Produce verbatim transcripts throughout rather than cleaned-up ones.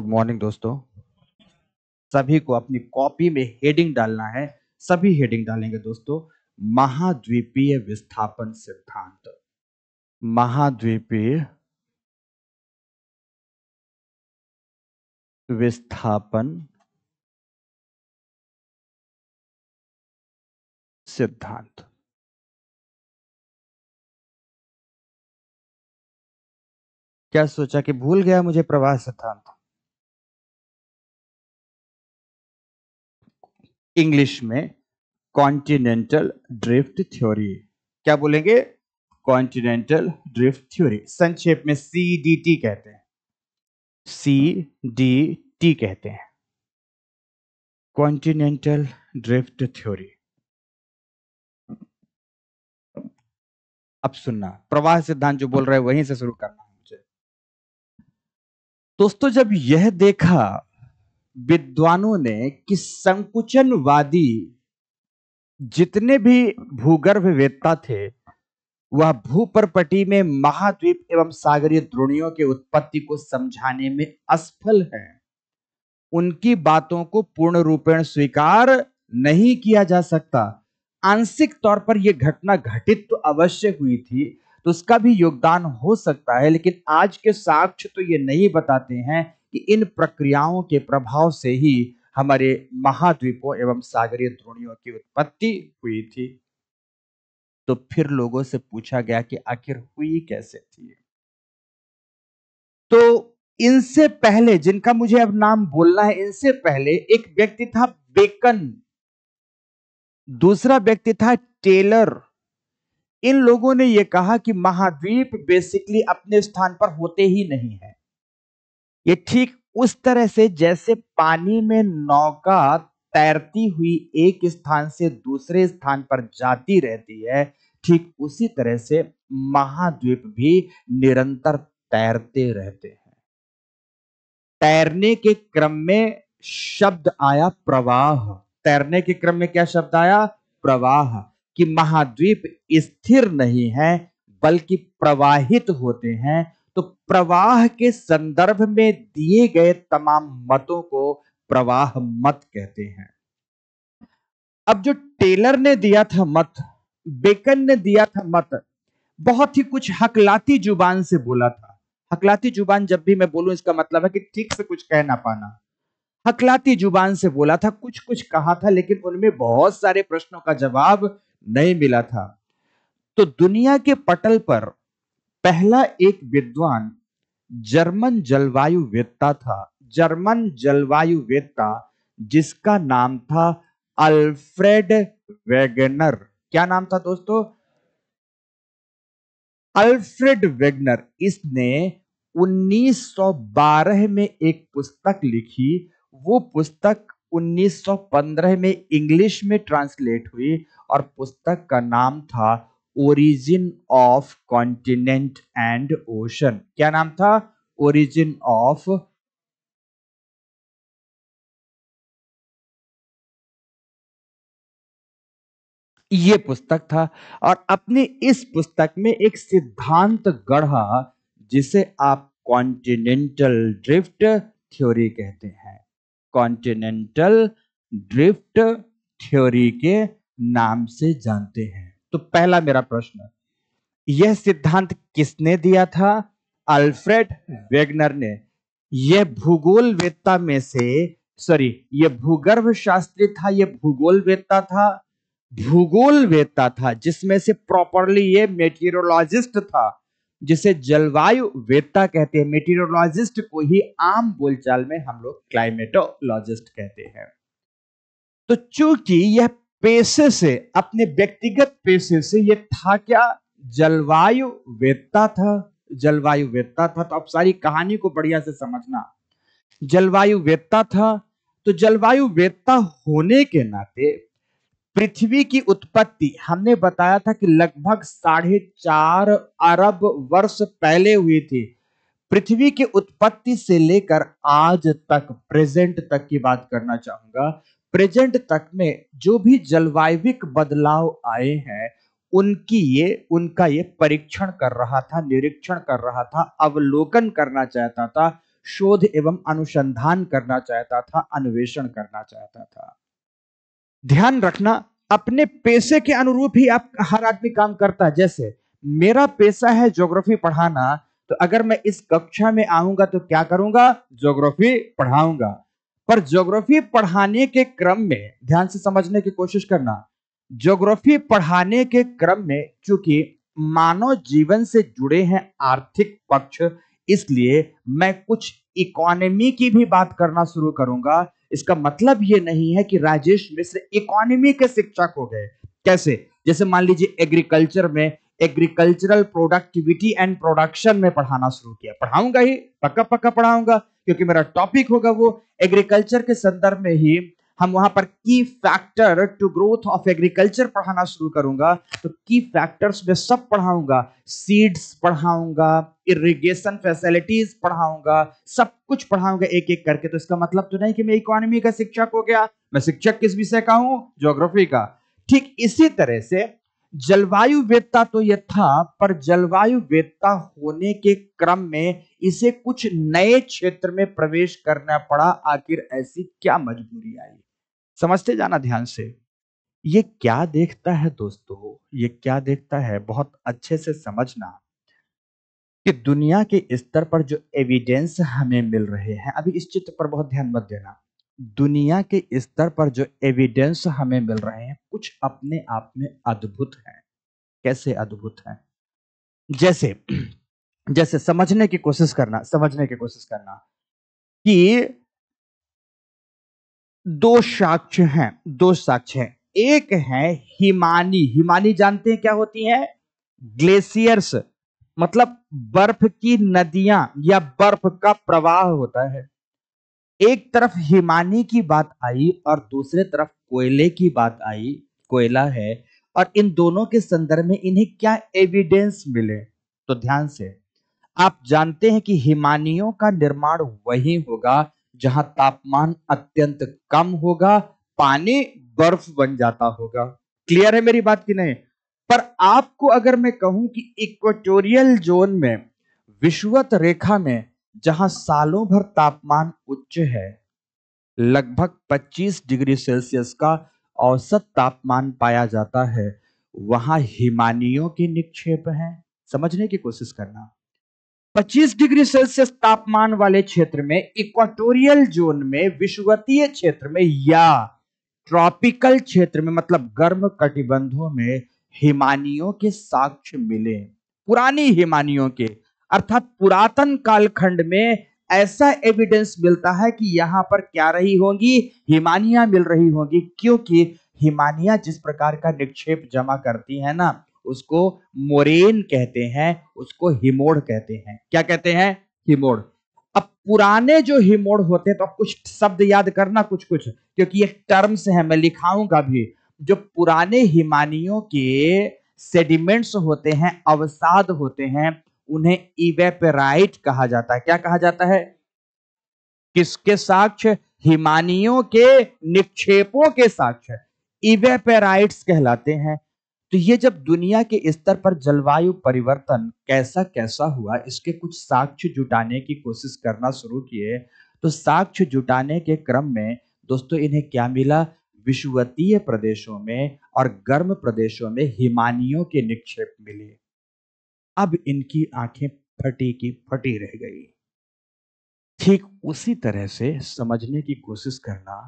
Good morning दोस्तों, सभी को अपनी कॉपी में हेडिंग डालना है। सभी हेडिंग डालेंगे दोस्तों। महाद्वीपीय विस्थापन सिद्धांत, महाद्वीपीय विस्थापन सिद्धांत। क्या सोचा कि भूल गया मुझे प्रवाह सिद्धांत। इंग्लिश में कॉन्टिनेंटल ड्रिफ्ट थ्योरी, क्या बोलेंगे? कॉन्टिनेंटल ड्रिफ्ट थ्योरी, संक्षेप में सीडीटी कहते हैं, सीडीटी कहते हैं, कॉन्टिनेंटल ड्रिफ्ट थ्योरी। अब सुनना, प्रवाह सिद्धांत जो बोल रहे हैं वहीं से शुरू करना है मुझे दोस्तों। जब यह देखा विद्वानों ने कि संकुचनवादी जितने भी भूगर्भवेत्ता थे वह भूपरपटी में महाद्वीप एवं सागरीय द्रोणियों के उत्पत्ति को समझाने में असफल हैं, उनकी बातों को पूर्ण रूपेण स्वीकार नहीं किया जा सकता। आंशिक तौर पर यह घटना घटित तो अवश्य हुई थी, तो उसका भी योगदान हो सकता है, लेकिन आज के साक्ष्य तो ये नहीं बताते हैं कि इन प्रक्रियाओं के प्रभाव से ही हमारे महाद्वीपों एवं सागरीय द्रोणियों की उत्पत्ति हुई थी। तो फिर लोगों से पूछा गया कि आखिर हुई कैसे थी। तो इनसे पहले, जिनका मुझे अब नाम बोलना है, इनसे पहले एक व्यक्ति था बेकन, दूसरा व्यक्ति था टेलर। इन लोगों ने यह कहा कि महाद्वीप बेसिकली अपने स्थान पर होते ही नहीं है। ये ठीक उस तरह से जैसे पानी में नौका तैरती हुई एक स्थान से दूसरे स्थान पर जाती रहती है, ठीक उसी तरह से महाद्वीप भी निरंतर तैरते रहते हैं। तैरने के क्रम में शब्द आया प्रवाह, तैरने के क्रम में क्या शब्द आया? प्रवाह। कि महाद्वीप स्थिर नहीं है बल्कि प्रवाहित होते हैं। तो प्रवाह के संदर्भ में दिए गए तमाम मतों को प्रवाह मत कहते हैं। अब जो टेलर ने दिया था मत, बेकन ने दिया था मत, बहुत ही कुछ हकलाती जुबान से बोला था। हकलाती जुबान जब भी मैं बोलूं इसका मतलब है कि ठीक से कुछ कह ना पाना। हकलाती जुबान से बोला था, कुछ कुछ कहा था, लेकिन उनमें बहुत सारे प्रश्नों का जवाब नहीं मिला था। तो दुनिया के पटल पर पहला एक विद्वान जर्मन जलवायुवेत्ता था, जर्मन जलवायुवेत्ता जिसका नाम था अल्फ्रेड वेगनर। क्या नाम था दोस्तों? Alfred Wegener. इसने उन्नीस सौ बारह में एक पुस्तक लिखी, वो पुस्तक उन्नीस सौ पंद्रह में इंग्लिश में ट्रांसलेट हुई और पुस्तक का नाम था origin of continent and ocean. क्या नाम था? ओरिजिन ऑफ ये पुस्तक था। और अपनी इस पुस्तक में एक सिद्धांत गढ़ा जिसे आप कॉन्टिनेंटल ड्रिफ्ट थ्योरी कहते हैं, कॉन्टिनेंटल ड्रिफ्ट थ्योरी के नाम से जानते हैं। तो पहला मेरा प्रश्न, यह सिद्धांत किसने दिया था? अल्फ्रेड वेगनर ने। यह भूगोलवेत्ता में से, सॉरी, यह भूगर्भ शास्त्री था, यह भूगोलवेत्ता था, भूगोलवेत्ता था जिसमें से प्रॉपरली यह मेटीरोलॉजिस्ट था, जिसे जलवायु वेत्ता कहते हैं। मेटीरोलॉजिस्ट को ही आम बोलचाल में हम लोग क्लाइमेटोलॉजिस्ट कहते हैं। तो चूंकि यह पेशे से, अपने व्यक्तिगत पेशे से यह था क्या? जलवायु वेत्ता था, जलवायु वेत्ता था। तो आप सारी कहानी को बढ़िया से समझना, जलवायु वेत्ता था। तो जलवायु वेत्ता होने के नाते पृथ्वी की उत्पत्ति, हमने बताया था कि लगभग साढ़े चार अरब वर्ष पहले हुई थी। पृथ्वी की उत्पत्ति से लेकर आज तक, प्रेजेंट तक की बात करना चाहूंगा। प्रेजेंट तक में जो भी जलवायविक बदलाव आए हैं उनकी ये उनका ये परीक्षण कर रहा था, निरीक्षण कर रहा था, अवलोकन करना चाहता था। शोध एवं अनुसंधान करना चाहता था, अन्वेषण करना चाहता था। ध्यान रखना, अपने पेशे के अनुरूप ही आप हर आदमी काम करता है। जैसे मेरा पेशा है ज्योग्राफी पढ़ाना, तो अगर मैं इस कक्षा में आऊंगा तो क्या करूंगा, ज्योग्राफी पढ़ाऊंगा। पर ज्योग्राफी पढ़ाने के क्रम में, ध्यान से समझने की कोशिश करना, ज्योग्राफी पढ़ाने के क्रम में चूंकि मानव जीवन से जुड़े हैं आर्थिक पक्ष, इसलिए मैं कुछ इकोनॉमी की भी बात करना शुरू करूंगा। इसका मतलब ये नहीं है कि राजेश मिश्र इकोनॉमी के शिक्षक हो गए। कैसे? जैसे मान लीजिए एग्रीकल्चर में एग्रीकल्चरल प्रोडक्टिविटी एंड प्रोडक्शन में पढ़ाना शुरू किया, पढ़ाऊंगा ही, पक्का पक्का पढ़ाऊंगा, क्योंकि मेरा टॉपिक होगा वो एग्रीकल्चर के संदर्भ में ही। हम वहां पर key factor to growth of agriculture पढ़ाना शुरू करूंगा, तो की फैक्टर्स में सब पढ़ाऊंगा, सीड्स पढ़ाऊंगा, इरिगेशन फैसिलिटीज पढ़ाऊंगा, सब कुछ पढ़ाऊंगा एक एक करके। तो इसका मतलब तो नहीं कि मैं इकोनॉमी का शिक्षक हो गया। मैं शिक्षक किस विषय का हूं? ज्योग्राफी का। ठीक इसी तरह से जलवायु वेत्ता तो यह था, पर जलवायु वेत्ता होने के क्रम में इसे कुछ नए क्षेत्र में प्रवेश करना पड़ा। आखिर ऐसी क्या मजबूरी आई? समझते जाना ध्यान से। ये क्या देखता है दोस्तों, ये क्या देखता है, बहुत अच्छे से समझना कि दुनिया के स्तर पर जो एविडेंस हमें मिल रहे हैं, अभी इस चित्र पर बहुत ध्यान मत देना, दुनिया के स्तर पर जो एविडेंस हमें मिल रहे हैं कुछ अपने आप में अद्भुत हैं। कैसे अद्भुत हैं? जैसे जैसे समझने की कोशिश करना, समझने की कोशिश करना कि दो साक्ष्य हैं, दो साक्ष्य हैं। एक है हिमानी। हिमानी जानते हैं क्या होती है? ग्लेशियर्स, मतलब बर्फ की नदियां या बर्फ का प्रवाह होता है। एक तरफ हिमानी की बात आई और दूसरे तरफ कोयले की बात आई, कोयला है, और इन दोनों के संदर्भ में इन्हें क्या एविडेंस मिले? तो ध्यान से, आप जानते हैं कि हिमानियों का निर्माण वही होगा जहां तापमान अत्यंत कम होगा, पानी बर्फ बन जाता होगा। क्लियर है मेरी बात कि नहीं? पर आपको अगर मैं कहूं कि इक्वेटोरियल जोन में, विषुवत रेखा में, जहां सालों भर तापमान उच्च है, लगभग पच्चीस डिग्री सेल्सियस का औसत तापमान पाया जाता है, वहां हिमानियों के निक्षेप हैं। समझने की कोशिश करना, पच्चीस डिग्री सेल्सियस तापमान वाले क्षेत्र में, इक्वाटोरियल जोन में, विषुवतीय क्षेत्र में या ट्रॉपिकल क्षेत्र में, मतलब गर्म कटिबंधों में हिमानियों के साक्ष्य मिले, पुरानी हिमानियों के, अर्थात पुरातन कालखंड में ऐसा एविडेंस मिलता है कि यहाँ पर क्या रही होंगी, हिमानियां मिल रही होंगी। क्योंकि हिमानियां जिस प्रकार का निक्षेप जमा करती है ना, उसको मोरेन कहते हैं, उसको हिमोड़ कहते हैं। क्या कहते हैं? हिमोड़। अब पुराने जो हिमोड़ होते हैं, तो कुछ शब्द याद करना, कुछ कुछ, क्योंकि ये टर्म्स है, मैं लिखाऊंगा भी। जो पुराने हिमानियों के सेडिमेंट्स होते हैं, अवसाद होते हैं, उन्हें इवेपोराइट कहा जाता है। क्या कहा जाता है? किसके साक्ष्य? हिमानियों के निक्षेपों के साक्ष्य इवेपोराइट्स कहलाते हैं। तो ये जब दुनिया के स्तर पर जलवायु परिवर्तन कैसा कैसा हुआ, इसके कुछ साक्ष्य जुटाने की कोशिश करना शुरू किए, तो साक्ष्य जुटाने के क्रम में दोस्तों इन्हें क्या मिला? विषुवतीय प्रदेशों में और गर्म प्रदेशों में हिमानियों के निक्षेप मिले। अब इनकी आंखें फटी की फटी रह गई। ठीक उसी तरह से समझने की कोशिश करना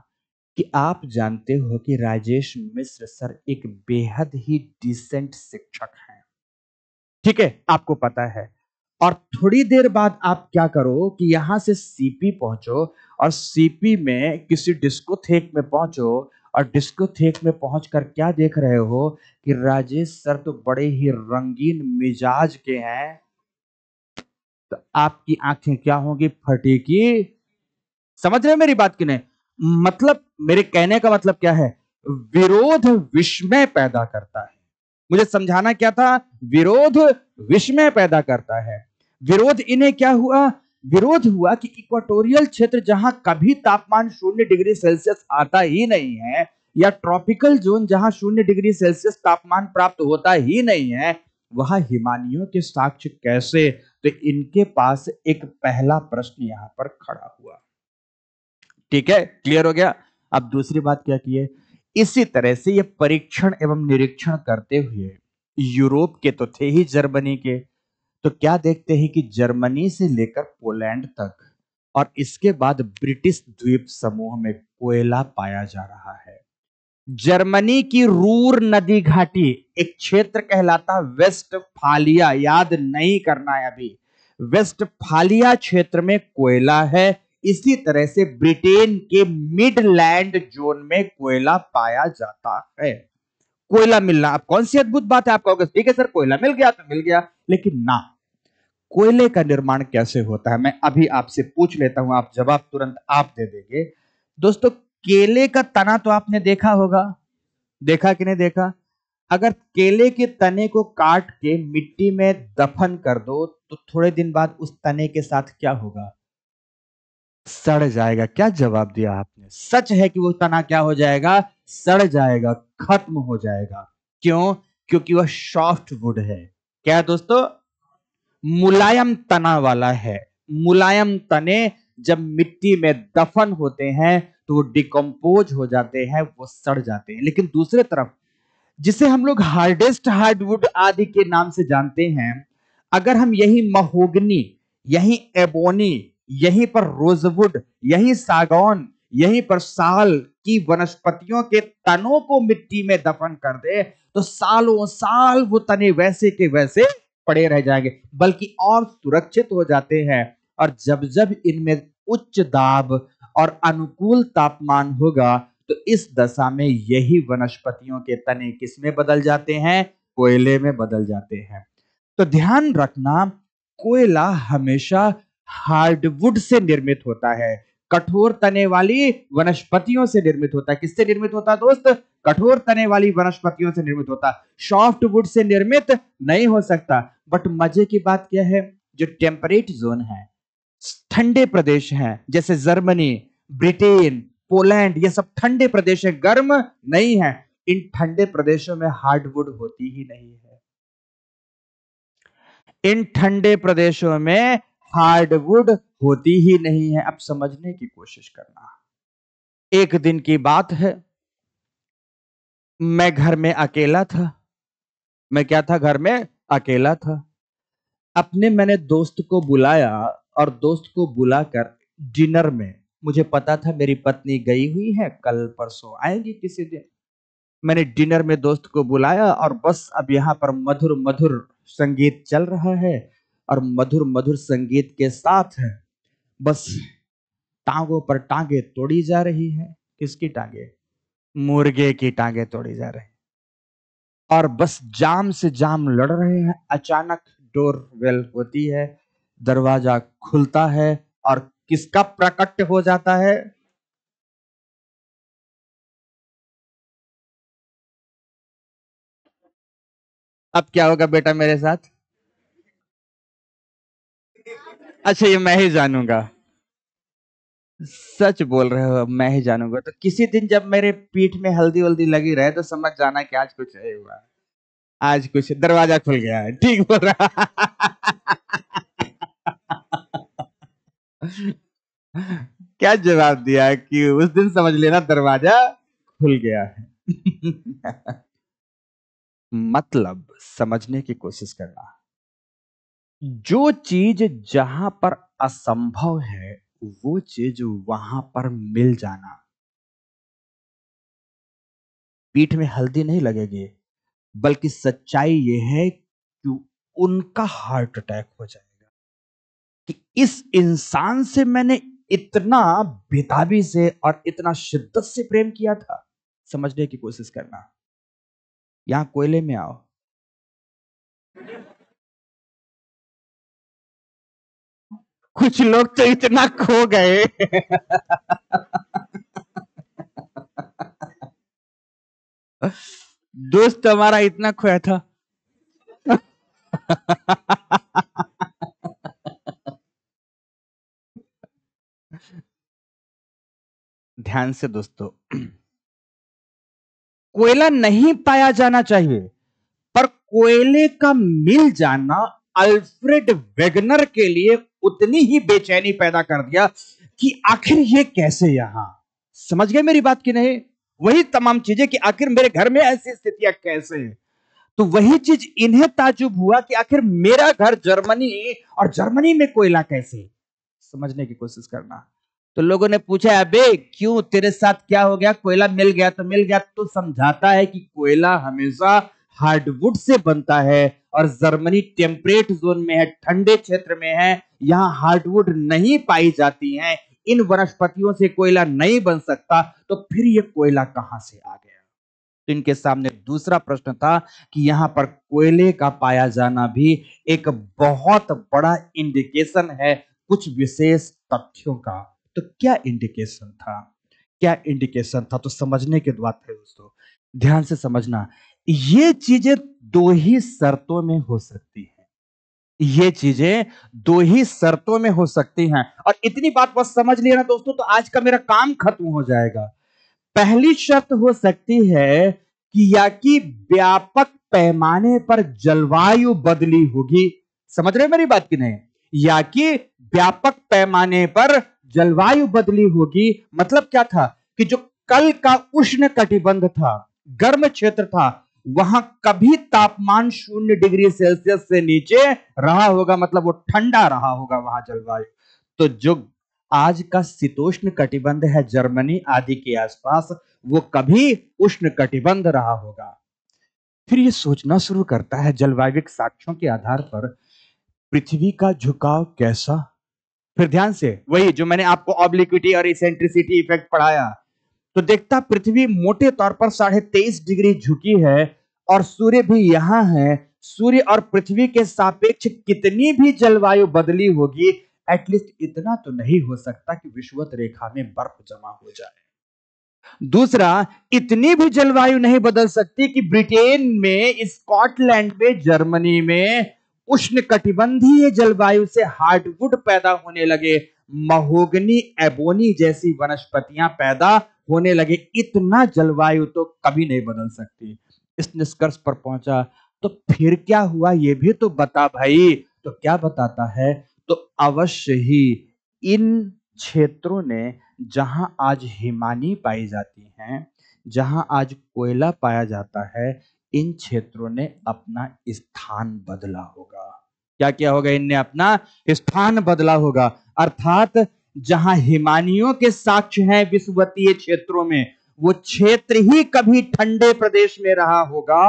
कि आप जानते हो कि राजेश मिश्र सर एक बेहद ही डिसेंट शिक्षक हैं, ठीक है, आपको पता है। और थोड़ी देर बाद आप क्या करो कि यहां से सीपी पहुंचो और सीपी में किसी डिस्कोथेक में पहुंचो, और डिस्कोथेक में पहुंचकर क्या देख रहे हो कि राजेश सर तो बड़े ही रंगीन मिजाज के हैं, तो आपकी आंखें क्या होंगी? फटी की। समझ रहे मेरी बात की नहीं? मतलब मेरे कहने का मतलब क्या है? विरोध विस्मय पैदा करता है। मुझे समझाना क्या था? विरोध विस्मय पैदा करता है। विरोध इन्हें क्या हुआ? विरोध हुआ कि इक्वाटोरियल क्षेत्र जहां कभी तापमान शून्य डिग्री सेल्सियस आता ही नहीं है, या ट्रॉपिकल जोन जहां शून्य डिग्री सेल्सियस तापमान प्राप्त होता ही नहीं है, वहां हिमानियों के साक्ष्य कैसे तो इनके पास एक पहला प्रश्न यहाँ पर खड़ा हुआ। ठीक है, क्लियर हो गया। अब दूसरी बात क्या की है, इसी तरह से ये परीक्षण एवं निरीक्षण करते हुए यूरोप के तो थे ही जर्मनी के, तो क्या देखते हैं कि जर्मनी से लेकर पोलैंड तक और इसके बाद ब्रिटिश द्वीप समूह में कोयला पाया जा रहा है। जर्मनी की रूर नदी घाटी एक क्षेत्र कहलाता वेस्टफालिया, याद नहीं करना है अभी, वेस्टफालिया क्षेत्र में कोयला है। इसी तरह से ब्रिटेन के मिडलैंड जोन में कोयला पाया जाता है। कोयला मिलना, अब कौन सी अद्भुत बात है, आप कहोगे ठीक है सर कोयला मिल गया तो मिल गया, लेकिन ना, कोयले का निर्माण कैसे होता है मैं अभी आपसे पूछ लेता हूं, आप जवाब तुरंत आप दे देंगे। दोस्तों केले का तना तो आपने देखा होगा, देखा कि नहीं देखा? अगर केले के तने को काट के मिट्टी में दफन कर दो तो थोड़े दिन बाद उस तने के साथ क्या होगा, सड़ जाएगा। क्या जवाब दिया आपने, सच है कि वो तना क्या हो जाएगा, सड़ जाएगा, खत्म हो जाएगा। क्यों? क्योंकि वह सॉफ्ट वुड है। क्या है दोस्तों, मुलायम तना वाला है। मुलायम तने जब मिट्टी में दफन होते हैं तो वो डिकम्पोज हो जाते हैं, वो सड़ जाते हैं। लेकिन दूसरे तरफ जिसे हम लोग हार्डेस्ट हार्डवुड आदि के नाम से जानते हैं, अगर हम यही महोगनी, यही एबोनी, यहीं पर रोजवुड, यहीं सागौन, यहीं पर साल की वनस्पतियों के तनों को मिट्टी में दफन कर दे तो सालों साल वो तने वैसे के वैसे पड़े रह जाएंगे, बल्कि और सुरक्षित हो जाते हैं। और जब जब इनमें उच्च दाब और अनुकूल तापमान होगा तो इस दशा में यही वनस्पतियों के तने किसमें बदल जाते हैं, कोयले में बदल जाते हैं। तो ध्यान रखना, कोयला हमेशा हार्डवुड से निर्मित होता है, कठोर तने वाली वनस्पतियों से निर्मित होता है। किससे निर्मित होता है दोस्त, कठोर तने वाली वनस्पतियों से निर्मित होता, सॉफ्टवुड से निर्मित नहीं हो सकता। बट मजे की बात क्या है, जो टेम्परेट जोन है, ठंडे प्रदेश हैं, जैसे जर्मनी, ब्रिटेन, पोलैंड, ये सब ठंडे प्रदेश है, गर्म नहीं है। इन ठंडे प्रदेशों में हार्डवुड होती ही नहीं है, इन ठंडे प्रदेशों में हार्डवुड होती ही नहीं है। अब समझने की कोशिश करना, एक दिन की बात है, मैं घर में अकेला था, मैं क्या था, घर में अकेला था। अपने मैंने दोस्त को बुलाया और दोस्त को बुलाकर डिनर में, मुझे पता था मेरी पत्नी गई हुई है, कल परसों आएगी किसी दिन, मैंने डिनर में दोस्त को बुलाया और बस अब यहाँ पर मधुर मधुर संगीत चल रहा है और मधुर मधुर संगीत के साथ है बस टांगों पर टांगे तोड़ी जा रही है। किसकी टांगे, मुर्गे की टांगे तोड़ी जा रही है और बस जाम से जाम लड़ रहे हैं। अचानक डोर बेल होती है, दरवाजा खुलता है और किसका प्रकट हो जाता है, अब क्या होगा बेटा मेरे साथ, अच्छा ये मैं ही जानूंगा, सच बोल रहे हो, मैं ही जानूंगा। तो किसी दिन जब मेरे पीठ में हल्दी वल्दी लगी रहे तो समझ जाना कि आज कुछ है हुआ, आज कुछ दरवाजा खुल गया है। ठीक बोल रहा, क्या जवाब दिया कि उस दिन समझ लेना दरवाजा खुल गया है। मतलब समझने की कोशिश करना, जो चीज जहां पर असंभव है वो चीज वहां पर मिल जाना। पीठ में हल्दी नहीं लगेगी, बल्कि सच्चाई ये है कि उनका हार्ट अटैक हो जाएगा कि इस इंसान से मैंने इतना बेताबी से और इतना शिद्दत से प्रेम किया था। समझने की कोशिश करना, यहां कोयले में आओ, कुछ लोग तो इतना खो गए दोस्त हमारा इतना खोया था ध्यान से दोस्तों, कोयला नहीं पाया जाना चाहिए, पर कोयले का मिल जाना अल्फ्रेड वेगनर के लिए उतनी ही बेचैनी पैदा कर दिया कि आखिर ये कैसे यहां। समझ गए मेरी बात की नहीं? वही तमाम चीजें कि आखिर मेरे घर में ऐसी स्थितियां कैसे हैं। तो वही चीज इन्हें ताजुब हुआ कि आखिर मेरा घर जर्मनी और जर्मनी में कोयला कैसे। समझने की कोशिश करना। तो लोगों ने पूछा, अबे क्यों, तेरे साथ क्या हो गया? कोयला मिल गया तो मिल गया। तो समझाता है कि कोयला हमेशा हार्डवुड से बनता है और जर्मनी टेम्परेट जोन में है, ठंडे क्षेत्र में है, यहाँ हार्डवुड नहीं पाई जाती है, इन वनस्पतियों से कोयला नहीं बन सकता, तो फिर ये कोयला कहाँ से आ गया? तो इनके सामने दूसरा प्रश्न था कि यहाँ पर कोयले का पाया जाना भी एक बहुत बड़ा इंडिकेशन है कुछ विशेष तथ्यों का। तो क्या इंडिकेशन था? क्या इंडिकेशन था? तो समझने के बाद है दोस्तों, ध्यान से समझना, ये चीजें दो ही शर्तों में हो सकती हैं। ये चीजें दो ही शर्तों में हो सकती हैं और इतनी बात बस समझ लिया ना दोस्तों, तो आज का मेरा काम खत्म हो जाएगा। पहली शर्त हो सकती है कि या कि व्यापक पैमाने पर जलवायु बदली होगी। समझ रहे मेरी बात की नहीं? या कि व्यापक पैमाने पर जलवायु बदली होगी, मतलब क्या था कि जो कल का उष्ण कटिबंध था, गर्म क्षेत्र था, वहां कभी तापमान शून्य डिग्री सेल्सियस से नीचे रहा होगा, मतलब वो ठंडा रहा होगा वहां जलवायु। तो जो आज का शीतोष्ण कटिबंध है जर्मनी आदि के आसपास, वो कभी उष्ण कटिबंध रहा होगा। फिर ये सोचना शुरू करता है जलवायु साक्ष्यों के आधार पर पृथ्वी का झुकाव कैसा। फिर ध्यान से, वही जो मैंने आपको ऑब्लिक्विटी और इसेंट्रिसिटी इफेक्ट पढ़ाया, तो देखता पृथ्वी मोटे तौर पर साढ़े तेईस डिग्री झुकी है और सूर्य भी यहाँ है। सूर्य और पृथ्वी के सापेक्ष कितनी भी जलवायु बदली होगी, एटलीस्ट इतना तो नहीं हो सकता कि विषुवत रेखा में बर्फ जमा हो जाए। दूसरा, इतनी भी जलवायु नहीं बदल सकती कि ब्रिटेन में, स्कॉटलैंड में, जर्मनी में उष्ण कटिबंधीय जलवायु से हार्डवुड पैदा होने लगे, महोगनी, एबोनी जैसी वनस्पतियां पैदा होने लगे। इतना जलवायु तो कभी नहीं बदल सकती। इस निष्कर्ष पर पहुंचा तो फिर क्या हुआ, ये भी तो बता भाई। तो क्या बताता है? तो अवश्य ही इन क्षेत्रों ने, जहां आज हिमानी पाई जाती हैं, जहां आज कोयला पाया जाता है, इन क्षेत्रों ने अपना स्थान बदला होगा। क्या क्या होगा? इनने अपना स्थान बदला होगा। अर्थात जहां हिमानियों के साक्ष्य हैं विषुवतीय क्षेत्रों में, वो क्षेत्र ही कभी ठंडे प्रदेश में रहा होगा।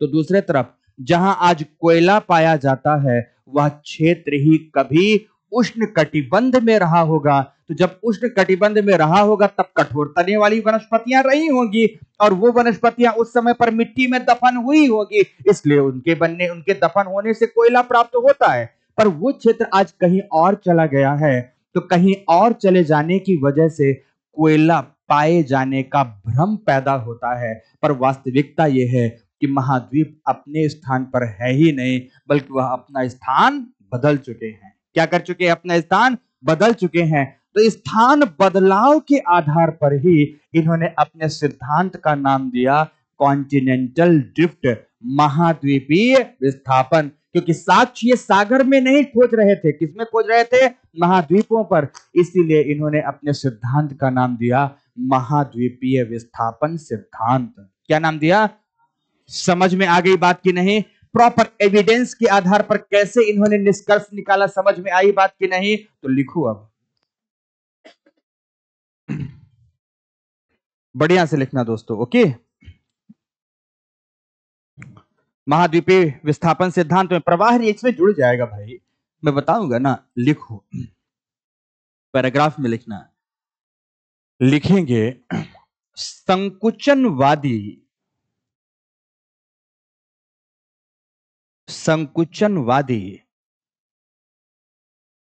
तो दूसरे तरफ जहां आज कोयला पाया जाता है, वह क्षेत्र ही कभी उष्ण कटिबंध में रहा होगा। तो जब उष्ण कटिबंध में रहा होगा, तब कठोर तने वाली वनस्पतियां रही होंगी और वो वनस्पतियां उस समय पर मिट्टी में दफन हुई होगी, इसलिए उनके बनने, उनके दफन होने से कोयला प्राप्त होता है। पर वो क्षेत्र आज कहीं और चला गया है। तो कहीं और चले जाने की वजह से कोयला पाए जाने का भ्रम पैदा होता है, पर वास्तविकता यह है कि महाद्वीप अपने स्थान पर है ही नहीं, बल्कि वह अपना स्थान बदल चुके हैं। क्या कर चुके हैं? अपना स्थान बदल चुके हैं। तो स्थान बदलाव के आधार पर ही इन्होंने अपने सिद्धांत का नाम दिया कॉन्टिनेंटल ड्रिफ्ट, महाद्वीपीय विस्थापन। क्योंकि साक्ष्य ये सागर में नहीं खोज रहे थे, किसमें खोज रहे थे? महाद्वीपों पर। इसीलिए इन्होंने अपने सिद्धांत का नाम दिया महाद्वीपीय विस्थापन सिद्धांत। क्या नाम दिया? समझ में आ गई बात की नहीं? प्रॉपर एविडेंस के आधार पर कैसे इन्होंने निष्कर्ष निकाला, समझ में आई बात की नहीं? तो लिखो, अब बढ़िया से लिखना दोस्तों, ओके। महाद्वीपीय विस्थापन सिद्धांत में प्रवाह रेखा में जुड़ जाएगा भाई, मैं बताऊंगा ना। लिखो, पैराग्राफ में लिखना, लिखेंगे संकुचनवादी संकुचनवादी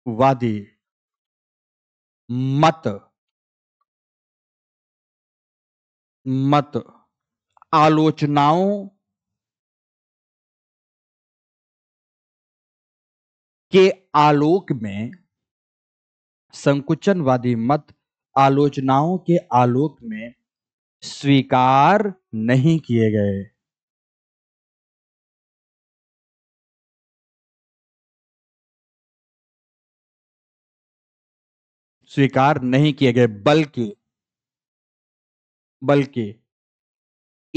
वादी मत मत आलोचनाओं के आलोक में, संकुचनवादी मत आलोचनाओं के आलोक में स्वीकार नहीं किए गए। स्वीकार नहीं किए गए, बल्कि बल्कि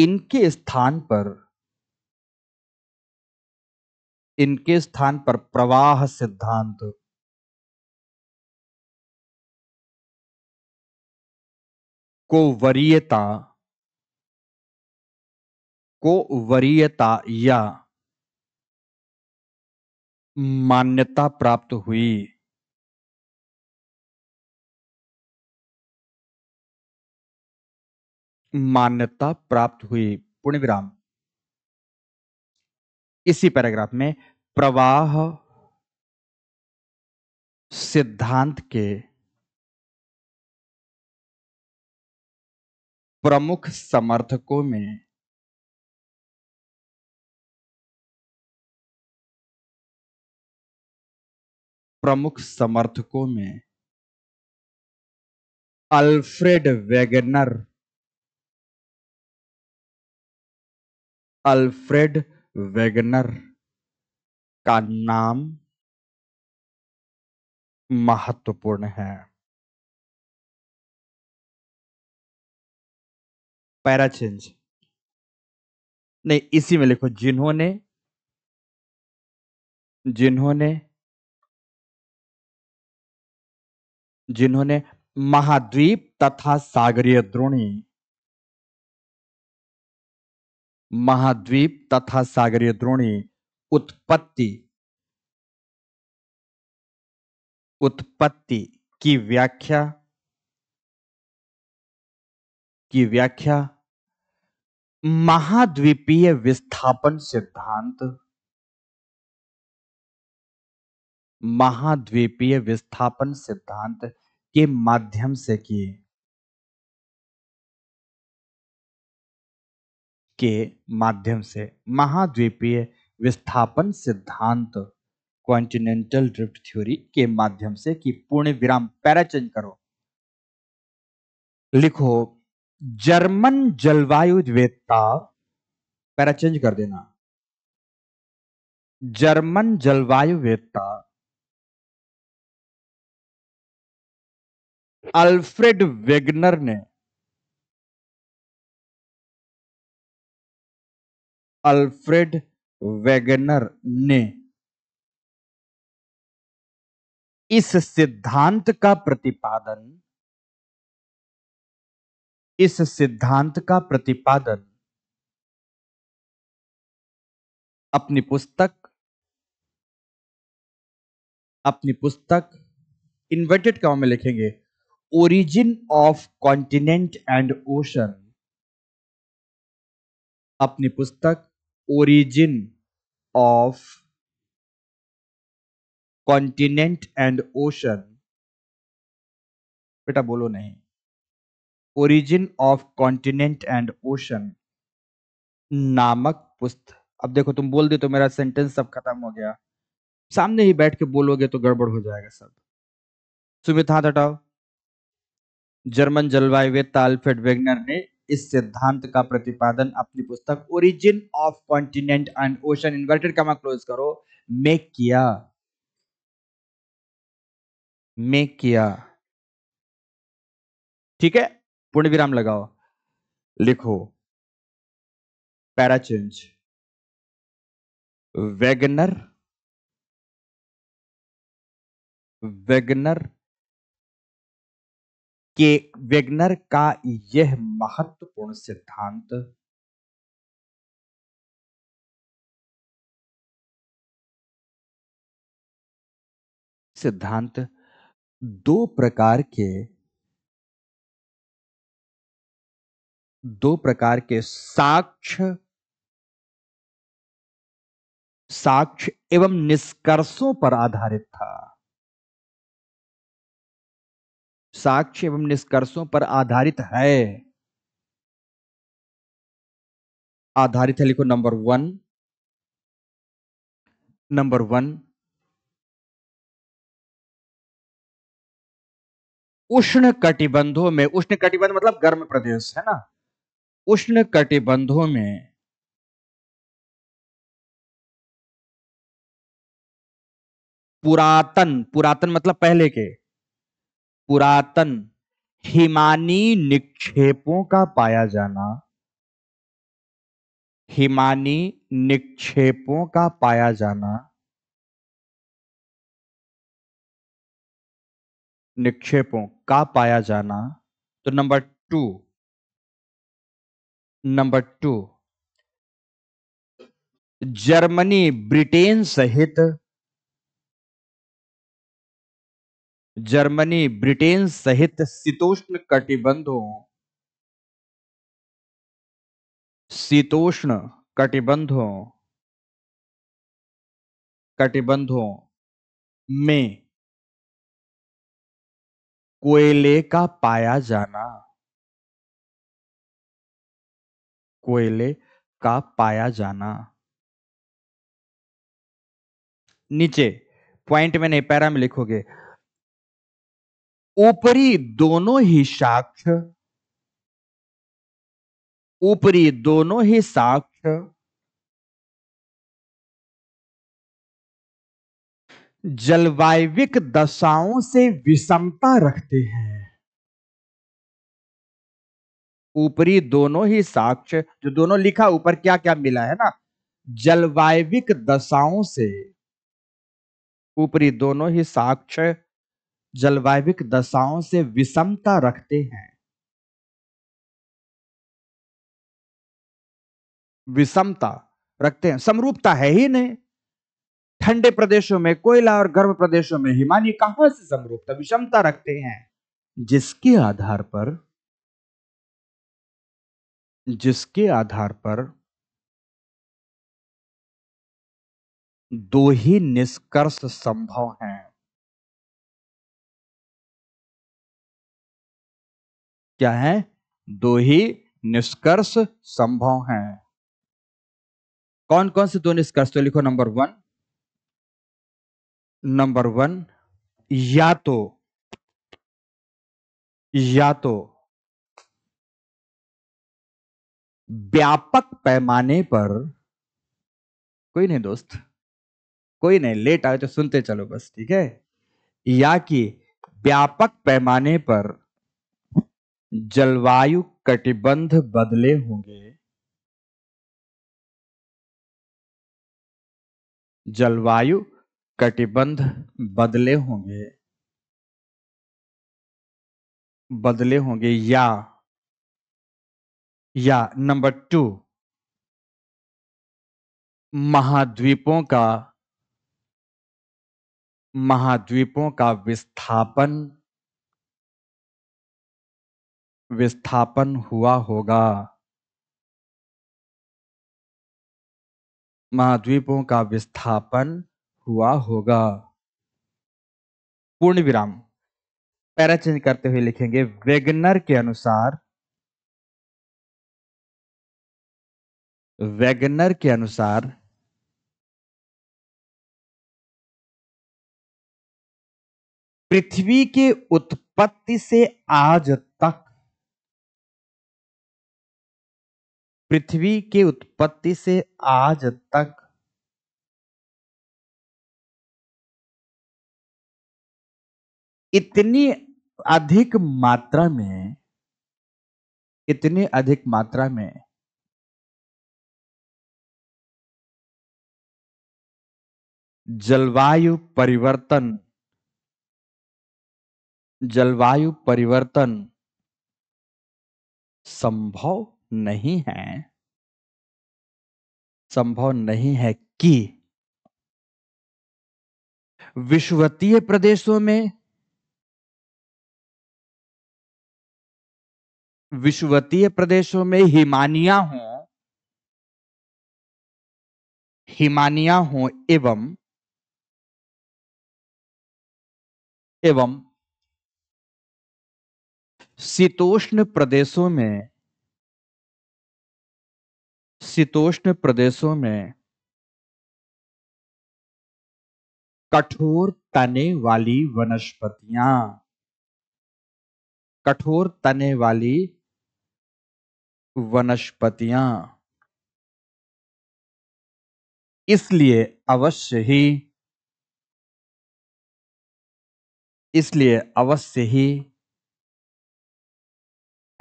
इनके स्थान पर इनके स्थान पर प्रवाह सिद्धांत को वरीयता को वरीयता या मान्यता प्राप्त हुई। मान्यता प्राप्त हुई पूर्ण विराम। इसी पैराग्राफ में प्रवाह सिद्धांत के प्रमुख समर्थकों में प्रमुख समर्थकों में अल्फ्रेड वेगनर अल्फ्रेड वेगनर का नाम महत्वपूर्ण है। पैरा चेंज नहीं, इसी में लिखो जिन्होंने जिन्होंने जिन्होंने महाद्वीप तथा सागरीय द्रोणी महाद्वीप तथा सागरीय द्रोणी उत्पत्ति उत्पत्ति की व्याख्या की व्याख्या महाद्वीपीय विस्थापन सिद्धांत महाद्वीपीय विस्थापन सिद्धांत के माध्यम से किए के माध्यम से महाद्वीपीय विस्थापन सिद्धांत कॉन्टिनेंटल ड्रिफ्ट थ्योरी के माध्यम से कि पूर्ण विराम। पैरा चेंज करो, लिखो जर्मन जलवायु वेत्ता, पैरा चेंज कर देना, जर्मन जलवायु वेत्ता अल्फ्रेड वेगनर ने अल्फ्रेड वेगनर ने इस सिद्धांत का प्रतिपादन इस सिद्धांत का प्रतिपादन अपनी पुस्तक अपनी पुस्तक इन्वर्टेड कॉमा में लिखेंगे origin of continent and ocean, अपनी पुस्तक origin of continent and ocean, बेटा बोलो नहीं, origin of continent and ocean नामक पुस्तक। अब देखो तुम बोल दे तो मेरा सेंटेंस सब खत्म हो गया, सामने ही बैठ के बोलोगे तो गड़बड़ हो जाएगा सब। सुमित हाथ हटाओ, जर्मन जलवायुवेत्ता अल्फ्रेड वेगनर ने इस सिद्धांत का प्रतिपादन अपनी पुस्तक origin of continent and ocean inverted comma close करो में किया में किया ठीक है, पूर्ण विराम लगाओ, लिखो पैरा चेंज वेगनर वेगनर के वेगनर का यह महत्वपूर्ण सिद्धांत सिद्धांत दो प्रकार के दो प्रकार के साक्ष्य साक्ष्य एवं निष्कर्षों पर आधारित था साक्ष्य एवं निष्कर्षों पर आधारित है आधारित है लिखो नंबर वन नंबर वन उष्ण कटिबंधों में, उष्ण कटिबंध मतलब गर्म प्रदेश है ना, उष्ण कटिबंधों में पुरातन पुरातन मतलब पहले के पुरातन हिमानी निक्षेपों का पाया जाना, हिमानी निक्षेपों का पाया जाना, निक्षेपों का पाया जाना। तो number two, number two Germany Britain सहित, जर्मनी ब्रिटेन सहित शीतोष्ण कटिबंधों, शीतोष्ण कटिबंधों कटिबंधों में कोयले का पाया जाना, कोयले का पाया जाना। नीचे पॉइंट में नहीं पैरा में लिखोगे, ऊपरी दोनों ही साक्ष्य, ऊपरी दोनों ही साक्ष्य जलवायविक दशाओं से विषमता रखते हैं। ऊपरी दोनों ही साक्ष्य, जो दोनों लिखा ऊपर क्या क्या मिला है ना, जलवायविक दशाओं से, ऊपरी दोनों ही साक्ष्य जलवायविक दशाओं से विषमता रखते हैं, विषमता रखते हैं। समरूपता है ही नहीं, ठंडे प्रदेशों में कोयला और गर्म प्रदेशों में हिमानी, कहां से समरूपता विषमता रखते हैं, जिसके आधार पर, जिसके आधार पर दो ही निष्कर्ष संभव हैं। क्या है? दो ही निष्कर्ष संभव हैं। कौन कौन से दो निष्कर्ष? तो लिखो नंबर वन, नंबर वन या तो, या तो व्यापक पैमाने पर, कोई नहीं दोस्त, कोई नहीं, लेट आए तो सुनते चलो बस, ठीक है, या कि व्यापक पैमाने पर जलवायु कटिबंध बदले होंगे, जलवायु कटिबंध बदले होंगे, बदले होंगे, या या नंबर टू महाद्वीपों का, महाद्वीपों का विस्थापन, विस्थापन हुआ होगा, महाद्वीपों का विस्थापन हुआ होगा। पूर्ण विराम। पैरा चेंज करते हुए लिखेंगे, वेगनर के अनुसार, वेगनर के अनुसार पृथ्वी के उत्पत्ति से आज तक, पृथ्वी के उत्पत्ति से आज तक इतनी अधिक मात्रा में, इतनी अधिक मात्रा में जलवायु परिवर्तन, जलवायु परिवर्तन संभव नहीं है, संभव नहीं है कि विषुवतीय प्रदेशों में, विषुवतीय प्रदेशों में हिमानियां हों, हिमानियां हों एवं एवं शीतोष्ण प्रदेशों में, शीतोष्ण प्रदेशों में कठोर तने वाली वनस्पतियां, कठोर तने वाली वनस्पतियां इसलिए अवश्य ही, इसलिए अवश्य ही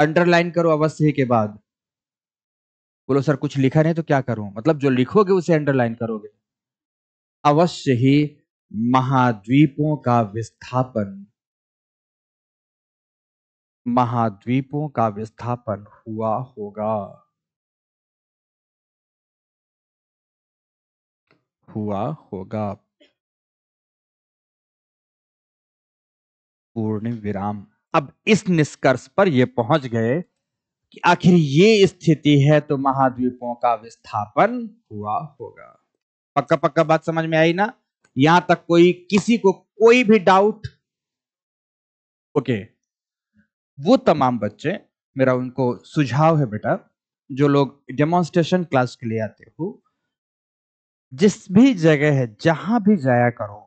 अंडरलाइन करो अवश्य ही के बाद। बोलो सर कुछ लिखा नहीं तो क्या करूं, मतलब जो लिखोगे उसे अंडरलाइन करोगे। अवश्य ही महाद्वीपों का विस्थापन, महाद्वीपों का विस्थापन हुआ होगा, हुआ होगा। पूर्ण विराम। अब इस निष्कर्ष पर ये पहुंच गए कि आखिर ये स्थिति है तो महाद्वीपों का विस्थापन हुआ होगा। पक्का पक्का बात समझ में आई ना? यहां तक कोई किसी को कोई भी डाउट? ओके, वो तमाम बच्चे मेरा उनको सुझाव है बेटा, जो लोग डेमोन्स्ट्रेशन क्लास के लिए आते हो, जिस भी जगह है जहां भी जाया करो,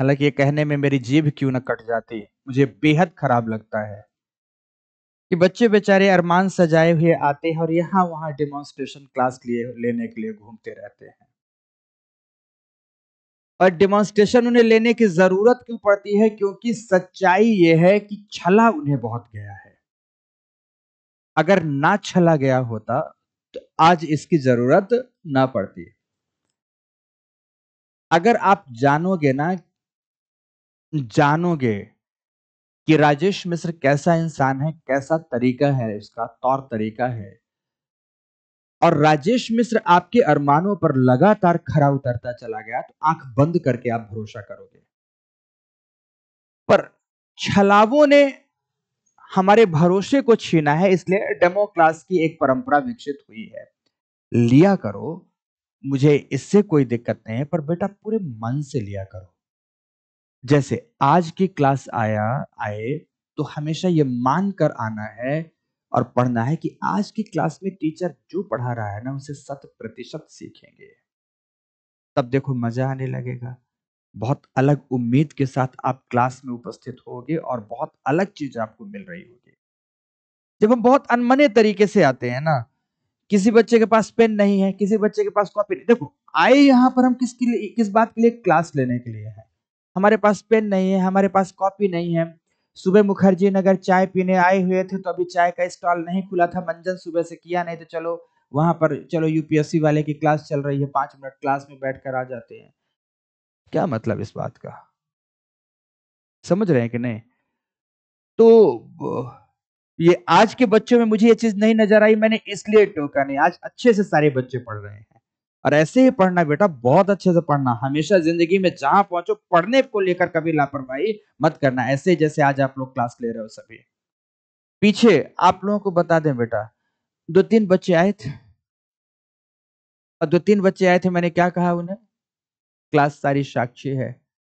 हालांकि ये कहने में मेरी जीभ क्यों ना कट जाती, मुझे बेहद खराब लगता है कि बच्चे बेचारे अरमान सजाए हुए आते हैं और यहाँ वहाँ डेमोन्स्ट्रेशन क्लास लिए लेने के लिए घूमते रहते हैं, और डेमोन्स्ट्रेशन उन्हें लेने की जरूरत क्यों पड़ती है? क्योंकि सच्चाई ये है कि छला उन्हें बहुत गया है। अगर ना छला गया होता तो आज इसकी जरूरत ना पड़ती। अगर आप जानोगे ना, जानोगे कि राजेश मिश्र कैसा इंसान है, कैसा तरीका है उसका, तौर तरीका है, और राजेश मिश्र आपके अरमानों पर लगातार खरा उतरता चला गया, तो आंख बंद करके आप भरोसा करोगे। पर छलावों ने हमारे भरोसे को छीना है, इसलिए डेमो क्लास की एक परंपरा विकसित हुई है। लिया करो, मुझे इससे कोई दिक्कत नहीं है, पर बेटा पूरे मन से लिया करो। जैसे आज की क्लास आया आए तो हमेशा ये मान कर आना है और पढ़ना है कि आज की क्लास में टीचर जो पढ़ा रहा है ना उसे शत प्रतिशत सीखेंगे, तब देखो मजा आने लगेगा। बहुत अलग उम्मीद के साथ आप क्लास में उपस्थित होगे और बहुत अलग चीज आपको मिल रही होगी। जब हम बहुत अनमने तरीके से आते हैं ना, किसी बच्चे के पास पेन नहीं है, किसी बच्चे के पास कॉपी नहीं, देखो आए यहाँ पर हम किसके लिए, किस बात के लिए? क्लास लेने के लिए है। हमारे पास पेन नहीं है, हमारे पास कॉपी नहीं है, सुबह मुखर्जी नगर चाय पीने आए हुए थे तो अभी चाय का स्टॉल नहीं खुला था, मंजन सुबह से किया नहीं तो चलो वहां पर, चलो यूपीएससी वाले की क्लास चल रही है, पांच मिनट क्लास में बैठ कर आ जाते हैं। क्या मतलब इस बात का, समझ रहे हैं कि नहीं? तो ये आज के बच्चों में मुझे ये चीज नहीं नजर आई, मैंने इसलिए टोका नहीं। आज अच्छे से सारे बच्चे पढ़ रहे हैं, और ऐसे ही पढ़ना बेटा, बहुत अच्छे से पढ़ना। हमेशा जिंदगी में जहां पहुंचो पढ़ने को लेकर कभी लापरवाही मत करना, ऐसे जैसे आज आप लोग क्लास ले रहे हो सभी। पीछे आप लोगों को बता दें बेटा, दो तीन बच्चे आए थे, और दो तीन बच्चे आए थे, मैंने क्या कहा उन्हें, क्लास सारी साक्षी है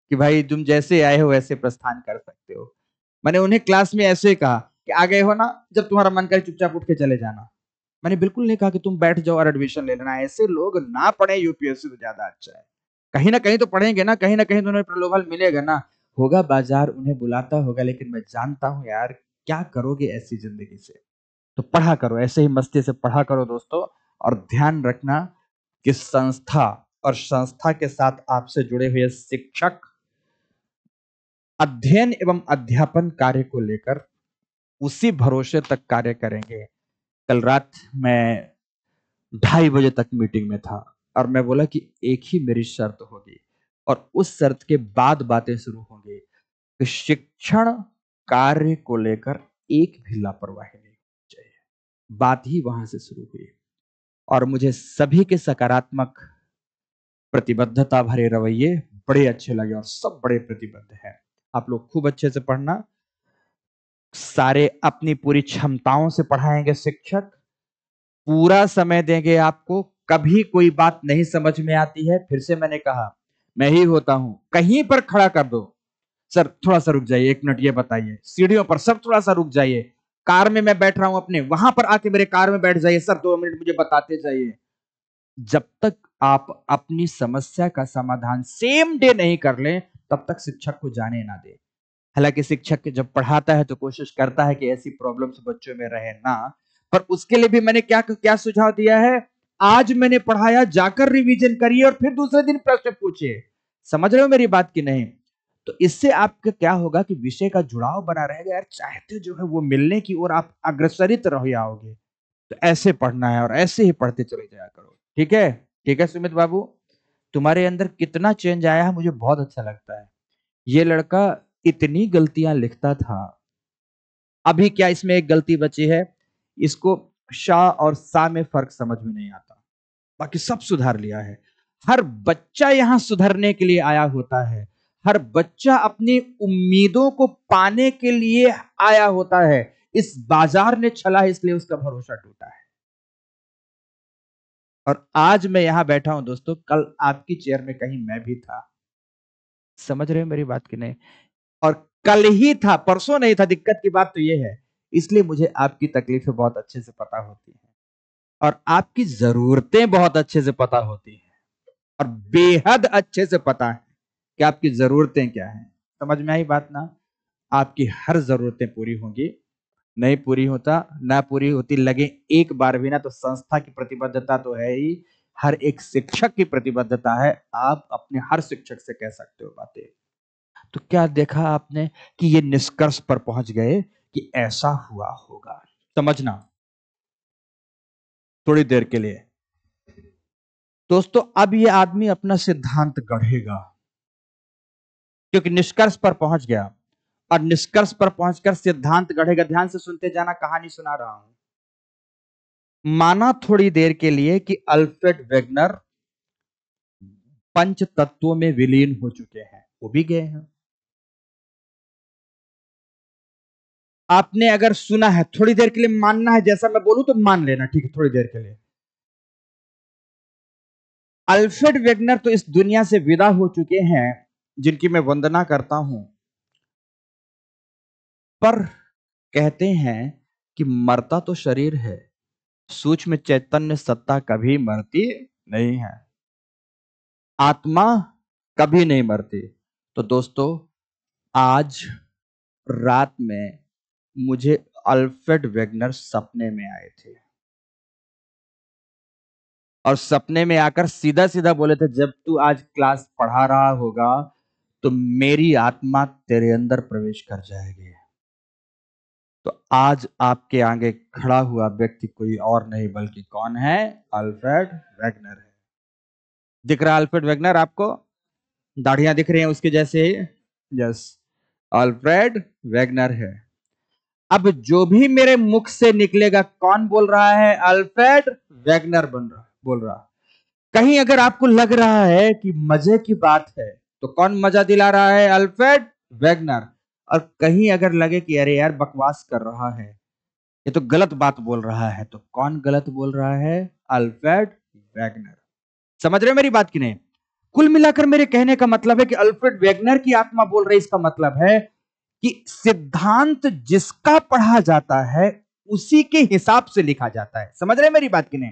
कि भाई तुम जैसे आए हो वैसे प्रस्थान कर सकते हो। मैंने उन्हें क्लास में ऐसे कहा कि आ गए हो ना, जब तुम्हारा मन करे चुपचाप उठ के चले जाना। मैंने बिल्कुल नहीं कहा कि तुम बैठ जाओ और एडमिशन ले लेना। ऐसे लोग ना पढ़े यूपीएससी तो ज्यादा अच्छा है, कहीं ना कहीं तो पढ़ेंगे ना, कहीं ना कहीं तो उन्हें प्रलोभन मिलेगा ना, होगा बाजार उन्हें बुलाता होगा। लेकिन मैं जानता हूं यार, क्या करोगे ऐसी जिंदगी से? तो पढ़ा करो, ऐसे ही मस्ती से पढ़ा करो दोस्तों। और ध्यान रखना कि संस्था और संस्था के साथ आपसे जुड़े हुए शिक्षक अध्ययन एवं अध्यापन कार्य को लेकर उसी भरोसे तक कार्य करेंगे। कल रात मैं ढाई बजे तक मीटिंग में था, और मैं बोला कि एक ही मेरी शर्त होगी, और उस शर्त के बाद बातें शुरू होंगी कि शिक्षण कार्य को लेकर एक भी लापरवाही नहीं होनी चाहिए। बात ही वहां से शुरू हुई, और मुझे सभी के सकारात्मक प्रतिबद्धता भरे रवैये बड़े अच्छे लगे, और सब बड़े प्रतिबद्ध हैं। आप लोग खूब अच्छे से पढ़ना, सारे अपनी पूरी क्षमताओं से पढ़ाएंगे शिक्षक, पूरा समय देंगे आपको, कभी कोई बात नहीं समझ में आती है। फिर से मैंने कहा, मैं ही होता हूं, कहीं पर खड़ा कर दो, सर थोड़ा सा रुक जाइए, एक मिनट ये बताइए, सीढ़ियों पर सर थोड़ा सा रुक जाइए, कार में मैं बैठ रहा हूं अपने, वहां पर आके मेरे कार में बैठ जाइए, सर दो मिनट मुझे बताते जाइए। जब तक आप अपनी समस्या का समाधान सेम डे नहीं कर लें, तब तक शिक्षक को जाने ना दे। हालांकि शिक्षक जब पढ़ाता है तो कोशिश करता है कि ऐसी प्रॉब्लम्स बच्चों में रहे ना, पर उसके लिए भी मैंने क्या क्या सुझाव दिया है, आज मैंने पढ़ाया, जाकर रिवीजन करिए और फिर दूसरे दिन प्रश्न पूछिए। समझ रहे हो मेरी बात की नहीं? तो इससे आपका क्या होगा कि विषय का जुड़ाव बना रहेगा यार, चाहते जो है वो मिलने की ओर आप अग्रसरित रह जाओगे। तो ऐसे पढ़ना है और ऐसे ही पढ़ते चले जाया करो। ठीक है ठीक है सुमित बाबू, तुम्हारे अंदर कितना चेंज आया है मुझे बहुत अच्छा लगता है। ये लड़का इतनी गलतियां लिखता था, अभी क्या इसमें एक गलती बची है, इसको शाह और सा में फर्क समझ में नहीं आता, बाकी सब सुधार लिया है। हर बच्चा यहाँ सुधरने के लिए आया होता है, हर बच्चा अपनी उम्मीदों को पाने के लिए आया होता है। इस बाजार ने छला है इसलिए उसका भरोसा टूटा है। और आज मैं यहां बैठा हूं दोस्तों, कल आपकी चेयर में कहीं मैं भी था, समझ रहे हो मेरी बात कि नहीं, और कल ही था, परसों नहीं था। दिक्कत की बात तो ये है, इसलिए मुझे आपकी तकलीफें बहुत अच्छे से पता होती है और आपकी जरूरतें बहुत अच्छे से पता होती है और बेहद अच्छे से पता है कि आपकी जरूरतें क्या हैं। समझ में आई बात ना? आपकी हर जरूरतें पूरी होंगी, नहीं पूरी होता ना पूरी होती लगे एक बार भी ना, तो संस्था की प्रतिबद्धता तो है ही, हर एक शिक्षक की प्रतिबद्धता है। आप अपने हर शिक्षक से कह सकते हो बातें। तो क्या देखा आपने कि ये निष्कर्ष पर पहुंच गए कि ऐसा हुआ होगा। समझना थोड़ी देर के लिए दोस्तों, अब ये आदमी अपना सिद्धांत गढ़ेगा क्योंकि निष्कर्ष पर पहुंच गया, और निष्कर्ष पर पहुंचकर सिद्धांत गढ़ेगा। ध्यान से सुनते जाना, कहानी सुना रहा हूं। माना थोड़ी देर के लिए कि अल्फ्रेड वेगनर पंच तत्वों में विलीन हो चुके हैं, वो भी गए हैं। आपने अगर सुना है, थोड़ी देर के लिए मानना है, जैसा मैं बोलूं तो मान लेना, ठीक है, थोड़ी देर के लिए। अल्फ्रेड वेगनर तो इस दुनिया से विदा हो चुके हैं, जिनकी मैं वंदना करता हूं, पर कहते हैं कि मरता तो शरीर है, सूक्ष्म चैतन्य सत्ता कभी मरती नहीं है, आत्मा कभी नहीं मरती। तो दोस्तों, आज रात में मुझे अल्फ्रेड वेगनर सपने में आए थे, और सपने में आकर सीधा सीधा बोले थे, जब तू आज क्लास पढ़ा रहा होगा तो मेरी आत्मा तेरे अंदर प्रवेश कर जाएगी। तो आज आपके आगे खड़ा हुआ व्यक्ति कोई और नहीं बल्कि कौन है? अल्फ्रेड वेगनर है। दिख रहा अल्फ्रेड वेगनर आपको? दाढ़ियां दिख रही हैं उसके जैसे ही? यस, अल्फ्रेड वेगनर है। अब जो भी मेरे मुख से निकलेगा, कौन बोल रहा है? अल्फ्रेड वेगनर बन रहा बोल रहा। कहीं अगर आपको लग रहा है कि मजे की बात है तो कौन मजा दिला रहा है? Alfred Wegener. और कहीं अगर लगे कि अरे यार बकवास कर रहा है, ये तो गलत बात बोल रहा है, तो कौन गलत बोल रहा है? Alfred Wegener. समझ रहे हो मेरी बात की नहीं? कुल मिलाकर मेरे कहने का मतलब है कि अल्फ्रेड वेगनर की आत्मा बोल रही है। इसका मतलब है कि सिद्धांत जिसका पढ़ा जाता है उसी के हिसाब से लिखा जाता है। समझ रहे हो मेरी बात की नहीं?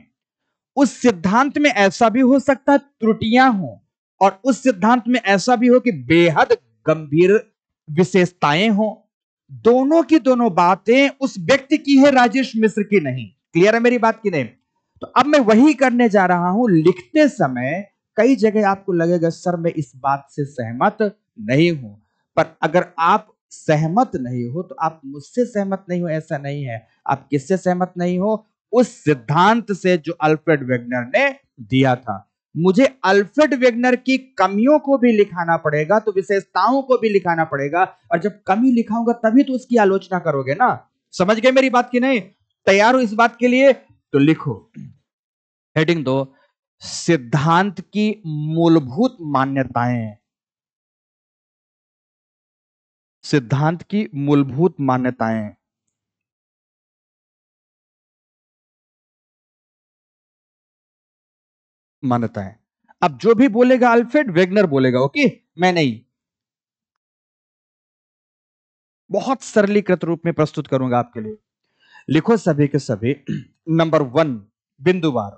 उस सिद्धांत में ऐसा भी हो सकता है त्रुटियां हो, और उस सिद्धांत में ऐसा भी हो कि बेहद गंभीर विशेषताएं हो। दोनों की दोनों बातें उस व्यक्ति की है, राजेश मिश्र की नहीं। क्लियर है मेरी बात की नहीं? तो अब मैं वही करने जा रहा हूं। लिखते समय कई जगह आपको लगेगा सर मैं इस बात से सहमत नहीं हूं, पर अगर आप सहमत नहीं हो तो आप मुझसे सहमत नहीं हो ऐसा नहीं है। आप किससे सहमत नहीं हो? उस सिद्धांत से जो अल्फ्रेड वेगनर ने दिया था। मुझे अल्फ्रेड वेगनर की कमियों को भी लिखाना पड़ेगा, तो विशेषताओं को भी लिखाना पड़ेगा, और जब कमी लिखाऊंगा तभी तो उसकी आलोचना करोगे ना। समझ गए मेरी बात की नहीं? तैयार हो इस बात के लिए? तो लिखो, हेडिंग दो, सिद्धांत की मूलभूत मान्यताएं। सिद्धांत की मूलभूत मान्यताएं। मान्यता है। अब जो भी बोलेगा अल्फ्रेड वेगनर बोलेगा, ओके, मैं नहीं। बहुत सरलीकृत रूप में प्रस्तुत करूंगा आपके लिए। लिखो सभी के सभी। नंबर वन, बिंदुवार।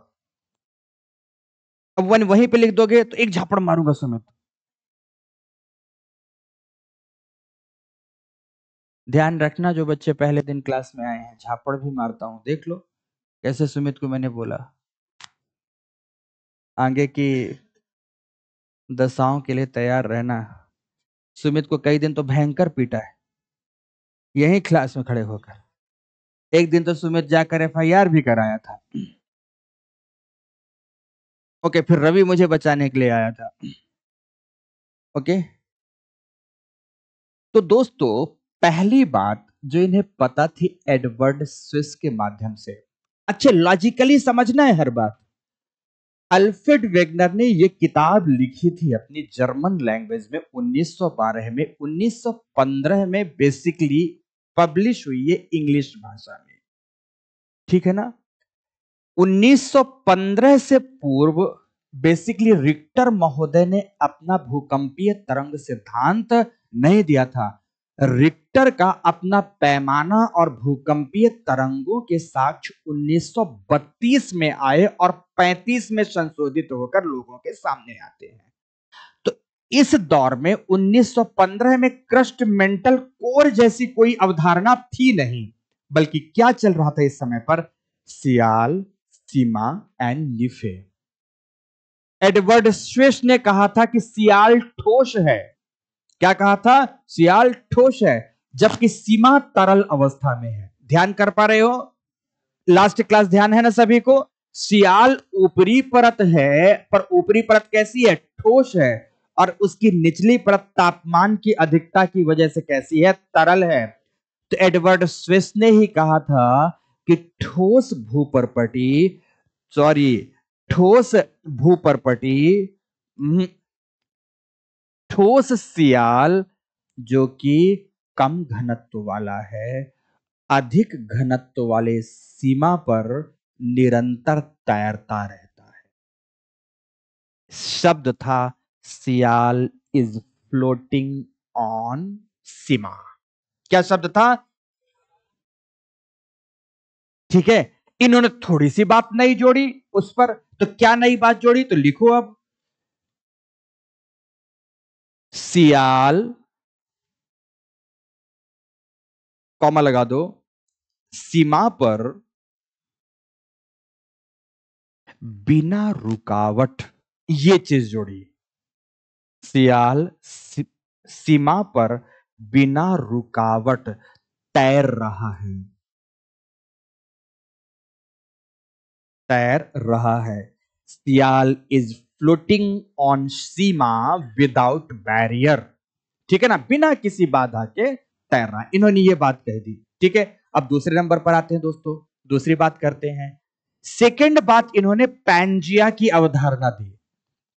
अब वन वहीं पे लिख दोगे तो एक झापड़ मारूंगा सुमित, ध्यान रखना। जो बच्चे पहले दिन क्लास में आए हैं, झापड़ भी मारता हूं, देख लो कैसे सुमित को मैंने बोला। आगे की दशाओं के लिए तैयार रहना। सुमित को कई दिन तो भयंकर पीटा है, यही क्लास में खड़े होकर। एक दिन तो सुमित जाकर एफ आई आर भी कराया था। ओके, फिर रवि मुझे बचाने के लिए आया था। ओके, तो दोस्तों पहली बात जो इन्हें पता थी एडवर्ड स्विस के माध्यम से, अच्छे लॉजिकली समझना है हर बात। अल्फ्रेड वेगनर ने यह किताब लिखी थी अपनी जर्मन लैंग्वेज में उन्नीस सौ बारह में, उन्नीस सौ पंद्रह में बेसिकली पब्लिश हुई है इंग्लिश भाषा में, ठीक है ना। उन्नीस सौ पंद्रह से पूर्व बेसिकली रिक्टर महोदय ने अपना भूकंपीय तरंग सिद्धांत नहीं दिया था। रिक्टर का अपना पैमाना और भूकंपीय तरंगों के साक्ष्य उन्नीस सौ बत्तीस में आए और पैंतीस में संशोधित होकर लोगों के सामने आते हैं। तो इस दौर में उन्नीस सौ पंद्रह में क्रस्ट मेंटल कोर जैसी कोई अवधारणा थी नहीं, बल्कि क्या चल रहा था इस समय पर, sial, sima and nife. Edward Suess ने कहा था कि सियाल ठोस है, क्या कहा था, सियाल ठोस है, जबकि सीमा तरल अवस्था में है। ध्यान कर पा रहे हो, लास्ट क्लास ध्यान है ना सभी को। सियाल ऊपरी परत है, पर ऊपरी परत कैसी है, ठोस है, और उसकी निचली परत तापमान की अधिकता की वजह से कैसी है, तरल है। तो एडवर्ड स्विस ने ही कहा था कि ठोस भूपर्पटी सॉरी ठोस भूपर्पटी ठोस सियाल जो कि कम घनत्व वाला है, अधिक घनत्व वाले सीमा पर निरंतर तैरता रहता है। शब्द था sial is floating on sima, क्या शब्द था, ठीक है। इन्होंने थोड़ी सी बात नहीं जोड़ी उस पर, तो क्या नई बात जोड़ी, तो लिखो अब, सियाल कॉमा लगा दो, सीमा पर बिना रुकावट, ये चीज जोड़ी, सियाल सी, सीमा पर बिना रुकावट तैर रहा है, तैर रहा है। Sial is floating on sima without barrier, ठीक है ना, बिना किसी बाधा के तैर रहा है, इन्होंने ये बात कह दी, ठीक है। अब दूसरे नंबर पर आते हैं दोस्तों, दूसरी बात करते हैं। सेकेंड बात इन्होंने पैंजिया की अवधारणा दी।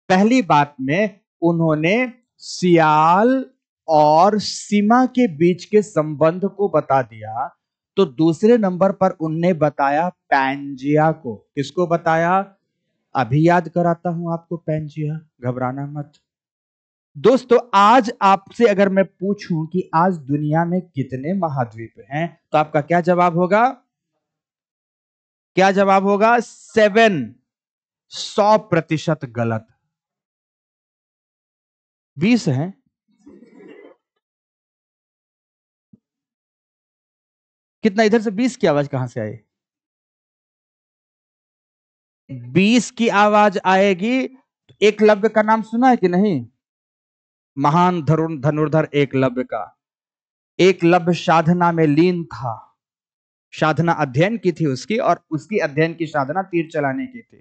पहली बात में उन्होंने सियाल और सीमा के बीच के संबंध को बता दिया, तो दूसरे नंबर पर उनने बताया पैंजिया को। किसको बताया, अभी याद कराता हूं आपको पैंजिया, घबराना मत दोस्तों। आज आपसे अगर मैं पूछूं कि आज दुनिया में कितने महाद्वीप हैं, तो आपका क्या जवाब होगा, क्या जवाब होगा, सेवन। सौ प्रतिशत गलत, बीस हैं, कितना इधर से, बीस की आवाज कहां से आई, बीस की आवाज आएगी। एकलव्य का नाम सुना है कि नहीं, महान धरुण धनुर्धर एकलव्य का। एकलव्य साधना में लीन था, साधना अध्ययन की थी उसकी, और उसकी अध्ययन की साधना तीर चलाने की थी।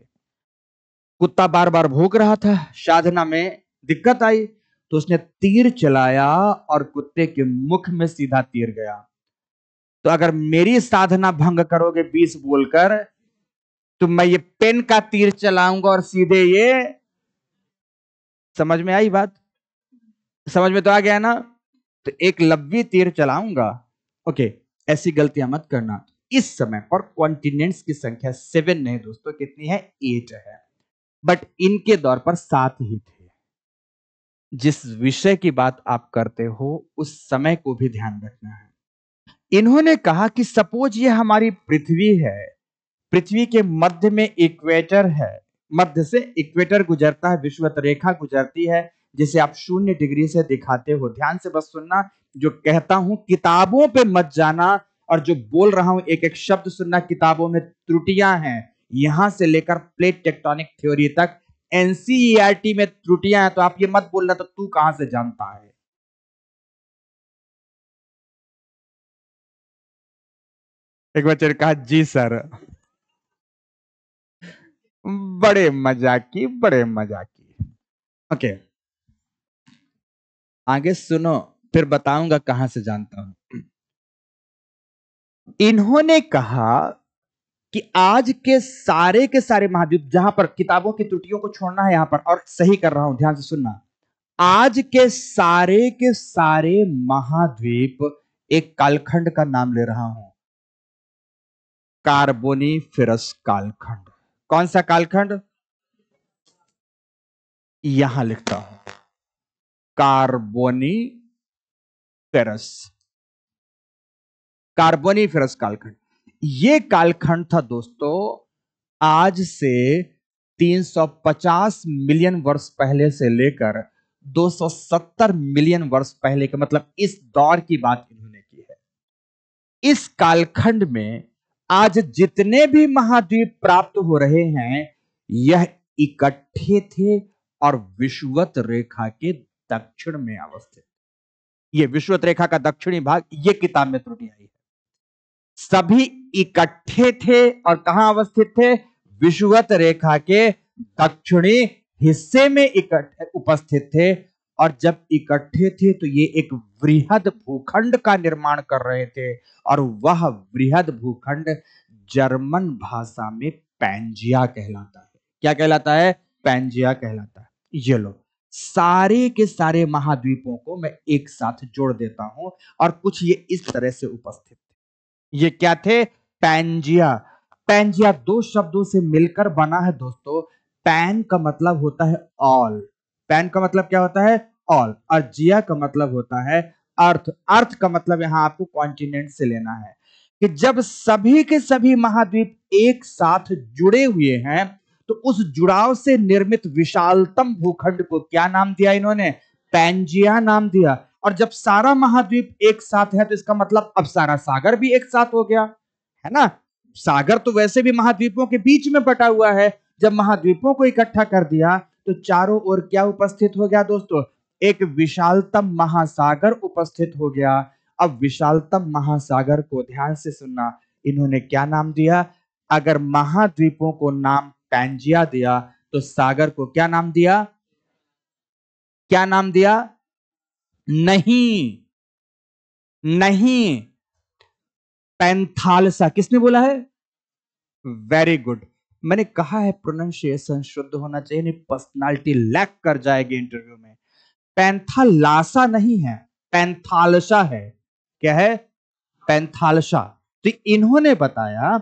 कुत्ता बार बार भौंक रहा था, साधना में दिक्कत आई, तो उसने तीर चलाया और कुत्ते के मुख में सीधा तीर गया। तो अगर मेरी साधना भंग करोगे बीस बोलकर, तो मैं ये पेन का तीर चलाऊंगा और सीधे ये, समझ में आई बात, समझ में तो आ गया ना, तो एक लब्बी तीर चलाऊंगा। ओके, ऐसी गलतियां मत करना। इस समय पर कॉन्टिनेंट्स की संख्या सेवन नहीं दोस्तों, कितनी है, एट है, बट इनके दौर पर सात ही थे। जिस विषय की बात आप करते हो उस समय को भी ध्यान रखना है। इन्होंने कहा कि सपोज ये हमारी पृथ्वी है, पृथ्वी के मध्य में इक्वेटर है, मध्य से इक्वेटर गुजरता है, विषुवत रेखा गुजरती है, जिसे आप शून्य डिग्री से दिखाते हो। ध्यान से बस सुनना जो कहता हूं, किताबों पे मत जाना, और जो बोल रहा हूं एक एक शब्द सुनना। किताबों में त्रुटियां हैं, यहां से लेकर प्लेट टेक्टोनिक थ्योरी तक N C E R T में त्रुटियां हैं, तो आप ये मत बोलना तो तू कहां से जानता है, एक बच्चे ने कहा जी सर। बड़े मजाकी बड़े मजाकी। ओके आगे सुनो, फिर बताऊंगा कहां से जानता हूं। इन्होंने कहा कि आज के सारे के सारे महाद्वीप, जहां पर किताबों की त्रुटियों को छोड़ना है यहां पर, और सही कर रहा हूं, ध्यान से सुनना, आज के सारे के सारे महाद्वीप एक कालखंड का नाम ले रहा हूं, कार्बोनीफेरस कालखंड। कौन सा कालखंड? यहां लिखता हूं कार्बोनीफेरस, कार्बोनीफेरस कालखंड। ये कालखंड था दोस्तों आज से तीन सौ पचास मिलियन वर्ष पहले से लेकर दो सौ सत्तर मिलियन वर्ष पहले के, मतलब इस दौर की बात इन्होंने की है। इस कालखंड में आज जितने भी महाद्वीप प्राप्त हो रहे हैं यह इकट्ठे थे और विषुवत रेखा के दक्षिण में अवस्थित। यह विषुवत रेखा का दक्षिणी भाग, यह किताब में त्रुटि आई है। सभी इकट्ठे थे और कहां अवस्थित थे? विषुवत रेखा के दक्षिणी हिस्से में इकट्ठे उपस्थित थे, और जब इकट्ठे थे तो ये एक वृहद भूखंड का निर्माण कर रहे थे, और वह वृहद भूखंड जर्मन भाषा में पैंजिया कहलाता है। क्या कहलाता है? पैंजिया कहलाता है। ये लो, सारे के सारे महाद्वीपों को मैं एक साथ जोड़ देता हूं, और कुछ ये इस तरह से उपस्थित थे। ये क्या थे? पैंजिया। पैंजिया दो शब्दों से मिलकर बना है दोस्तों, पैन का मतलब होता है ऑल, पैन का मतलब क्या होता है? ऑल। और जिया का मतलब होता है अर्थ, अर्थ का मतलब यहां आपको कॉन्टिनेंट से लेना है। कि जब सभी के सभी महाद्वीप एक साथ जुड़े हुए हैं तो उस जुड़ाव से निर्मित विशालतम भूखंड को क्या नाम दिया इन्होंने? पैंजिया नाम दिया। और जब सारा महाद्वीप एक साथ है तो इसका मतलब अब सारा सागर भी एक साथ हो गया है ना। सागर तो वैसे भी महाद्वीपों के बीच में बटा हुआ है, जब महाद्वीपों को इकट्ठा कर दिया तो चारों ओर क्या उपस्थित हो गया दोस्तों? एक विशालतम महासागर उपस्थित हो गया। अब विशालतम महासागर को ध्यान से सुनना, इन्होंने क्या नाम दिया? अगर महाद्वीपों को नाम पैंजिया दिया तो सागर को क्या नाम दिया? क्या नाम दिया? नहीं नहीं पैंथालसा। किसने बोला है? वेरी गुड, मैंने कहा है प्रोनाउंसिएशन शुद्ध होना चाहिए, नहीं पर्सनालिटी लैक कर जाएगी इंटरव्यू में। पैंथालासा नहीं है, पैंथालसा है। क्या है? पैंथालसा। तो इन्होंने बताया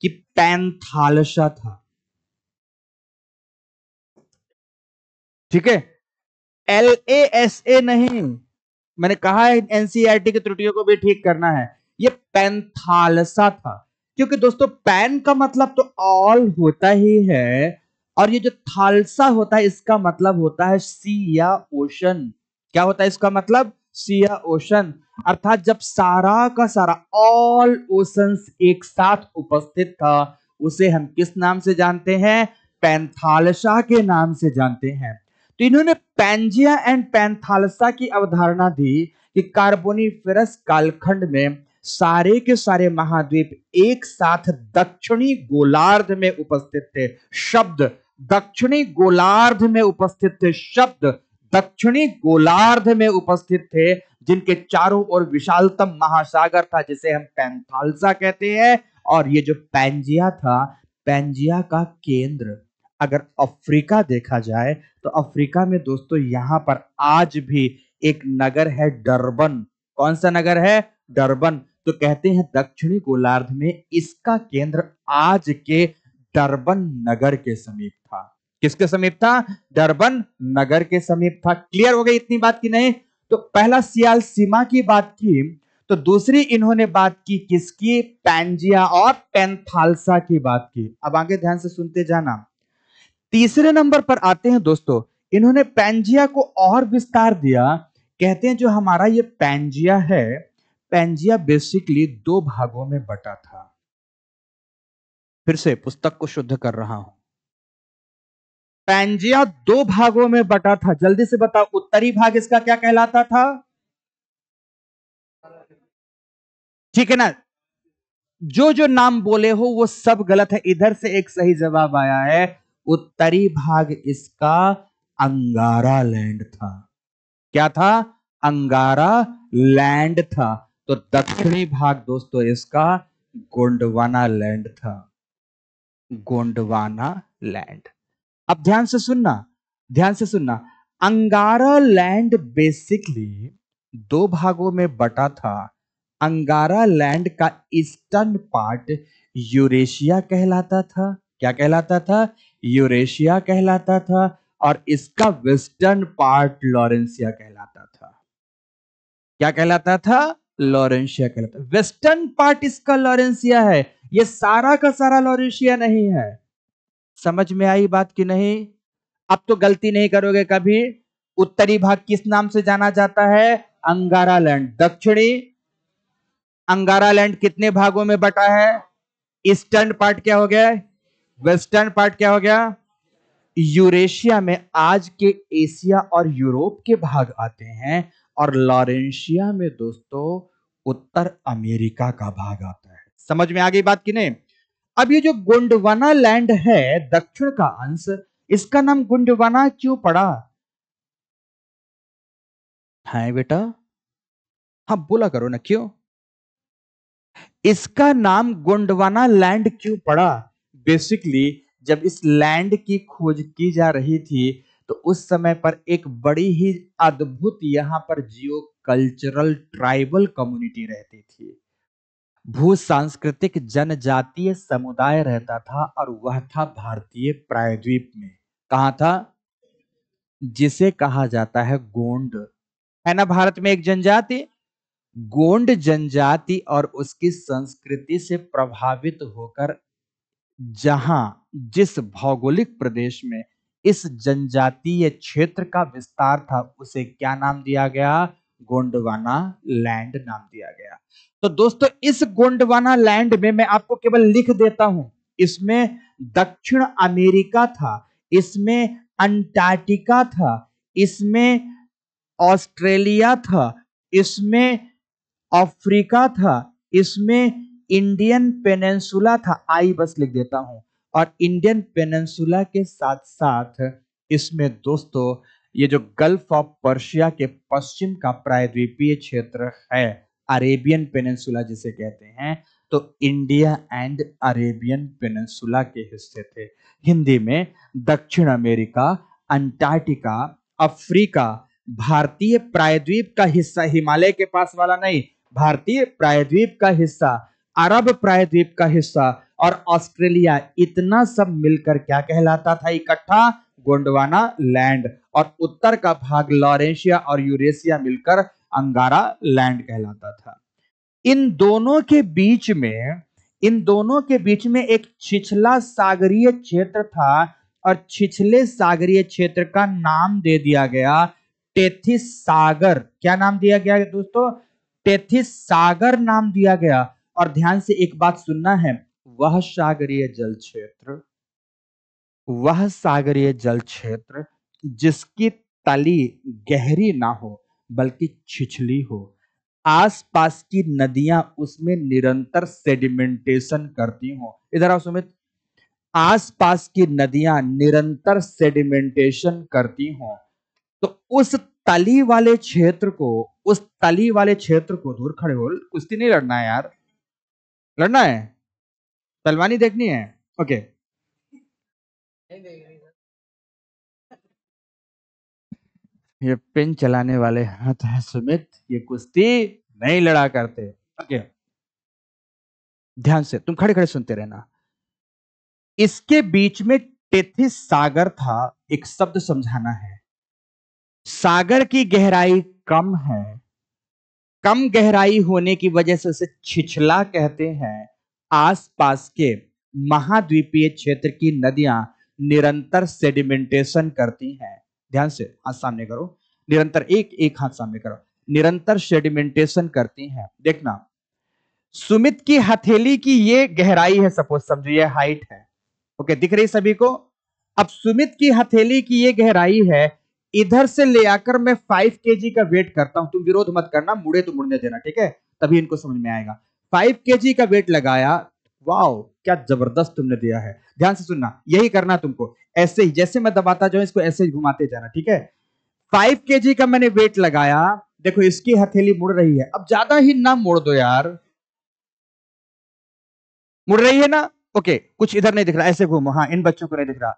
कि पैंथालसा था, ठीक है, एल ए एस ए नहीं। मैंने कहा है एनसीईआरटी की त्रुटियों को भी ठीक करना है। ये पैंथालसा था, क्योंकि दोस्तों पैन का मतलब तो ऑल होता ही है, और ये जो थालसा होता है इसका मतलब होता है सी या ओशन। क्या होता है इसका मतलब? सी या ओशन। अर्थात जब सारा का सारा ऑल ओशंस एक साथ उपस्थित था उसे हम किस नाम से जानते हैं? पैंथालसा के नाम से जानते हैं। तो इन्होंने पैंजिया एंड पैंथालसा की अवधारणा दी कि कार्बोनीफेरस कालखंड में सारे के सारे महाद्वीप एक साथ दक्षिणी गोलार्ध में उपस्थित थे। शब्द दक्षिणी गोलार्ध में उपस्थित थे, शब्द दक्षिणी गोलार्ध में उपस्थित थे, जिनके चारों ओर विशालतम महासागर था जिसे हम पैंथालसा कहते हैं। और ये जो पैंजिया था, पैंजिया का केंद्र, अगर अफ्रीका देखा जाए तो अफ्रीका में दोस्तों यहां पर आज भी एक नगर है डर्बन। कौन सा नगर है? डर्बन। तो कहते हैं दक्षिणी गोलार्ध में इसका केंद्र आज के डर्बन नगर के समीप था। किसके समीप था? डर्बन नगर के समीप था। क्लियर हो गई इतनी बात की नहीं? तो पहला सियाल सीमा की बात की, तो दूसरी इन्होंने बात की किसकी? पैंजिया और पैंथालसा की बात की। अब आगे ध्यान से सुनते जाना। तीसरे नंबर पर आते हैं दोस्तों, इन्होंने पैंजिया को और विस्तार दिया। कहते हैं जो हमारा ये पैंजिया है, पैंजिया बेसिकली दो भागों में बटा था। फिर से पुस्तक को शुद्ध कर रहा हूं, पैंजिया दो भागों में बटा था। जल्दी से बताओ, उत्तरी भाग इसका क्या कहलाता था? ठीक है ना, जो जो नाम बोले हो वो सब गलत है। इधर से एक सही जवाब आया है, उत्तरी भाग इसका अंगारा लैंड था। क्या था? अंगारा लैंड था। तो दक्षिणी भाग दोस्तों इसका गोंडवाना लैंड था, गोंडवाना लैंड। अब ध्यान से सुनना, ध्यान से सुनना, अंगारा लैंड बेसिकली दो भागों में बटा था। अंगारा लैंड का ईस्टर्न पार्ट यूरेशिया कहलाता था। क्या कहलाता था? यूरेशिया कहलाता था। और इसका वेस्टर्न पार्ट लॉरेंशिया कहलाता था। क्या कहलाता था? लॉरेंशिया कहलाता था। वेस्टर्न पार्ट इसका लॉरेंशिया है, ये सारा का सारा लॉरेंशिया नहीं है। समझ में आई बात कि नहीं? अब तो गलती नहीं करोगे कभी। उत्तरी भाग किस नाम से जाना जाता है? Angara land. दक्षिणी अंगारा लैंड कितने भागों में बटा है? ईस्टर्न पार्ट क्या हो गया? वेस्टर्न पार्ट क्या हो गया? यूरेशिया में आज के एशिया और यूरोप के भाग आते हैं, और लॉरेंशिया में दोस्तों उत्तर अमेरिका का भाग आता है। समझ में आ गई बात कि नहीं? अब ये जो गोंडवाना लैंड है दक्षिण का अंश, इसका नाम गोंडवाना क्यों पड़ा है बेटा? हाँ बोला करो ना, क्यों इसका नाम गोंडवाना लैंड क्यों पड़ा? बेसिकली जब इस लैंड की खोज की जा रही थी तो उस समय पर एक बड़ी ही अद्भुत यहाँ पर जियो कल्चरल ट्राइबल कम्युनिटी रहती थी, भू सांस्कृतिक जनजातीय समुदाय रहता था, और वह था भारतीय प्रायद्वीप में। कहाँ था? जिसे कहा जाता है गोंड। है ना भारत में एक जनजाति, गोंड जनजाति, और उसकी संस्कृति से प्रभावित होकर जहां जिस भौगोलिक प्रदेश में इस जनजातीय क्षेत्र का विस्तार था उसे क्या नाम दिया गया? गोंडवाना लैंड नाम दिया गया। तो दोस्तों इस गोंडवाना लैंड में मैं आपको केवल लिख देता हूं, इसमें दक्षिण अमेरिका था, इसमें अंटार्कटिका था, इसमें ऑस्ट्रेलिया था, इसमें अफ्रीका था, इसमें इंडियन पेनिनसुला था। आई बस लिख देता हूं। और इंडियन पेनिनसुला के साथ साथ इसमें दोस्तों ये जो गल्फ ऑफ पर्शिया के पश्चिम का प्रायद्वीपीय क्षेत्र है, अरेबियन पेनिनसुला जिसे कहते हैं, तो इंडिया एंड अरेबियन पेनिनसुला के हिस्से थे। हिंदी में दक्षिण अमेरिका, अंटार्कटिका, अफ्रीका, भारतीय प्रायद्वीप का हिस्सा, हिमालय के पास वाला नहीं, भारतीय प्रायद्वीप का हिस्सा, अरब प्रायद्वीप का हिस्सा और ऑस्ट्रेलिया, इतना सब मिलकर क्या कहलाता था इकट्ठा? गोंडवाना लैंड। और उत्तर का भाग लॉरेंशिया और यूरेशिया मिलकर अंगारा लैंड कहलाता था। इन दोनों के बीच में इन दोनों के बीच में एक छिछला सागरीय क्षेत्र था, और छिछले सागरीय क्षेत्र का नाम दे दिया गया टेथिस सागर। क्या नाम दिया गया दोस्तों? टेथिस सागर नाम दिया गया। और ध्यान से एक बात सुनना है, वह सागरीय जल क्षेत्र वह सागरीय जल क्षेत्र जिसकी तली गहरी ना हो बल्कि छिछली हो, आसपास की नदियां उसमें निरंतर सेडिमेंटेशन करती हो। इधर आओ सुमित, आसपास की नदियां निरंतर सेडिमेंटेशन करती हो, तो उस तली वाले क्षेत्र को उस तली वाले क्षेत्र को दूर खड़े हो, कुश्ती नहीं लड़ना है यार, लड़ना है, पहलवानी देखनी है, ओके ये पिन चलाने वाले हाथ है सुमित, ये कुश्ती नहीं लड़ा करते। ओके ध्यान से तुम खड़े खड़े सुनते रहना। इसके बीच में टेथिस सागर था। एक शब्द समझाना है, सागर की गहराई कम है, कम गहराई होने की वजह से उसे छिछला कहते हैं। आसपास के महाद्वीपीय क्षेत्र की नदियां निरंतर सेडिमेंटेशन करती हैं। ध्यान से हाथ सामने करो, निरंतर एक एक हाथ सामने करो, निरंतर सेडिमेंटेशन करती हैं। देखना सुमित की हथेली की ये गहराई है, सपोज समझो ये हाइट है, ओके दिख रही सभी को? अब सुमित की हथेली की ये गहराई है, इधर से ले आकर मैं फाइव केजी का वेट करता हूं, तुम विरोध मत करना, मुड़े तो मुड़ने देना, ठीक है? तभी इनको समझ में आएगा। पाँच केजी का वेट लगाया। वाओ, क्या जबरदस्त तुमने दिया है। ध्यान से सुनना, यही करना तुमको, ऐसे ही जैसे मैं दबाता जाऊं इसको ऐसे ही घुमाते जाना, ठीक है। पाँच केजी का मैंने वेट लगाया, देखो इसकी हथेली मुड़ रही है। अब ज्यादा ही ना मोड़ दो यार, मुड़ रही है ना। ओके, कुछ इधर नहीं दिख रहा, ऐसे घूमो। हाँ, इन बच्चों को नहीं दिख रहा,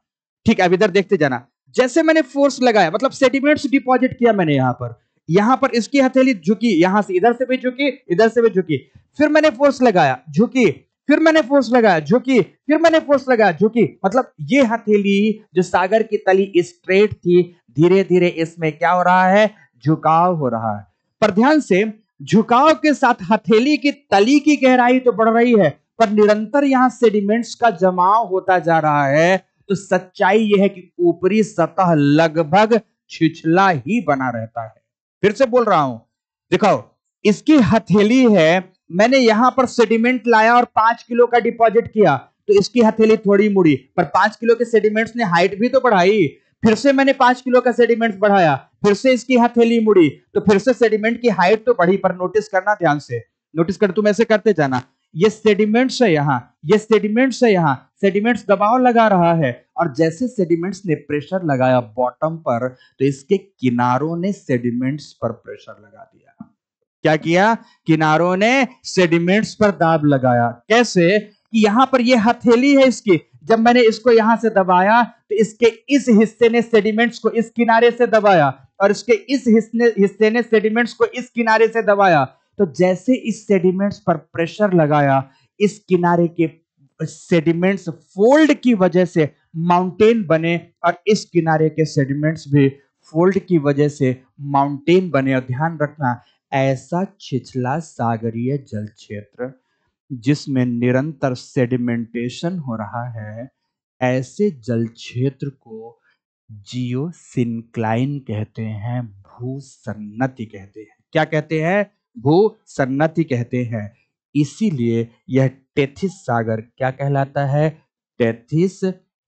ठीक है। अब इधर देखते जाना, जैसे मैंने फोर्स लगाया मतलब सेंटीमीटर्स डिपॉजिट किया मैंने यहाँ पर, यहाँ पर इसकी हथेली झुकी, यहाँ से इधर से भी झुकी, इधर से भी झुकी। फिर मैंने फोर्स लगाया, झुकी, फिर मैंने फोर्स लगाया, झुकी, फिर मैंने फोर्स लगाया, झुकी। मतलब ये हथेली जो सागर की तली स्ट्रेट थी, धीरे धीरे इसमें क्या हो रहा है, झुकाव हो रहा है। पर ध्यान से, झुकाव के साथ हथेली की तली की गहराई तो बढ़ रही है, पर निरंतर यहाँ सेडिमेंट्स का जमाव होता जा रहा है। तो सच्चाई यह है कि ऊपरी सतह लगभग छिछला ही बना रहता है। फिर से बोल रहा हूं, दिखाओ, इसकी हथेली है, मैंने यहां पर सेडिमेंट लाया और पांच किलो का डिपॉजिट किया, तो इसकी हथेली थोड़ी मुड़ी, पर पांच किलो के सेडिमेंट्स ने हाइट भी तो बढ़ाई। फिर से मैंने पांच किलो का सेडिमेंट बढ़ाया, फिर से इसकी हथेली मुड़ी, तो फिर से सेडिमेंट की हाइट तो बढ़ी। पर नोटिस करना, ध्यान से नोटिस कर, तुम ऐसे करते जाना, ये सेडिमेंट्स है यहाँ, ये सेडिमेंट्स है यहाँ, सेडिमेंट्स दबाव लगा रहा है, और जैसे सेडिमेंट्स ने प्रेशर लगाया बॉटम पर, तो इसके किनारों ने सेडिमेंट्स पर प्रेशर लगा दिया। क्या किया, किनारों ने सेडिमेंट्स पर दाब लगाया। कैसे कि यहाँ पर ये हथेली है इसकी, जब मैंने इसको यहाँ से दबाया तो इसके इस हिस्से ने सेडिमेंट्स को इस किनारे से दबाया, और इसके इस हिस्से ने सेडिमेंट्स को इस किनारे से दबाया। तो जैसे इस सेडिमेंट्स पर प्रेशर लगाया, इस किनारे के सेडिमेंट्स फोल्ड की वजह से माउंटेन बने, और इस किनारे के सेडिमेंट्स भी फोल्ड की वजह से माउंटेन बने। और ध्यान रखना, ऐसा छिछला सागरीय जल क्षेत्र जिसमें निरंतर सेडिमेंटेशन हो रहा है, ऐसे जल क्षेत्र को जियोसिंक्लाइन कहते हैं, भूसन्नति कहते हैं। क्या कहते हैं, भूसन्नति कहते हैं। इसीलिए यह टेथिस सागर क्या कहलाता है, टेथिस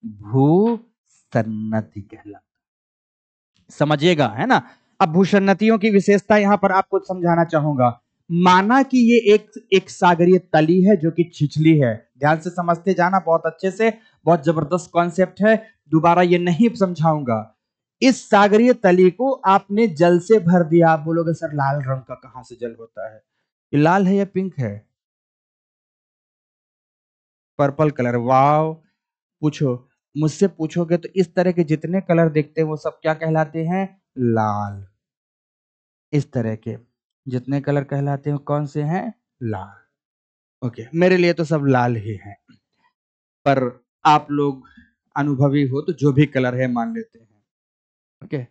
भूसन्नति कहलाता है। समझिएगा, है ना। अब भूसन्नतियों की विशेषता यहां पर आपको समझाना चाहूंगा। माना कि ये एक एक सागरीय तली है जो कि छिछली है। ध्यान से समझते जाना बहुत अच्छे से, बहुत जबरदस्त कॉन्सेप्ट है, दोबारा ये नहीं समझाऊंगा। इस सागरीय तली को आपने जल से भर दिया। आप बोलोगे सर लाल रंग का कहां से जल होता है, ये लाल है या पिंक है, पर्पल कलर। वाव, पूछो मुझसे, पूछोगे तो इस तरह के जितने कलर देखते हैं वो सब क्या कहलाते हैं, लाल। इस तरह के जितने कलर कहलाते हैं कौन से हैं, लाल। ओके, मेरे लिए तो सब लाल ही है, पर आप लोग अनुभवी हो तो जो भी कलर है मान लेते हैं। Okay okay.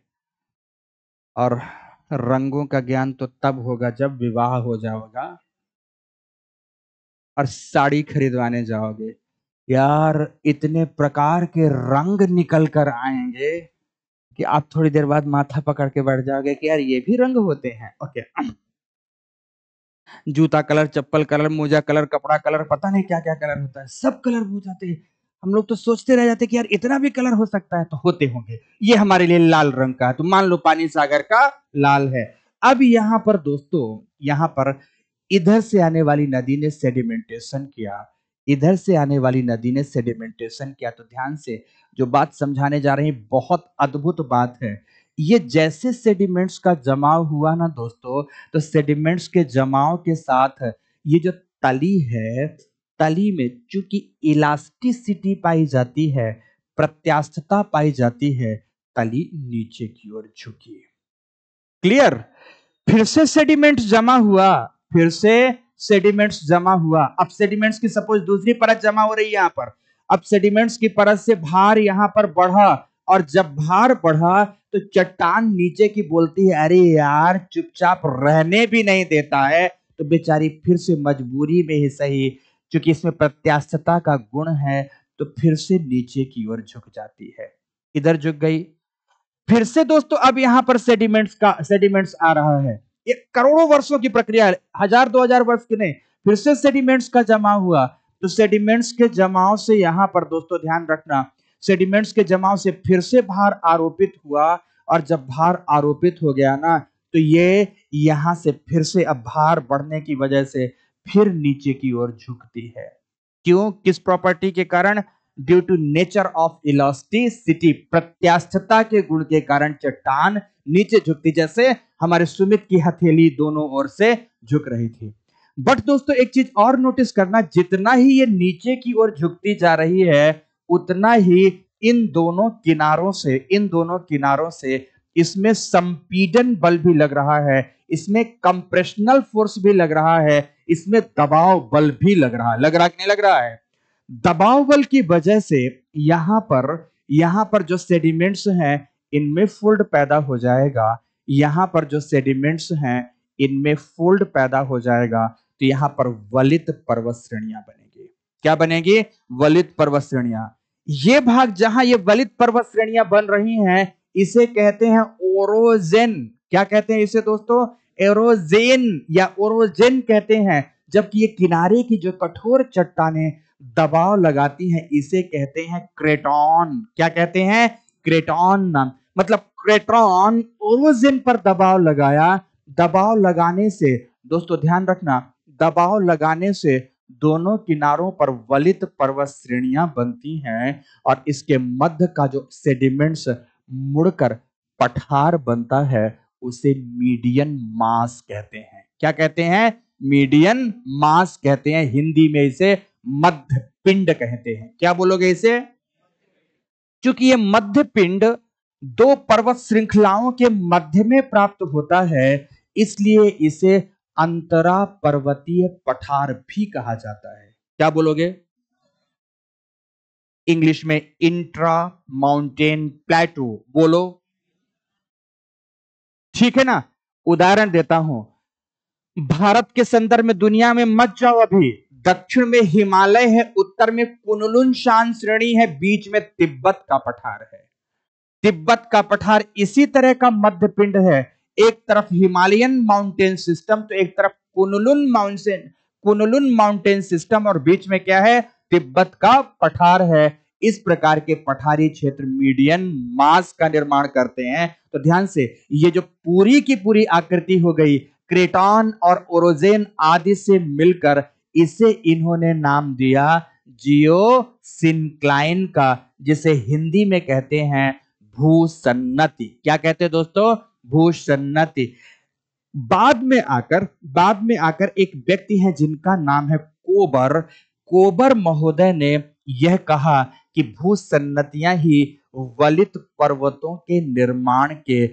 और रंगों का ज्ञान तो तब होगा जब विवाह हो जाओगा और साड़ी खरीदवाने जाओगे। यार इतने प्रकार के रंग निकल कर आएंगे कि आप थोड़ी देर बाद माथा पकड़ के बैठ जाओगे कि यार ये भी रंग होते हैं। Okay okay. जूता कलर, चप्पल कलर, मोजा कलर, कपड़ा कलर, पता नहीं क्या क्या कलर होता है, सब कलर हो जाते हैं। हम लोग तो सोचते रह जाते कि यार इतना भी कलर हो सकता है, तो होते होंगे। ये हमारे लिए लाल रंग का है, तो मान लो पानी सागर का लाल है। अब यहाँ पर दोस्तों, यहाँ पर इधर से आने वाली नदी ने सेडिमेंटेशन किया, इधर से आने वाली नदी ने सेडिमेंटेशन किया। तो ध्यान से, जो बात समझाने जा रही है बहुत अद्भुत बात है। ये जैसे सेडिमेंट्स का जमाव हुआ ना दोस्तों, तो सेडिमेंट्स के जमाव के साथ ये जो तली है, तली में चूंकि इलास्टिसिटी पाई जाती है, प्रत्यास्थता पाई जाती है, तली नीचे की ओर झुकी। क्लियर। फिर से सेडिमेंट जमा हुआ, फिर से सेडिमेंट्स जमा हुआ। अब सेडिमेंट्स की सपोज दूसरी परत जमा हो रही है यहाँ पर। अब सेडिमेंट्स की परत से भार यहाँ पर बढ़ा, और जब भार बढ़ा तो चट्टान नीचे की बोलती है अरे यार चुपचाप रहने भी नहीं देता है, तो बेचारी फिर से मजबूरी में ही सही, क्योंकि इसमें प्रत्यास्थता का गुण है, तो फिर से नीचे की ओर झुक जाती है। इधर झुक गई। फिर से दोस्तों अब यहाँ पर सेडिमेंट्स का सेडिमेंट्स आ रहा है। ये करोड़ों वर्षों की प्रक्रिया है, हजार दो हजार वर्ष की नहीं। फिर से सेडिमेंट्स का जमाव हुआ, तो सेडिमेंट्स के जमाव से यहाँ पर दोस्तों ध्यान रखना, सेडिमेंट्स के जमाव से फिर से भार आरोपित हुआ, और जब भार आरोपित हो गया ना, तो ये यहाँ से फिर से अब भार बढ़ने की वजह से फिर नीचे की ओर झुकती है। क्यों, किस प्रॉपर्टी के कारण? Due to nature of elasticity, प्रत्यास्थता के गुण के कारण चट्टान नीचे झुकती, जैसे हमारे सुमित की हथेली दोनों ओर से झुक रही थी। बट दोस्तों एक चीज और नोटिस करना, जितना ही ये नीचे की ओर झुकती जा रही है उतना ही इन दोनों किनारों से इन दोनों किनारों से इसमें संपीडन बल भी लग रहा है, इसमें कंप्रेशनल फोर्स भी लग रहा है, इसमें दबाव बल भी लग रहा है। लग रहा कि नहीं लग रहा है? दबाव बल की वजह से यहां पर यहां पर जो सेडिमेंट्स हैं इनमें फोल्ड पैदा हो जाएगा, यहां पर जो सेडिमेंट्स हैं इनमें फोल्ड पैदा हो जाएगा, तो यहां पर वलित पर्वत श्रेणियां बनेगी। क्या बनेगी? वलित पर्वत श्रेणियां। ये भाग जहां ये वलित पर्वत श्रेणियां बन रही हैं इसे कहते हैं ओरोजेन। क्या कहते हैं इसे दोस्तों? एरोजेन या ओरोजेन कहते हैं। जबकि ये किनारे की जो कठोर चट्टाने दबाव लगाती हैं इसे कहते हैं क्रेटॉन। क्या कहते हैं? क्रेटॉन नाम, मतलब क्रेटॉन ओरोजेन पर दबाव लगाया। दबाव लगाने से दोस्तों ध्यान रखना, दबाव लगाने से दोनों किनारों पर वलित पर्वत श्रेणियां बनती हैं और इसके मध्य का जो सेडिमेंट्स मुड़कर पठार बनता है उसे मीडियन मास कहते हैं। क्या कहते हैं? मीडियन मास कहते हैं। हिंदी में इसे मध्य पिंड कहते हैं। क्या बोलोगे इसे? क्योंकि ये मध्य पिंड दो पर्वत श्रृंखलाओं के मध्य में प्राप्त होता है, इसलिए इसे अंतरा पर्वतीय पठार भी कहा जाता है। क्या बोलोगे? इंग्लिश में इंट्रा माउंटेन प्लेटो बोलो, ठीक है ना। उदाहरण देता हूं, भारत के संदर्भ में दुनिया में मत जाओ अभी। दक्षिण में हिमालय है, उत्तर में कुनलुन शान श्रेणी है, बीच में तिब्बत का पठार है। तिब्बत का पठार इसी तरह का मध्य पिंड है। एक तरफ हिमालयन माउंटेन सिस्टम तो एक तरफ Kunlun mountain Kunlun mountain system और बीच में क्या है? तिब्बत का पठार है। इस प्रकार के पठारी क्षेत्र मीडियन मास का निर्माण करते हैं। तो ध्यान से, ये जो पूरी की पूरी आकृति हो गई क्रेटॉन और ओरोजेन आदि से मिलकर इसे इन्होंने नाम दिया जियोसिनक्लाइन का, जिसे हिंदी में कहते हैं भूसन्नति। क्या कहते हैं दोस्तों? भूसन्नति। बाद में आकर बाद में आकर एक व्यक्ति हैं जिनका नाम है कोबर। कोबर महोदय ने यह कहा कि भूसन्नतियां ही वलित पर्वतों के निर्माण के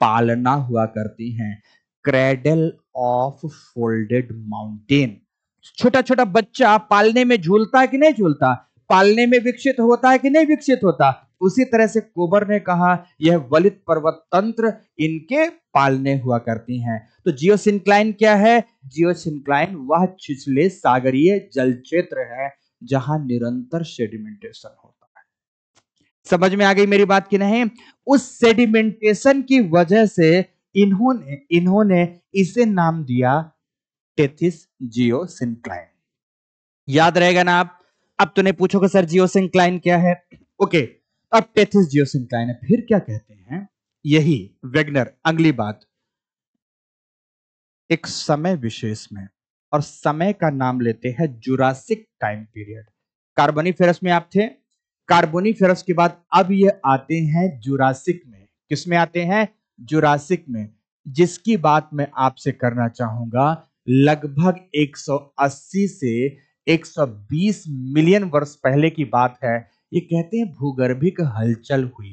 पालना हुआ करती हैं। Cradle of folded mountain. छोटा छोटा बच्चा पालने में झूलता है कि नहीं झूलता, पालने में विकसित होता है कि नहीं विकसित होता, उसी तरह से कोबर ने कहा यह वलित पर्वत तंत्र इनके पालने हुआ करती हैं। तो जियोसिनक्लाइन क्या है? जियोसिनक्लाइन वह छिछले सागरीय जल क्षेत्र है जहां निरंतर सेडिमेंटेशन होता है। समझ में आ गई मेरी बात कि नहीं? उस सेडिमेंटेशन की वजह से इन्होंने इन्होंने इसे नाम दिया टेथिस जियोसिनक्लाइन। याद रहेगा ना आप? अब तूने पूछोगे सर जियोसिनक्लाइन क्या है, ओके, अब टेथिस जियोसिनक्लाइन है, फिर क्या कहते हैं? यही वेगनर अगली बात, एक समय विशेष में, और समय का नाम लेते हैं जुरासिक टाइम पीरियड। कार्बोनिफेरस में आप थे, कार्बोनिफेरस के बाद अब ये आते हैं जुरासिक में। किसमें आते हैं? जुरासिक में, जिसकी बात मैं आपसे करना चाहूंगा। लगभग एक सौ अस्सी से एक सौ बीस मिलियन वर्ष पहले की बात है। ये कहते हैं भूगर्भिक हलचल हुई।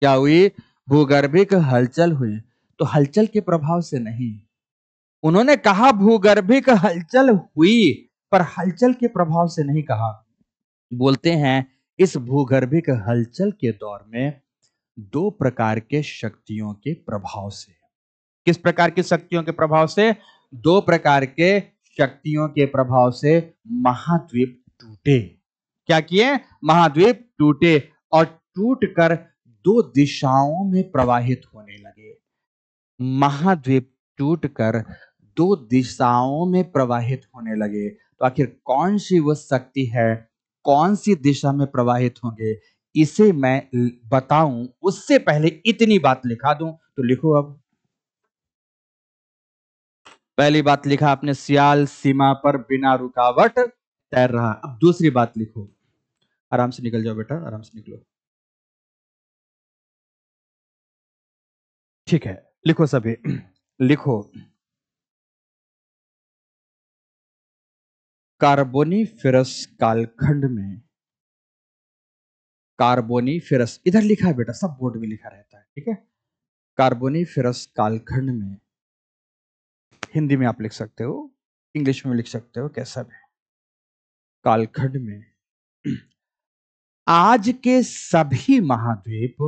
क्या हुई? भूगर्भिक हलचल हुई। तो हलचल के प्रभाव से नहीं, उन्होंने कहा भूगर्भिक हलचल हुई, पर हलचल के प्रभाव से नहीं कहा। बोलते हैं इस भूगर्भिक हलचल के दौर में दो प्रकार के शक्तियों के प्रभाव से। किस प्रकार की शक्तियों के प्रभाव से? दो प्रकार के शक्तियों के प्रभाव से महाद्वीप टूटे। क्या किए? महाद्वीप टूटे और टूटकर दो दिशाओं में प्रवाहित होने लगे। महाद्वीप टूटकर दो दिशाओं में प्रवाहित होने लगे। तो आखिर कौन सी वो शक्ति है, कौन सी दिशा में प्रवाहित होंगे, इसे मैं बताऊं उससे पहले इतनी बात लिखा दूं। तो लिखो अब, पहली बात लिखा आपने सियाल सीमा पर बिना रुकावट तैर रहा। अब दूसरी बात लिखो, आराम से निकल जाओ बेटा, आराम से निकलो। ठीक है, लिखो सभी लिखो। कार्बोनीफेरस कालखंड में, कार्बोनीफेरस इधर लिखा है बेटा, सब बोर्ड में लिखा रहता है, ठीक है। कार्बोनीफेरस कालखंड में, हिंदी में आप लिख सकते हो, इंग्लिश में लिख सकते हो, कैसा भी। कालखंड में आज के सभी महाद्वीप,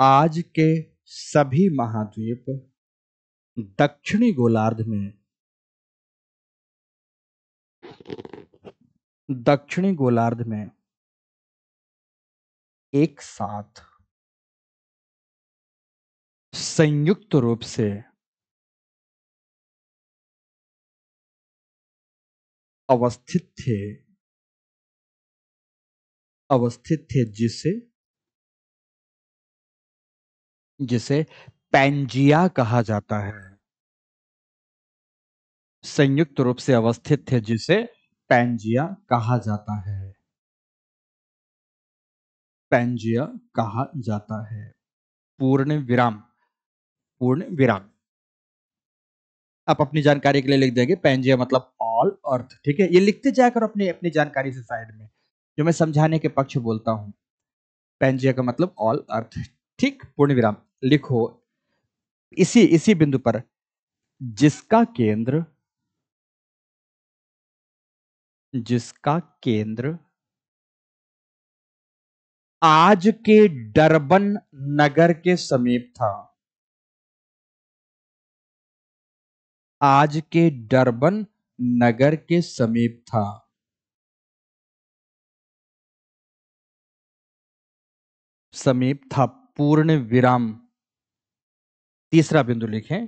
आज के सभी महाद्वीप दक्षिणी गोलार्ध में, दक्षिणी गोलार्ध में एक साथ संयुक्त रूप से अवस्थित थे, अवस्थित थे जिसे जिसे पैंजिया कहा जाता है। संयुक्त रूप से अवस्थित थे जिसे पैंजिया कहा जाता है, पैंजिया कहा जाता है। पूर्ण विराम, पूर्ण विराम। आप अपनी जानकारी के लिए लिख देंगे पैंजिया मतलब ऑल अर्थ, ठीक है। ये लिखते जाकर अपने अपनी जानकारी से साइड में, जो मैं समझाने के पक्ष बोलता हूं। पैंजिया का मतलब ऑल अर्थ, ठीक। पूर्ण विराम लिखो। इसी इसी बिंदु पर जिसका केंद्र, जिसका केंद्र आज के डर्बन नगर के समीप था, आज के डर्बन नगर के समीप था। समीप था पूर्ण विराम। तीसरा बिंदु लिखें,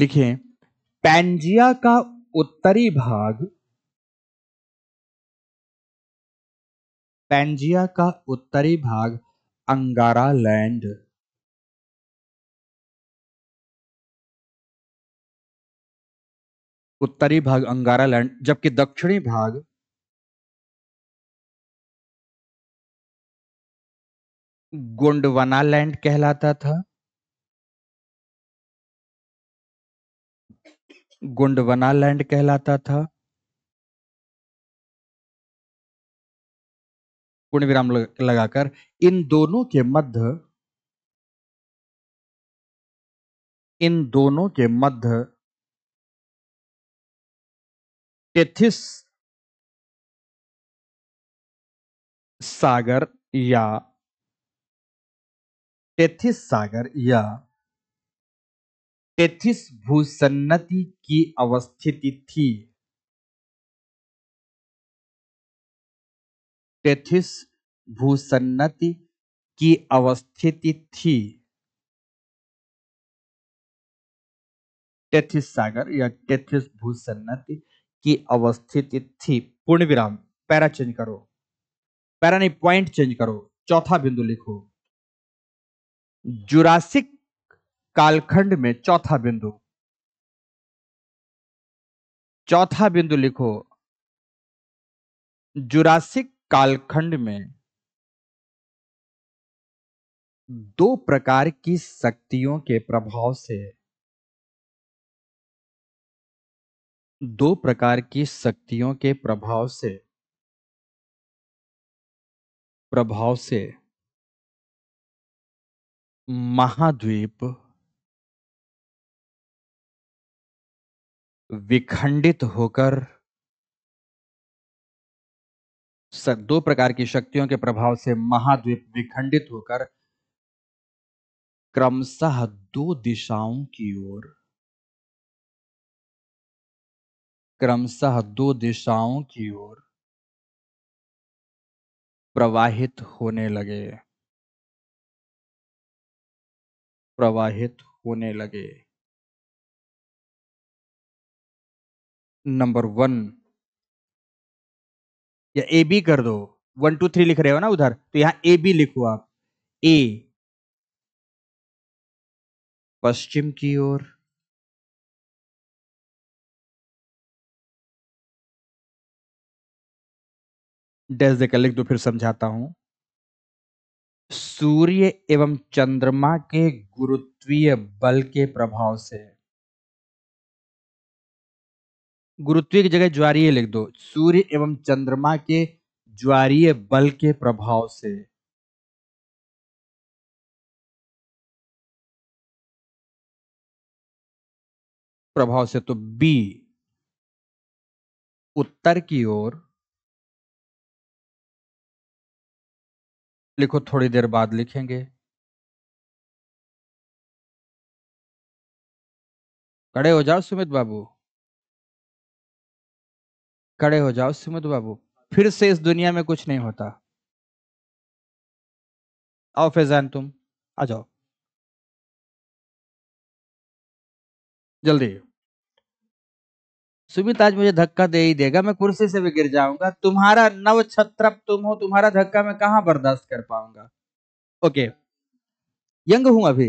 लिखें पैंजिया का उत्तरी भाग, पैंजिया का उत्तरी भाग अंगारा लैंड, उत्तरी भाग अंगारा लैंड, जबकि दक्षिणी भाग, गोंडवाना लैंड कहलाता था, गोंडवाना लैंड कहलाता था। पूर्ण विराम लगाकर इन दोनों के मध्य, इन दोनों के मध्य टेथिस सागर या टेथिस सागर या टेथिस भूसन्नति की अवस्थिति थी, टेथिस भूसन्नति की अवस्थिति थी। टेथिस सागर या टेथिस भूसन्नति की अवस्थिति थी। पूर्ण विराम। पैरा चेंज करो, पैरा नहीं पॉइंट चेंज करो। चौथा बिंदु लिखो, जुरासिक कालखंड में, चौथा बिंदु, चौथा बिंदु लिखो, जुरासिक कालखंड में दो प्रकार की शक्तियों के प्रभाव से, दो प्रकार की शक्तियों के प्रभाव से, प्रभाव से महाद्वीप विखंडित होकर, दो प्रकार की शक्तियों के प्रभाव से महाद्वीप विखंडित होकर क्रमशः दो दिशाओं की ओर, क्रमशः दो दिशाओं की ओर प्रवाहित होने लगे, प्रवाहित होने लगे। नंबर वन या ए बी कर दो, वन टू थ्री लिख रहे हो ना उधर, तो यहां ए बी लिखो आप, ए पश्चिम की ओर। डैश दे कलेक्ट तो फिर समझाता हूं। सूर्य एवं चंद्रमा के गुरुत्वीय बल के प्रभाव से, गुरुत्वीय की जगह ज्वारीय लिख दो, सूर्य एवं चंद्रमा के ज्वारीय बल के प्रभाव से प्रभाव से तो बी उत्तर की ओर लिखो, थोड़ी देर बाद लिखेंगे। खड़े हो जाओ सुमित बाबू, खड़े हो जाओ सुमित बाबू, फिर से इस दुनिया में कुछ नहीं होता। आओ फैजान तुम आ जाओ जल्दी। सुमित आज मुझे धक्का दे ही देगा, मैं कुर्सी से भी गिर जाऊंगा। तुम्हारा नव छत्रप तुम हो, तुम्हारा धक्का मैं कहां बर्दाश्त कर पाऊंगा। ओके यंग हूं अभी,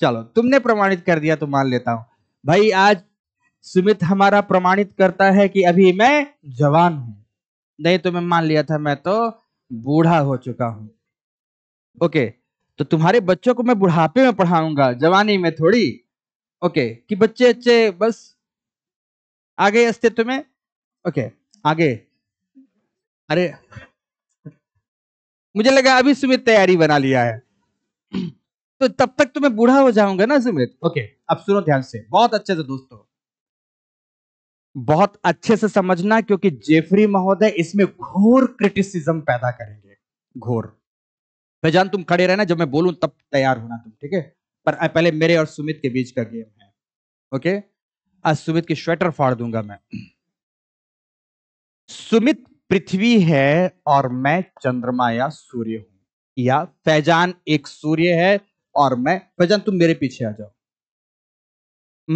चलो तुमने प्रमाणित कर दिया तो मान लेता हूं। भाई आज सुमित हमारा प्रमाणित करता है कि अभी मैं जवान हूं, नहीं तो मैं मान लिया था मैं तो बूढ़ा हो चुका हूं। ओके तो तुम्हारे बच्चों को मैं बुढ़ापे में पढ़ाऊंगा, जवानी में थोड़ी। ओके कि बच्चे अच्छे बस आगे अस्तित्व में। ओके आगे, अरे मुझे लगा अभी सुमित तैयारी बना लिया है, तो तब तक तो मैं बूढ़ा हो जाऊंगा ना सुमित। ओके अब सुनो ध्यान से, बहुत अच्छे से दोस्तों, बहुत अच्छे से समझना, क्योंकि जेफरी महोदय इसमें घोर क्रिटिसिज्म पैदा करेंगे, घोर। फैजान तुम खड़े रहना, जब मैं बोलूं तब तैयार होना तुम, ठीक है। पर पहले मेरे और सुमित के बीच का गेम है। ओके आज सुमित की स्वेटर फाड़ दूंगा मैं। सुमित पृथ्वी है और मैं चंद्रमा या सूर्य हूं, या फैजान एक सूर्य है और मैं, फैजान तुम मेरे पीछे आ जाओ,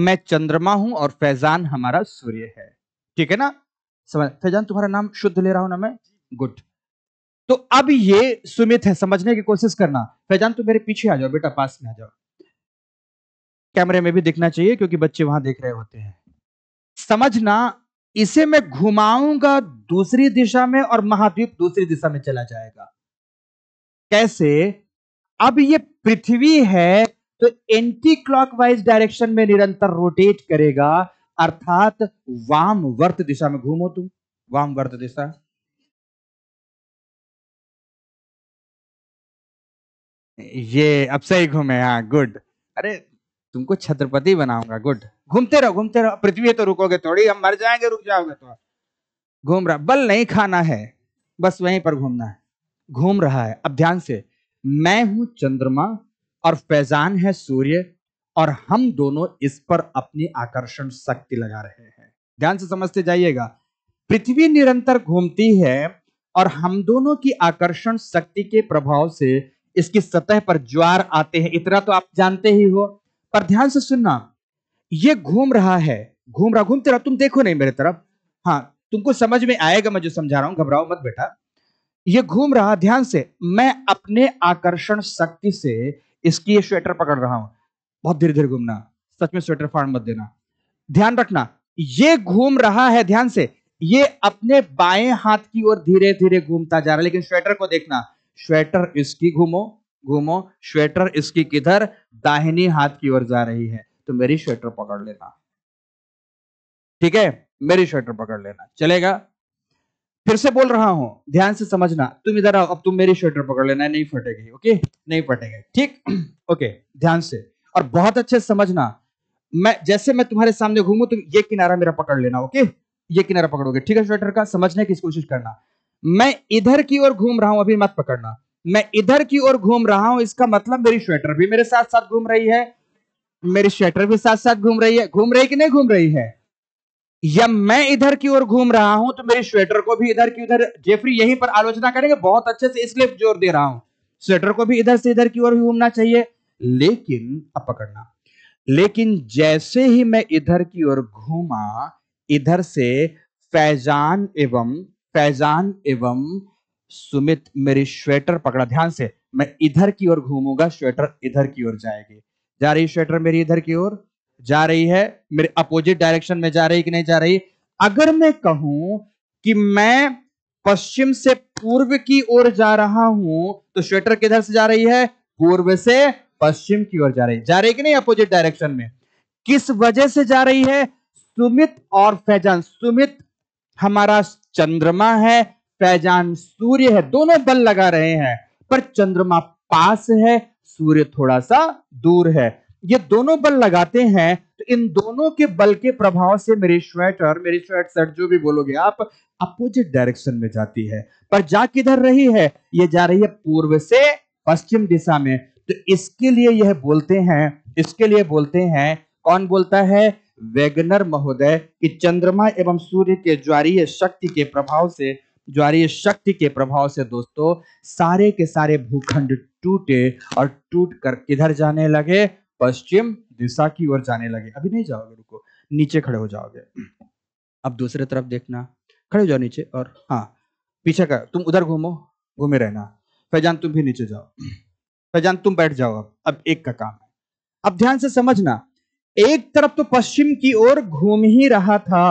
मैं चंद्रमा हूं और फैजान हमारा सूर्य है, ठीक है ना। समझ, फैजान तुम्हारा नाम शुद्ध ले रहा हूं ना मैं, गुड। तो अब ये सुमित है, समझने की कोशिश करना। फैजान तुम मेरे पीछे आ जाओ बेटा, पास में आ जाओ, कैमरे में भी दिखना चाहिए क्योंकि बच्चे वहां देख रहे होते हैं। समझना, इसे मैं घुमाऊंगा दूसरी दिशा में और महाद्वीप दूसरी दिशा में चला जाएगा। कैसे? अब ये पृथ्वी है तो एंटी क्लॉकवाइज डायरेक्शन में निरंतर रोटेट करेगा, अर्थात वामवर्त दिशा में। घूमो तुम वामवर्त दिशा, ये अब सही घूमे, हाँ गुड। अरे तुमको छत्रपति बनाऊंगा, गुड। घूमते रहो घूमते रहो, पृथ्वी तो रुकोगे थोड़ी, हम मर जाएंगे रुक जाओगे तो। घूम रहा, बल नहीं खाना है, बस वहीं पर घूमना है, घूम रहा है। अब ध्यान से, मैं हूं चंद्रमा और फैजान है सूर्य, और हम दोनों इस पर अपनी आकर्षण शक्ति लगा रहे हैं। ध्यान से समझते जाइएगा, पृथ्वी निरंतर घूमती है और हम दोनों की आकर्षण शक्ति के प्रभाव से इसकी सतह पर ज्वार आते हैं, इतना तो आप जानते ही हो। पर ध्यान से सुनना, ये घूम रहा है, घूम रहा, घूमते रहो, तुम देखो नहीं मेरे तरफ, हाँ तुमको समझ में आएगा मैं जो समझा रहा हूं, घबराओ मत बेटा। ये घूम रहा, ध्यान से, मैं अपने आकर्षण शक्ति से इसकी ये स्वेटर पकड़ रहा हूं, बहुत धीरे धीरे घूमना, सच में स्वेटर फाड़ मत देना, ध्यान रखना। ये घूम रहा है, ध्यान से, ये अपने बाएं हाथ की ओर धीरे धीरे घूमता जा रहा है, लेकिन स्वेटर को देखना, स्वेटर इसकी घूमो घूमो, स्वेटर इसकी किधर, दाहिनी हाथ की ओर जा रही है, तो मेरी स्वेटर पकड़ लेना, ठीक है, मेरी स्वेटर पकड़ लेना, चलेगा। फिर से बोल रहा हूं, ध्यान से समझना, तुम इधर आओ, अब तुम मेरी स्वेटर पकड़ लेना, नहीं फटेगी, ओके, नहीं फटेगी, ठीक। ओके ध्यान से और बहुत अच्छे से समझना, मैं जैसे मैं तुम्हारे सामने घूमू, तुम ये किनारा मेरा पकड़ लेना, ओके, ये किनारा पकड़ोगे, ठीक है, स्वेटर का। समझने की कोशिश करना, मैं इधर की ओर घूम रहा हूं, अभी मत पकड़ना, मैं इधर की ओर घूम रहा हूं, इसका मतलब मेरी स्वेटर भी मेरे साथ साथ घूम रही है, मेरी स्वेटर भी साथ साथ घूम रही है, घूम रही कि नहीं घूम रही है। या मैं इधर की ओर घूम रहा हूं तो मेरी स्वेटर को भी इधर की उधर, जेफरी यहीं पर आलोचना करेंगे बहुत अच्छे से, इसलिए जोर दे रहा हूं, स्वेटर को भी इधर से इधर की ओर घूमना चाहिए। लेकिन अब पकड़ना, लेकिन जैसे ही मैं इधर की ओर घूमा, इधर से फैजान एवं फैजान एवं सुमित मेरी स्वेटर पकड़ा, ध्यान से, मैं इधर की ओर घूमूंगा, स्वेटर इधर की ओर जाएगी, जा रही शटर मेरी इधर की ओर जा रही है, मेरे अपोजिट डायरेक्शन में जा रही कि नहीं जा रही। अगर मैं कहूं कि मैं पश्चिम से पूर्व की ओर जा रहा हूं तो श्वेटर किधर से जा रही है? पूर्व से पश्चिम की ओर जा रही है। जा रही कि नहीं अपोजिट डायरेक्शन में? किस वजह से जा रही है? सुमित और फैजान, सुमित हमारा चंद्रमा है, फैजान सूर्य है, दोनों बल लगा रहे हैं, पर चंद्रमा पास है, सूर्य थोड़ा सा दूर है। ये दोनों बल लगाते हैं तो इन दोनों के बल के प्रभाव से मेरी श्वेटर, मेरी श्वेट शर्ट जो भी बोलोगे आप, अपोजिट डायरेक्शन में जाती है, पर जा किधर रही है? ये जा रही है पूर्व से पश्चिम दिशा में। तो इसके लिए यह बोलते हैं, इसके लिए बोलते हैं, कौन बोलता है? वेगनर महोदय, कि चंद्रमा एवं सूर्य के ज्वारीय शक्ति के प्रभाव से, ज्वारीय शक्ति के प्रभाव से दोस्तों सारे के सारे भूखंड टूटे और टूट कर किधर जाने लगे? पश्चिम दिशा की ओर जाने लगे। अभी नहीं जाओगे, रुको, नीचे खड़े हो जाओगे। अब दूसरे तरफ देखना, खड़े हो जाओ नीचे, और हाँ पीछे का तुम उधर घूमो, घूमे रहना। फैजान तुम भी नीचे जाओ, फैजान तुम बैठ जाओ। अब अब एक का काम है, अब ध्यान से समझना। एक तरफ तो पश्चिम की ओर घूम ही रहा था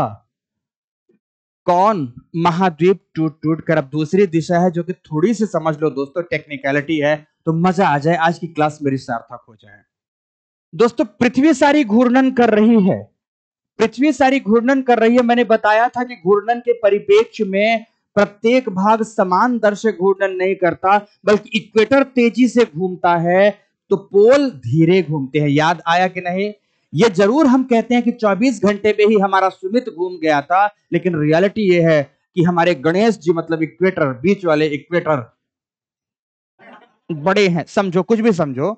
कौन? महाद्वीप टूट टूट कर। अब दूसरी दिशा है जो कि थोड़ी सी समझ लो दोस्तों, टेक्निकलिटी है तो मजा आ जाए, आज की क्लास मेरी सार्थक हो जाए। दोस्तों पृथ्वी सारी घूर्णन कर रही है, पृथ्वी सारी घूर्णन कर रही है। मैंने बताया था कि घूर्णन के परिपेक्ष में प्रत्येक भाग समान दर से घूर्णन नहीं करता, बल्कि इक्वेटर तेजी से घूमता है तो पोल धीरे घूमते हैं। याद आया कि नहीं? ये जरूर हम कहते हैं कि चौबीस घंटे में ही हमारा सुमित घूम गया था, लेकिन रियलिटी ये है कि हमारे गणेश जी मतलब इक्वेटर, बीच वाले इक्वेटर बड़े हैं, समझो कुछ भी समझो,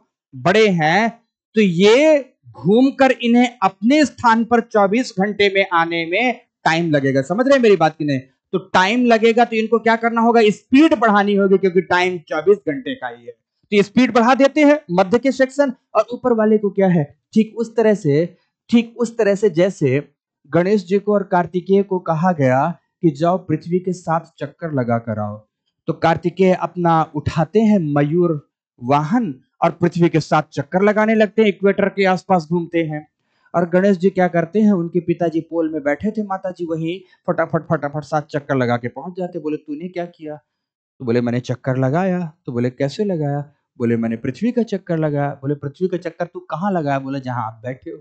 बड़े हैं। तो ये घूमकर इन्हें अपने स्थान पर चौबीस घंटे में आने में टाइम लगेगा। समझ रहे हैं मेरी बात की नहीं? तो टाइम लगेगा तो इनको क्या करना होगा? स्पीड बढ़ानी होगी, क्योंकि टाइम चौबीस घंटे का ही है। तो स्पीड बढ़ा देते हैं मध्य के सेक्शन, और ऊपर वाले को क्या है, ठीक उस तरह से, ठीक उस तरह से जैसे गणेश जी को और कार्तिकेय को कहा गया कि जाओ पृथ्वी के साथ चक्कर लगा कर आओ, तो कार्तिकेय अपना उठाते हैं मयूर वाहन और पृथ्वी के साथ चक्कर लगाने लगते हैं, इक्वेटर के आसपास घूमते हैं। और गणेश जी क्या करते हैं, उनके पिताजी पोल में बैठे थे, माताजी वहीं फटाफट फटाफट साथ चक्कर लगा के पहुंच जाते। बोले तूने क्या किया? तो बोले मैंने चक्कर लगाया। तो बोले कैसे लगाया? बोले मैंने पृथ्वी का चक्कर लगाया। बोले पृथ्वी का चक्कर तू कहाँ लगाया? बोले जहां आप बैठे हो।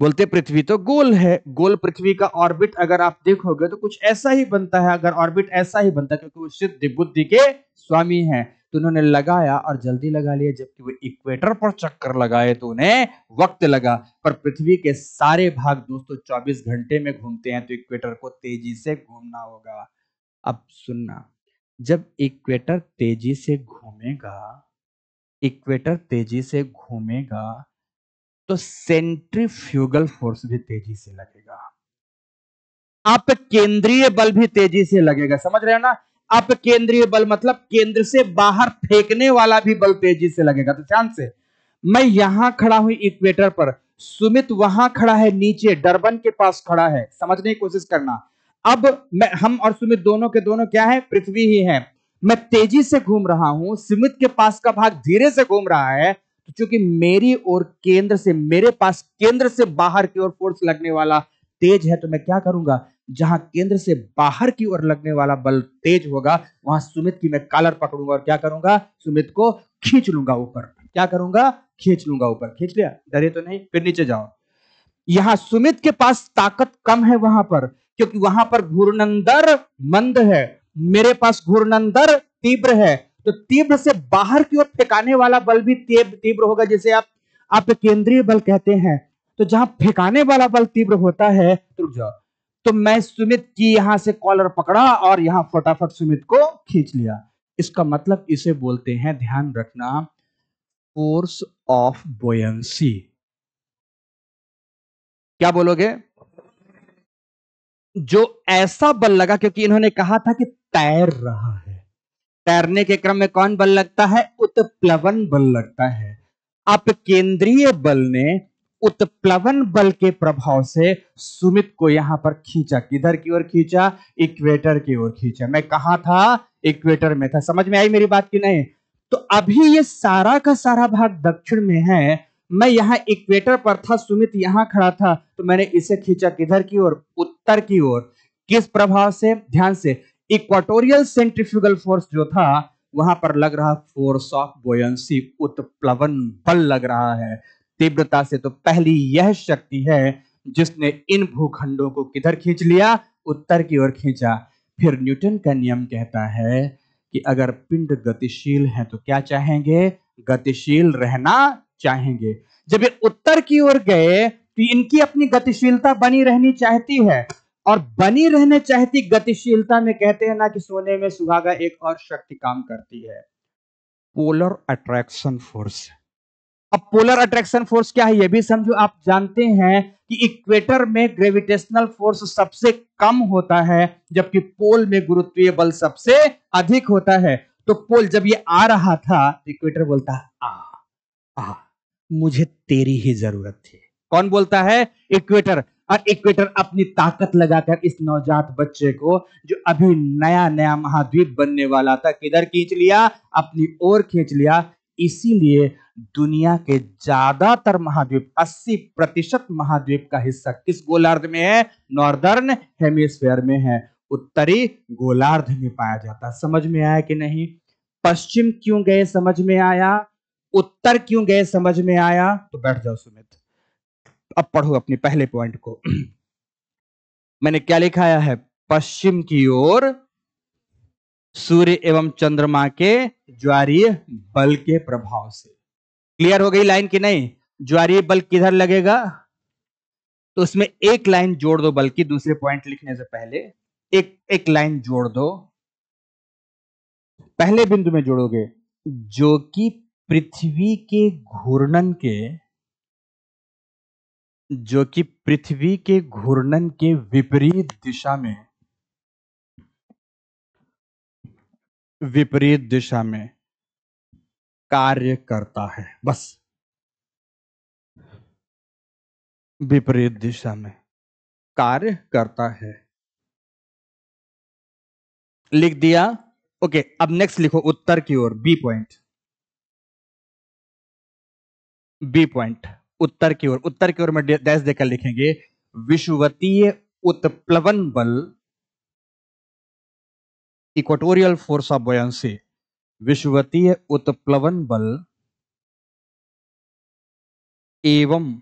बोलते पृथ्वी तो गोल है, गोल पृथ्वी का ऑर्बिट अगर आप देखोगे तो कुछ ऐसा ही बनता है, अगर ऑर्बिट ऐसा ही बनता है, क्योंकि वो सिद्ध बुद्धि के स्वामी हैं। तो उन्होंने लगाया और जल्दी लगा लिया, जबकि वो इक्वेटर पर चक्कर लगाए तो उन्हें वक्त लगा। पर पृथ्वी के सारे भाग दोस्तों चौबीस घंटे में घूमते हैं, तो इक्वेटर को तेजी से घूमना होगा। अब सुनना, जब इक्वेटर तेजी से घूमेगा, इक्वेटर तेजी से घूमेगा तो सेंट्रीफ्यूगल फोर्स भी तेजी से लगेगा, आप केंद्रीय बल भी तेजी से लगेगा। समझ रहे हो ना? आप केंद्रीय बल मतलब केंद्र से बाहर फेंकने वाला भी बल तेजी से लगेगा। तो ध्यान से, मैं यहां खड़ा हूं इक्वेटर पर, सुमित वहां खड़ा है नीचे, डरबन के पास खड़ा है। समझने की कोशिश करना। अब मैं, हम और सुमित दोनों के दोनों क्या है, पृथ्वी ही है। मैं तेजी से घूम रहा हूं, सुमित के पास का भाग धीरे से घूम रहा है, क्योंकि मेरी ओर केंद्र से, मेरे पास केंद्र से बाहर की ओर फोर्स लगने वाला तेज है, तो मैं क्या करूंगा, जहां केंद्र से बाहर की ओर लगने वाला बल तेज होगा वहां सुमित की मैं कॉलर पकड़ूंगा और क्या करूंगा, सुमित को खींच लूंगा ऊपर। क्या करूंगा, खींच लूंगा ऊपर। खींच लिया, डरे तो नहीं? फिर नीचे जाओ। यहां सुमित के पास ताकत कम है वहां पर, क्योंकि वहां पर घूर्णन दर मंद है, मेरे पास घूर्णन दर तीव्र है। तो तीव्र से बाहर की ओर फेंकाने वाला बल भी तीव्र तीव्र होगा, जिसे आप आप केंद्रीय बल कहते हैं। तो जहां फेंकाने वाला बल तीव्र होता है, रुक जाओ, तो मैं सुमित की यहां से कॉलर पकड़ा और यहां फटाफट सुमित को खींच लिया। इसका मतलब इसे बोलते हैं, ध्यान रखना, फोर्स ऑफ बोयंसी। क्या बोलोगे? जो ऐसा बल लगा, क्योंकि इन्होंने कहा था कि तैर रहा है, तैरने के क्रम में कौन बल लगता है, उत्प्लवन बल लगता है। आप केंद्रीय बल ने उत्प्लवन बल के प्रभाव से सुमित को यहां पर खींचा, किधर की ओर खींचा, इक्वेटर की ओर खींचा। मैं कहां था, इक्वेटर में था। समझ में आई मेरी बात की नहीं? तो अभी ये सारा का सारा भाग दक्षिण में है। मैं यहाँ इक्वेटर पर था, सुमित यहाँ खड़ा था, तो मैंने इसे खींचा किधर की ओर? उत्तर की ओर। किस प्रभाव से? ध्यान से, इक्वाटोरियल सेंट्रीफ्यूगल फोर्स जो था वहां पर लग रहा फोर्स ऑफ बोयंसी, उत्प्लवन बल लग रहा है तीव्रता से। तो पहली यह शक्ति है जिसने इन भूखंडों को किधर खींच लिया? उत्तर की ओर खींचा। फिर न्यूटन का नियम कहता है कि अगर पिंड गतिशील है तो क्या चाहेंगे? गतिशील रहना चाहेंगे। जब ये उत्तर की ओर गए तो इनकी अपनी गतिशीलता बनी रहनी चाहती है, और बनी रहने चाहती गतिशीलता में कहते हैं ना कि सोने में सुहागा एक और शक्ति काम करती है, पोलर अट्रैक्शन फोर्स। अब पोलर अट्रैक्शन फोर्स क्या है यह भी समझो। आप जानते हैं कि इक्वेटर में ग्रेविटेशनल फोर्स सबसे कम होता है, जबकि पोल में गुरुत्वीय बल सबसे अधिक होता है। तो पोल जब ये आ रहा था, इक्वेटर बोलता है आ आ मुझे तेरी ही जरूरत थी। कौन बोलता है? इक्वेटर। और इक्वेटर अपनी ताकत लगाकर इस नवजात बच्चे को, जो अभी नया नया महाद्वीप बनने वाला था, किधर खींच लिया? अपनी ओर खींच लिया। इसीलिए दुनिया के ज्यादातर महाद्वीप, अस्सी प्रतिशत महाद्वीप का हिस्सा किस गोलार्ध में है? नॉर्दर्न हेमिस्फीयर में है, उत्तरी गोलार्ध में पाया जाता। समझ में आया कि नहीं? पश्चिम क्यों गए समझ में आया, उत्तर क्यों गए समझ में आया। तो बैठ जाओ सुमित, अब पढ़ो अपने पहले पॉइंट को। मैंने क्या लिखाया है? पश्चिम की ओर सूर्य एवं चंद्रमा के ज्वारीय बल के प्रभाव से। क्लियर हो गई लाइन कि नहीं? ज्वारीय बल किधर लगेगा? तो उसमें एक लाइन जोड़ दो, बल्कि दूसरे पॉइंट लिखने से पहले एक एक लाइन जोड़ दो। पहले बिंदु में जोड़ोगे, जो कि पृथ्वी के घूर्णन के जो कि पृथ्वी के घूर्णन के विपरीत दिशा में विपरीत दिशा में कार्य करता है। बस, विपरीत दिशा में कार्य करता है, लिख दिया। ओके, अब नेक्स्ट लिखो उत्तर की ओर, बी पॉइंट। बी पॉइंट उत्तर की ओर, उत्तर की ओर में डैश देकर लिखेंगे, विषुवतीय उत्प्लवन बल, इक्वेटोरियल फोर्स ऑफ बॉयंसी, विषुवतीय उत्प्लवन बल एवं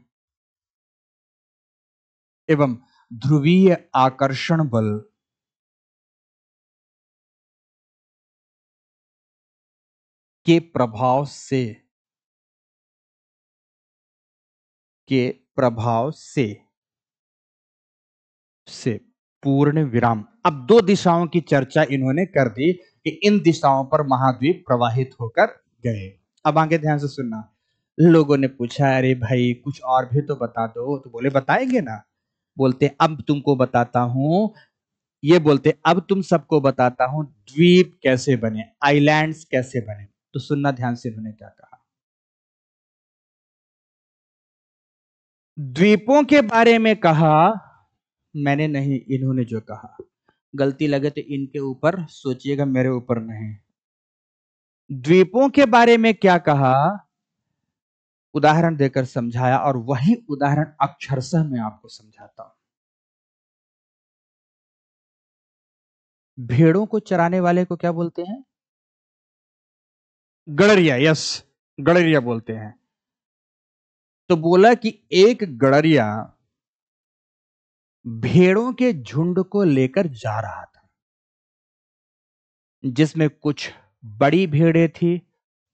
एवं ध्रुवीय आकर्षण बल के प्रभाव से के प्रभाव से से पूर्ण विराम। अब दो दिशाओं की चर्चा इन्होंने कर दी कि इन दिशाओं पर महाद्वीप प्रवाहित होकर गए। अब आगे ध्यान से सुनना। लोगों ने पूछा, अरे भाई कुछ और भी तो बता दो, तो बोले बताएंगे ना। बोलते अब तुमको बताता हूं, ये बोलते अब तुम सबको बताता हूं द्वीप कैसे बने, आइलैंड्स कैसे बने। तो सुनना ध्यान से इन्होंने क्या कहा। द्वीपों के बारे में कहा मैंने नहीं, इन्होंने जो कहा। गलती लगे तो इनके ऊपर सोचिएगा, मेरे ऊपर नहीं। द्वीपों के बारे में क्या कहा, उदाहरण देकर समझाया, और वही उदाहरण अक्षरशः मैं आपको समझाता हूं। भेड़ों को चराने वाले को क्या बोलते हैं? गड़रिया। यस, गड़रिया बोलते हैं। तो बोला कि एक गड़रिया भेड़ों के झुंड को लेकर जा रहा था, जिसमें कुछ बड़ी भेड़ें थी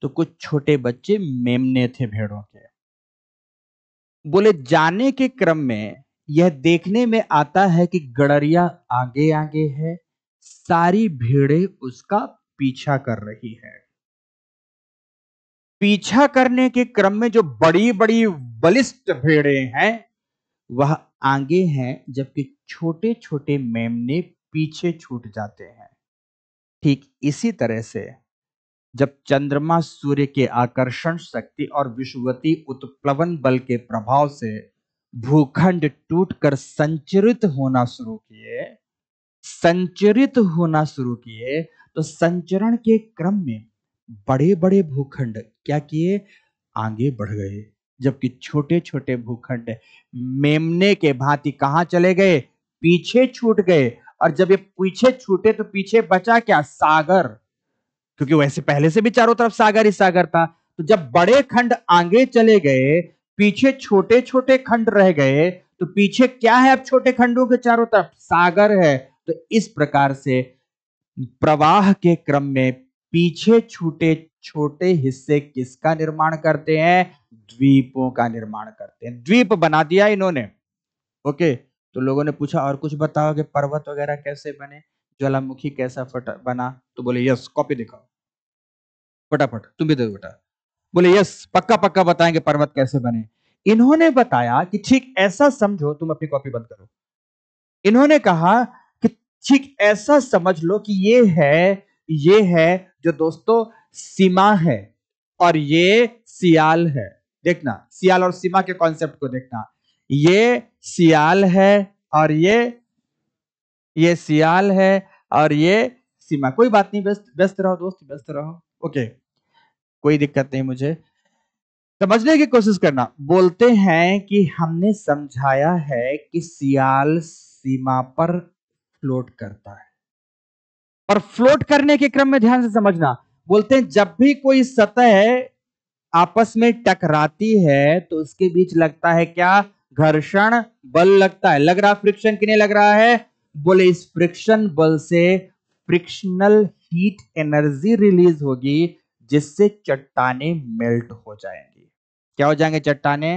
तो कुछ छोटे बच्चे मेमने थे भेड़ों के। बोले जाने के क्रम में यह देखने में आता है कि गड़रिया आगे आगे है, सारी भेड़ें उसका पीछा कर रही है। पीछा करने के क्रम में जो बड़ी बड़ी बलिष्ठ भेड़ें हैं वह आगे हैं, जबकि छोटे छोटे मेमने पीछे छूट जाते हैं। ठीक इसी तरह से जब चंद्रमा सूर्य के आकर्षण शक्ति और विषुवती उत्प्लवन बल के प्रभाव से भूखंड टूटकर संचरित होना शुरू किए संचरित होना शुरू किए तो संचरण के क्रम में बड़े बड़े भूखंड क्या किए, आगे बढ़ गए, जबकि छोटे छोटे भूखंड मेमने के भांति कहां चले गए, पीछे छूट गए। और जब ये पीछे छूटे तो पीछे बचा क्या, सागर, क्योंकि वैसे पहले से भी चारों तरफ सागर ही सागर था। तो जब बड़े खंड आगे चले गए, पीछे छोटे छोटे खंड रह गए, तो पीछे क्या है अब छोटे खंडों के चारों तरफ, सागर है। तो इस प्रकार से प्रवाह के क्रम में पीछे छूटे छोटे हिस्से किसका निर्माण करते हैं, द्वीपों का निर्माण करते हैं। द्वीप बना दिया इन्होंने। ओके, तो लोगों ने पूछा और कुछ बताओ कि पर्वत वगैरह कैसे बने, ज्वालामुखी कैसा फटा बना, तो बोले यस, कॉपी दिखाओ फटाफट, तुम भी दो बेटा, बोले यस पक्का पक्का बताएंगे पर्वत कैसे बने। इन्होंने बताया कि ठीक ऐसा समझो, तुम अपनी कॉपी बंद करो, इन्होंने कहा कि ठीक ऐसा समझ लो कि ये है, ये है जो दोस्तों सीमा है और ये सियाल है। देखना सियाल और सीमा के कॉन्सेप्ट को देखना, ये सियाल है और ये ये सियाल है और ये सीमा। कोई बात नहीं, व्यस्त व्यस्त रहो दोस्त, व्यस्त रहो, ओके कोई दिक्कत नहीं, मुझे समझने की कोशिश करना। बोलते हैं कि हमने समझाया है कि सियाल सीमा पर फ्लोट करता है, पर फ्लोट करने के क्रम में ध्यान से समझना, बोलते हैं जब भी कोई सतह आपस में टकराती है तो उसके बीच लगता है क्या, घर्षण बल लगता है। लग रहा फ्रिक्शन, किने लग रहा है, बोले इस फ्रिक्शन बल से फ्रिक्शनल हीट एनर्जी रिलीज होगी, जिससे चट्टाने मेल्ट हो जाएंगी। क्या हो जाएंगे चट्टाने,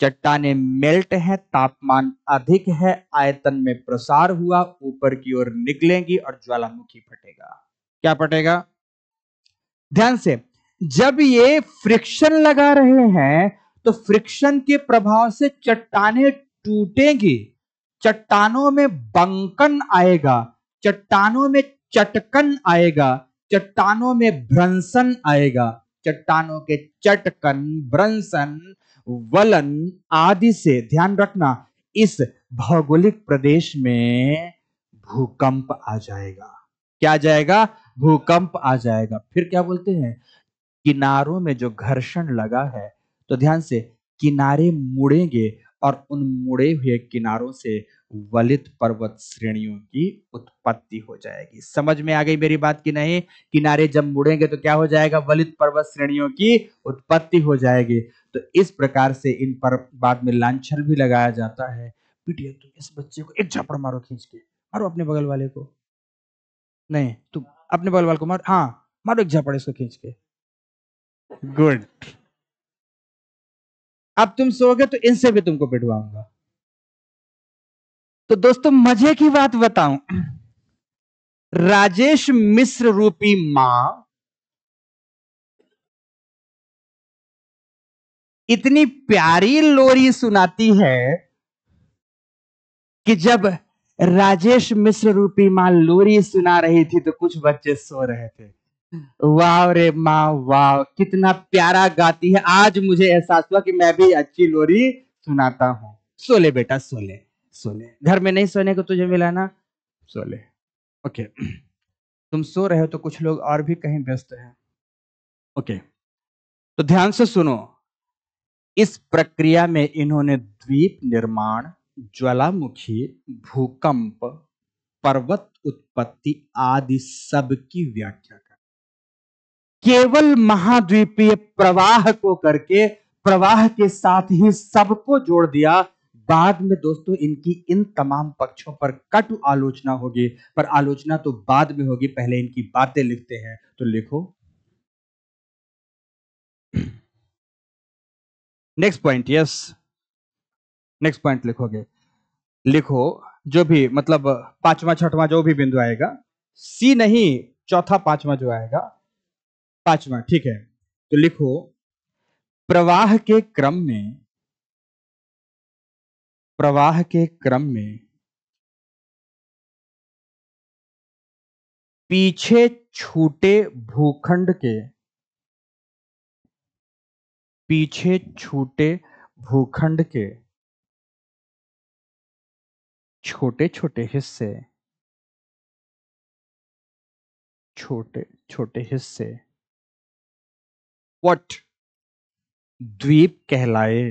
चट्टाने मेल्ट हैं, तापमान अधिक है, आयतन में प्रसार हुआ, ऊपर की ओर निकलेंगी और ज्वालामुखी फटेगा। क्या फटेगा, ध्यान से, जब ये फ्रिक्शन लगा रहे हैं तो फ्रिक्शन के प्रभाव से चट्टाने टूटेंगी, चट्टानों में बंकन आएगा, चट्टानों में चटकन आएगा, चट्टानों में भ्रंशन आएगा, चट्टानों के चटकन, भ्रंशन, वलन आदि से ध्यान रखना इस भौगोलिक प्रदेश में भूकंप आ जाएगा। क्या आ जाएगा, भूकंप आ जाएगा। फिर क्या बोलते हैं, किनारों में जो घर्षण लगा है तो ध्यान से, किनारे मुड़ेंगे और उन मुड़े हुए किनारों से वलित पर्वत श्रेणियों की उत्पत्ति हो जाएगी। समझ में आ गई मेरी बात कि नहीं, किनारे जब मुड़ेंगे तो क्या हो जाएगा, वलित पर्वत श्रेणियों की उत्पत्ति हो जाएगी। तो इस प्रकार से इन पर बाद में लांछन भी लगाया जाता है, पीटिए तुम इस बच्चे को, एक झापड़ मारो खींच के, मारो अपने बगल वाले को, नहीं तुम अपने बगल वाले को मारो, हाँ मारो एक झापड़ इसको खींच के, गुड, अब तुम सोओगे तो इनसे भी तुमको पिटवाऊंगा। तो दोस्तों मजे की बात बताऊं, राजेश मिश्र रूपी मां इतनी प्यारी लोरी सुनाती है कि जब राजेश मिश्र रूपी मां लोरी सुना रही थी तो कुछ बच्चे सो रहे थे। वाह रे माँ वाह, कितना प्यारा गाती है। आज मुझे एहसास हुआ कि मैं भी अच्छी लोरी सुनाता हूँ। सोले बेटा सोले, सोले, घर में नहीं सोने को तुझे मिला ना, सोले, ओके। तुम सो रहे हो तो कुछ लोग और भी कहीं व्यस्त हैं, ओके। तो ध्यान से सुनो, इस प्रक्रिया में इन्होंने द्वीप निर्माण, ज्वालामुखी, भूकंप, पर्वत उत्पत्ति आदि सबकी व्याख्या, केवल महाद्वीपीय प्रवाह को करके प्रवाह के साथ ही सबको जोड़ दिया। बाद में दोस्तों इनकी इन तमाम पक्षों पर कटु आलोचना होगी, पर आलोचना तो बाद में होगी, पहले इनकी बातें लिखते हैं। तो लिखो next point, yes next point लिखोगे, लिखो जो भी, मतलब पांचवा छठवां जो भी बिंदु आएगा, सी नहीं चौथा पांचवा जो आएगा, पांचवा, ठीक है। तो लिखो प्रवाह के क्रम में, प्रवाह के क्रम में पीछे छूटे भूखंड के, पीछे छूटे भूखंड के छोटे छोटे हिस्से छोटे छोटे हिस्से व्हाट द्वीप कहलाए।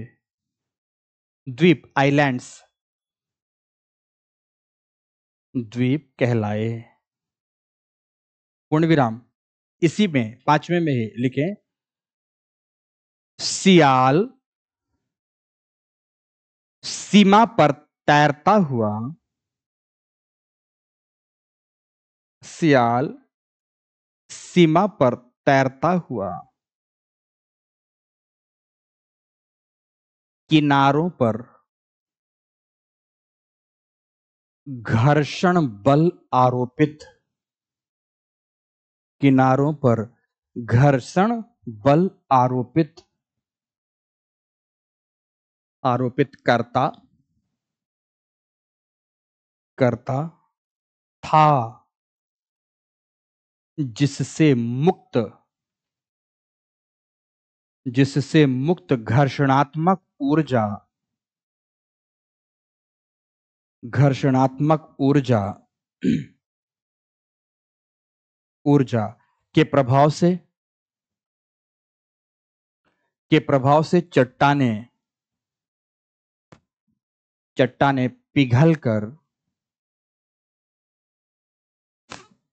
द्वीप आइलैंड्स द्वीप कहलाए। पूर्ण विराम। इसी में पांचवें में ही लिखें सियाल सीमा पर तैरता हुआ, सियाल सीमा पर तैरता हुआ किनारों पर घर्षण बल आरोपित, किनारों पर घर्षण बल आरोपित आरोपित करता करता था, जिससे मुक्त जिससे मुक्त घर्षणात्मक ऊर्जा घर्षणात्मक ऊर्जा ऊर्जा के प्रभाव से के प्रभाव से चट्टानें चट्टानें पिघलकर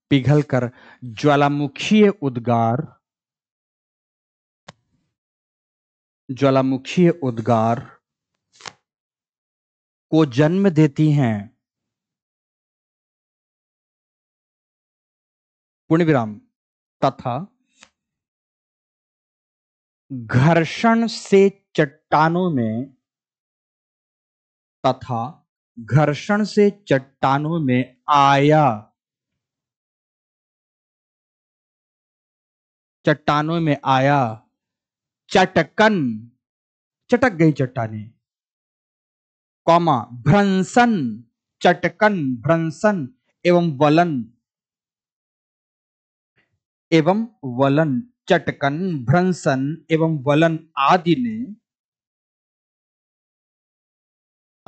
पिघलकर ज्वालामुखीय उद्गार ज्वालामुखीय उद्गार को जन्म देती हैं। पूर्णविराम। तथा घर्षण से चट्टानों में तथा घर्षण से चट्टानों में आया चट्टानों में आया चटकन चटक गई चट्टाने कौमा भ्रंसन चटकन भ्रंसन एवं वलन एवं वलन चटकन भ्रंसन एवं वलन आदि ने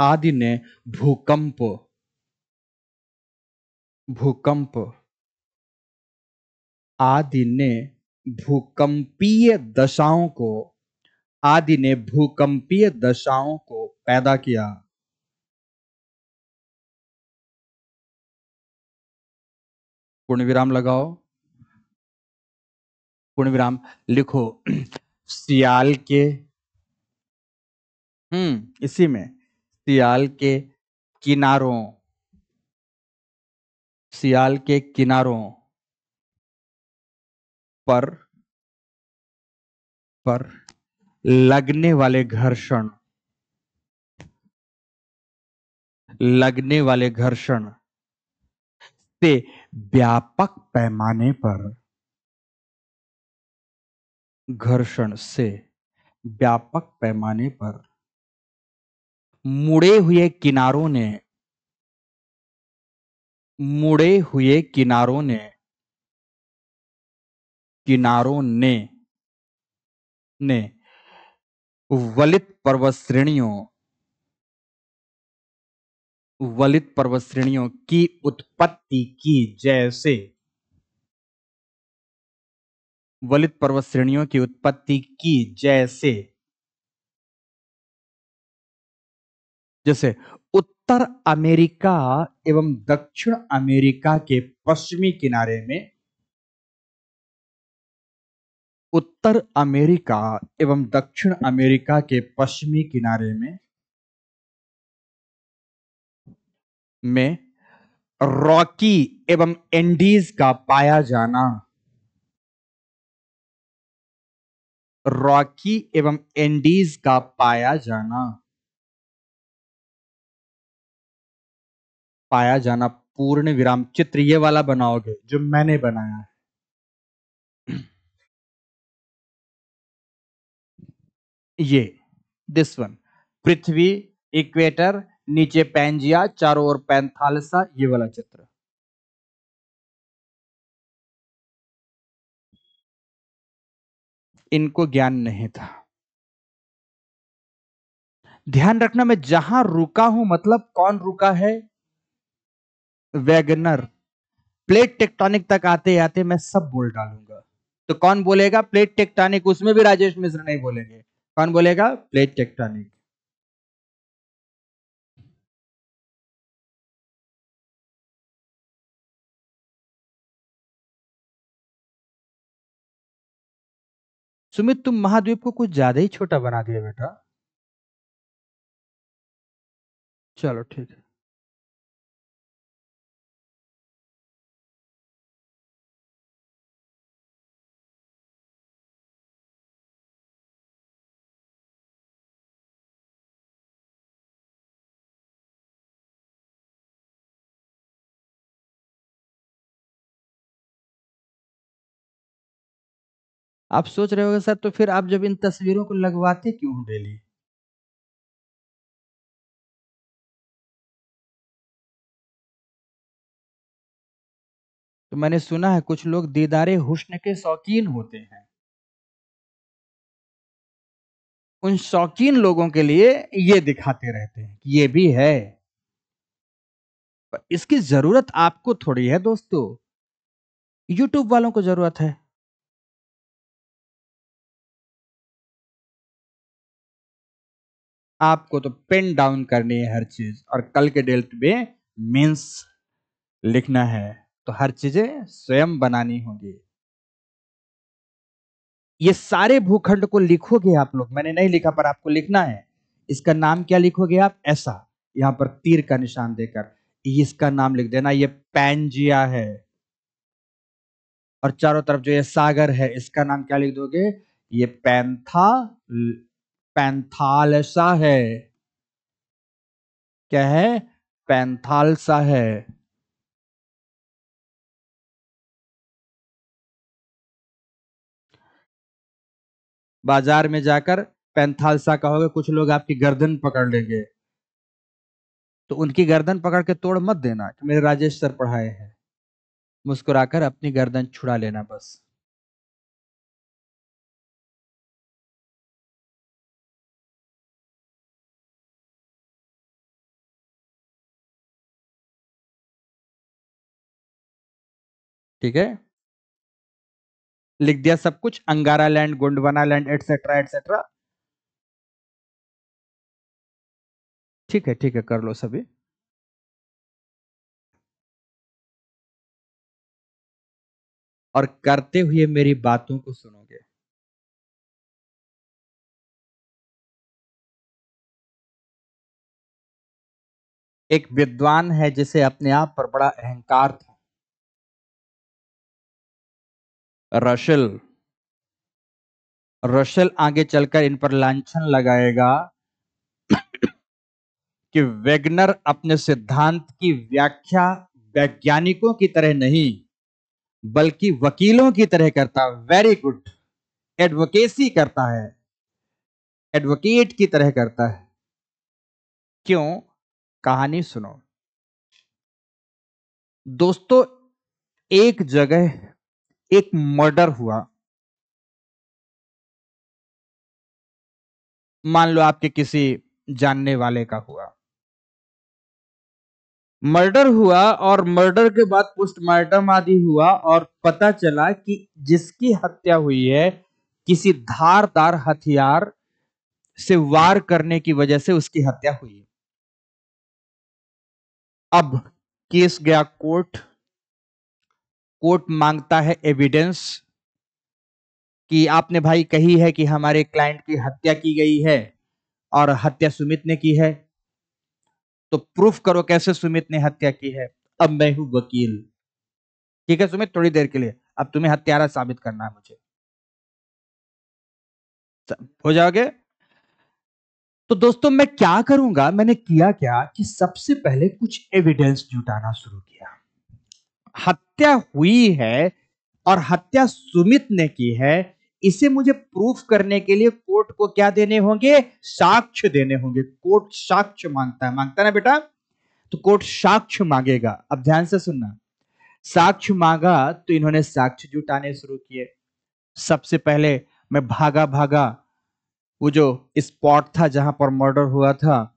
आदि ने भूकंप भूकंप आदि ने भूकंपीय दशाओं को आदि ने भूकंपीय दशाओं को पैदा किया। पूर्णविराम लगाओ। पूर्णविराम लिखो सियाल के हम्म इसी में सियाल के किनारों सियाल के किनारों पर पर लगने वाले घर्षण लगने वाले घर्षण से व्यापक पैमाने पर घर्षण से व्यापक पैमाने पर मुड़े हुए किनारों ने मुड़े हुए किनारों ने किनारों ने ने वलित पर्वत श्रेणियों वलित पर्वत श्रेणियों की उत्पत्ति की। जैसे वलित पर्वत श्रेणियों की उत्पत्ति की जैसे जैसे उत्तर अमेरिका एवं दक्षिण अमेरिका के पश्चिमी किनारे में उत्तर अमेरिका एवं दक्षिण अमेरिका के पश्चिमी किनारे में में रॉकी एवं एंडीज का पाया जाना रॉकी एवं एंडीज का पाया जाना पाया जाना पूर्ण विराम। चित्र ये वाला बनाओगे जो मैंने बनाया है। ये दिस वन पृथ्वी इक्वेटर नीचे पैंजिया चारों ओर पैंथालसा ये वाला चित्र। इनको ज्ञान नहीं था। ध्यान रखना मैं जहां रुका हूं मतलब कौन रुका है? वेगनर। प्लेट टेक्टोनिक तक आते आते मैं सब बोल डालूंगा। तो कौन बोलेगा प्लेट टेक्टोनिक? उसमें भी राजेश मिश्रा नहीं बोलेंगे। कौन बोलेगा? Plate tectonic. सुमित, तुम महाद्वीप को कुछ ज्यादा ही छोटा बना दिया बेटा। चलो ठीक है। आप सोच रहे होंगे सर तो फिर आप जब इन तस्वीरों को लगवाते क्यों हो डेली? तो मैंने सुना है कुछ लोग दीदारे हुस्न के शौकीन होते हैं। उन शौकीन लोगों के लिए ये दिखाते रहते हैं कि ये भी है, पर इसकी जरूरत आपको थोड़ी है दोस्तों, यूट्यूब वालों को जरूरत है। आपको तो पेन डाउन करनी है हर चीज और कल के डेट में मीन्स लिखना है, तो हर चीजें स्वयं बनानी होगी। ये सारे भूखंड को लिखोगे आप लोग, मैंने नहीं लिखा पर आपको लिखना है। इसका नाम क्या लिखोगे आप? ऐसा यहां पर तीर का निशान देकर इसका नाम लिख देना, ये पैंजिया है। और चारों तरफ जो ये सागर है इसका नाम क्या लिख दोगे? ये पैंथा पैंथालसा है। क्या है? पैंथालसा है। बाजार में जाकर पैंथालसा कहोगे, कुछ लोग आपकी गर्दन पकड़ लेंगे, तो उनकी गर्दन पकड़ के तोड़ मत देना कि मेरे राजेश सर पढ़ाए हैं, मुस्कुराकर अपनी गर्दन छुड़ा लेना बस। ठीक है, लिख दिया सब कुछ, Angara land, Gondwana land, etcetera etcetera. ठीक है ठीक है, कर लो सभी। और करते हुए मेरी बातों को सुनोगे। एक विद्वान है जिसे अपने आप पर बड़ा अहंकार था, रशल। रशल आगे चलकर इन पर लांछन लगाएगा कि वेगनर अपने सिद्धांत की व्याख्या वैज्ञानिकों की तरह नहीं बल्कि वकीलों की तरह करता, वेरी गुड, एडवोकेसी करता है, एडवोकेट की तरह करता है। क्यों? कहानी सुनो दोस्तों। एक जगह एक मर्डर हुआ, मान लो आपके किसी जानने वाले का हुआ, मर्डर हुआ और मर्डर के बाद पोस्टमार्टम आदि हुआ और पता चला कि जिसकी हत्या हुई है किसी धारदार हथियार से वार करने की वजह से उसकी हत्या हुई। अब केस गया कोर्ट, कोर्ट मांगता है एविडेंस कि आपने भाई कही है कि हमारे क्लाइंट की हत्या की गई है और हत्या सुमित ने की है, तो प्रूफ करो कैसे सुमित ने हत्या की है। अब मैं हूं वकील, ठीक है सुमित, थोड़ी देर के लिए अब तुम्हें हत्यारा साबित करना है मुझे, हो जाओगे? तो दोस्तों मैं क्या करूंगा, मैंने किया क्या कि सबसे पहले कुछ एविडेंस जुटाना शुरू किया। हत्या हुई है और हत्या सुमित ने की है, इसे मुझे प्रूफ करने के लिए कोर्ट को क्या देने होंगे? साक्ष्य देने होंगे। कोर्ट साक्ष्य मांगता है, मांगता ना बेटा, तो कोर्ट साक्ष्य मांगेगा। अब ध्यान से सुनना, साक्ष्य मांगा तो इन्होंने साक्ष्य जुटाने शुरू किए। सबसे पहले मैं भागा भागा, वो जो स्पॉट था जहां पर मर्डर हुआ था,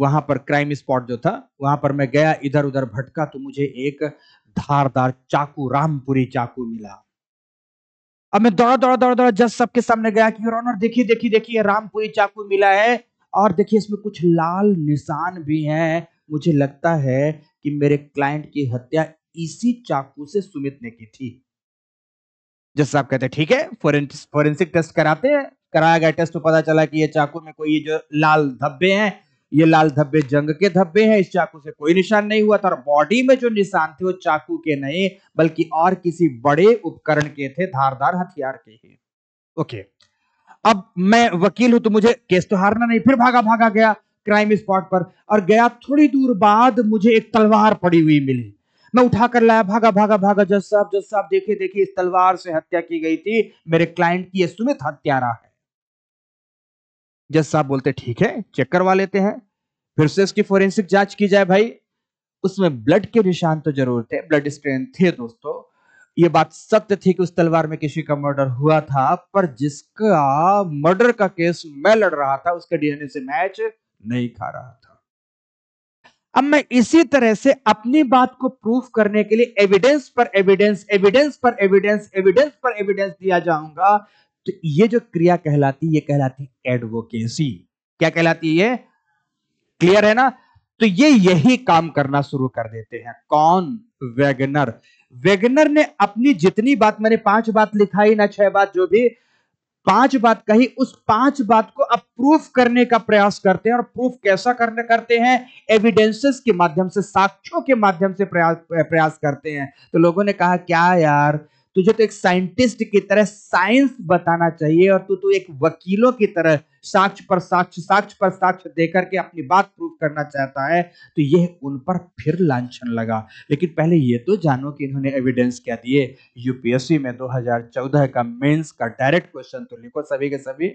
वहां पर क्राइम स्पॉट जो था वहां पर मैं गया, इधर उधर भटका तो मुझे एक धारदार चाकू, रामपुरी चाकू मिला। अब मैं दौड़ा दौड़ा दौड़ा दौड़ा जज सबके सामने गया कि योर ऑनर देखिए देखिए देखिए रामपुरी चाकू मिला है और देखिए इसमें कुछ लाल निशान भी हैं, मुझे लगता है कि मेरे क्लाइंट की हत्या इसी चाकू से सुमित ने की थी। जज साहब कहते हैं ठीक है, फोरेंसिक फोरेंसिक टेस्ट कराते हैं, कराया गया टेस्ट में पता चला कि ये चाकू में कोई, ये जो लाल धब्बे हैं ये लाल धब्बे जंग के धब्बे हैं, इस चाकू से कोई निशान नहीं हुआ था और बॉडी में जो निशान थे वो चाकू के नहीं बल्कि और किसी बड़े उपकरण के थे, धारदार हथियार के ही। ओके, अब मैं वकील हूं तो मुझे केस तो हारना नहीं, फिर भागा भागा गया क्राइम स्पॉट पर और गया। थोड़ी दूर बाद मुझे एक तलवार पड़ी हुई मिली, मैं उठाकर लाया, भागा भागा भागा जज साहब जज साहब देखिए देखिए इस तलवार से हत्या की गई थी, मेरे क्लाइंट की यह सुमित हत्यारा है। जज साहब बोलते ठीक है चेक करवा लेते हैं, फिर से इसकी फोरेंसिक जांच की जाए भाई। उसमें ब्लड के निशान तो जरूर थे, ब्लड स्ट्रेन थे। दोस्तों ये बात सत्य थी कि उस तलवार में किसी का मर्डर हुआ था, पर जिसका मर्डर का केस मैं लड़ रहा था उसका डीएनए से मैच नहीं खा रहा था। अब मैं इसी तरह से अपनी बात को प्रूफ करने के लिए एविडेंस पर एविडेंस एविडेंस पर एविडेंस एविडेंस पर एविडेंस दिया जाऊंगा। तो ये जो क्रिया कहलाती ये कहलाती एडवोकेसी। क्या कहलाती है? क्लियर है ना? तो ये यही काम करना शुरू कर देते हैं। कौन? वेगनर। वेगनर ने अपनी जितनी बात, मैंने पांच बात लिखाई ना छह बात, जो भी पांच बात कही, उस पांच बात को अब प्रूफ करने का प्रयास करते हैं। और प्रूफ कैसा करने करते हैं? एविडेंसेस के माध्यम से, साक्ष्यों के माध्यम से प्रयास प्रयास करते हैं। तो लोगों ने कहा क्या यार, तुझे तो एक साइंटिस्ट की तरह साइंस बताना चाहिए और तू तो एक वकीलों की तरह साक्ष्य पर साक्ष्य साक्ष्य पर साक्ष्य देकर के अपनी बात प्रूफ करना चाहता है। तो यह उन पर फिर लांछन लगा। लेकिन पहले ये तो जानो कि इन्होंने एविडेंस क्या दिए। यूपीएससी में दो हज़ार चौदह का मेंस का डायरेक्ट क्वेश्चन तो लिखो सभी के सभी,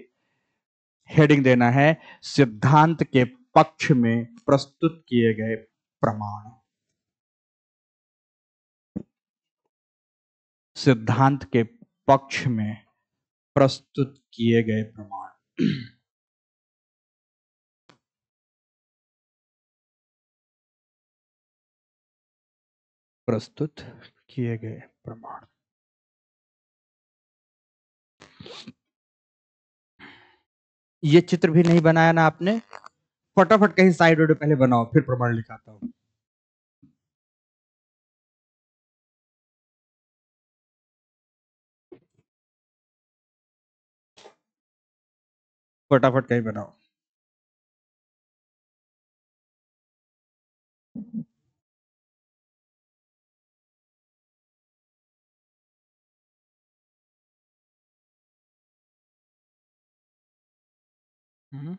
हेडिंग देना है सिद्धांत के पक्ष में प्रस्तुत किए गए प्रमाण। सिद्धांत के पक्ष में प्रस्तुत किए गए प्रमाण। प्रस्तुत किए गए प्रमाण। ये चित्र भी नहीं बनाया ना आपने, फटाफट कहीं साइड वीडियो पहले बनाओ फिर प्रमाण लिखाता हूं। फटाफट कहीं बनाओ। हम्म,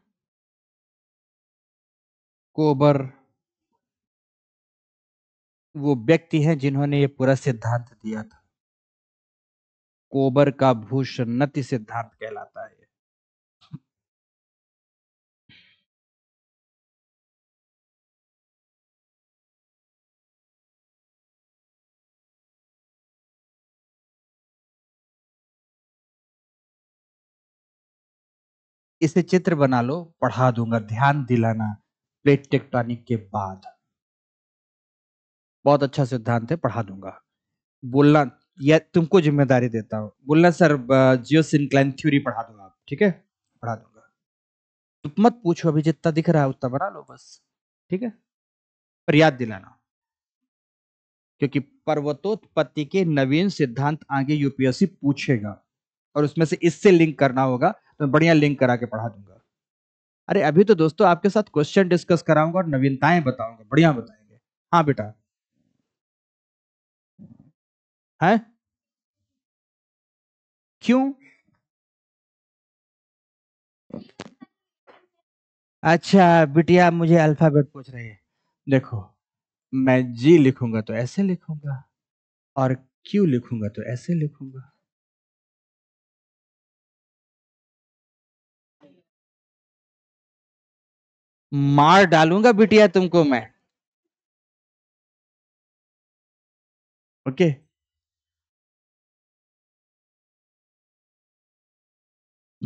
कोबर वो व्यक्ति हैं जिन्होंने ये पूरा सिद्धांत दिया था। कोबर का भूषणति सिद्धांत कहलाता है। इसे चित्र बना लो, पढ़ा दूंगा, ध्यान दिलाना। प्लेट टेक्टोनिक के बाद बहुत अच्छा सिद्धांत है, पढ़ा दूंगा। बोलना, या तुमको जिम्मेदारी देता हूं, बोलना सर जियोसिंक्लाइन थ्योरी पढ़ा दूंगा आप, ठीक है? पढ़ा दूंगा, तुम मत पूछो, अभी जितना दिख रहा है उतना बना लो बस, ठीक है? पर याद दिलाना, क्योंकि पर्वतोत्पत्ति के नवीन सिद्धांत आगे यूपीएससी पूछेगा और उसमें से इससे लिंक करना होगा। तो बढ़िया लिंक करा के पढ़ा दूंगा। अरे अभी तो दोस्तों आपके साथ क्वेश्चन डिस्कस कराऊंगा और नवीनताएं बताऊंगा, बढ़िया बताएंगे। हाँ बेटा, है क्यों? अच्छा बिटिया मुझे अल्फाबेट पूछ रही है। देखो, मैं जी लिखूंगा तो ऐसे लिखूंगा और क्यू लिखूंगा तो ऐसे लिखूंगा। मार डालूंगा बिटिया तुमको मैं, ओके?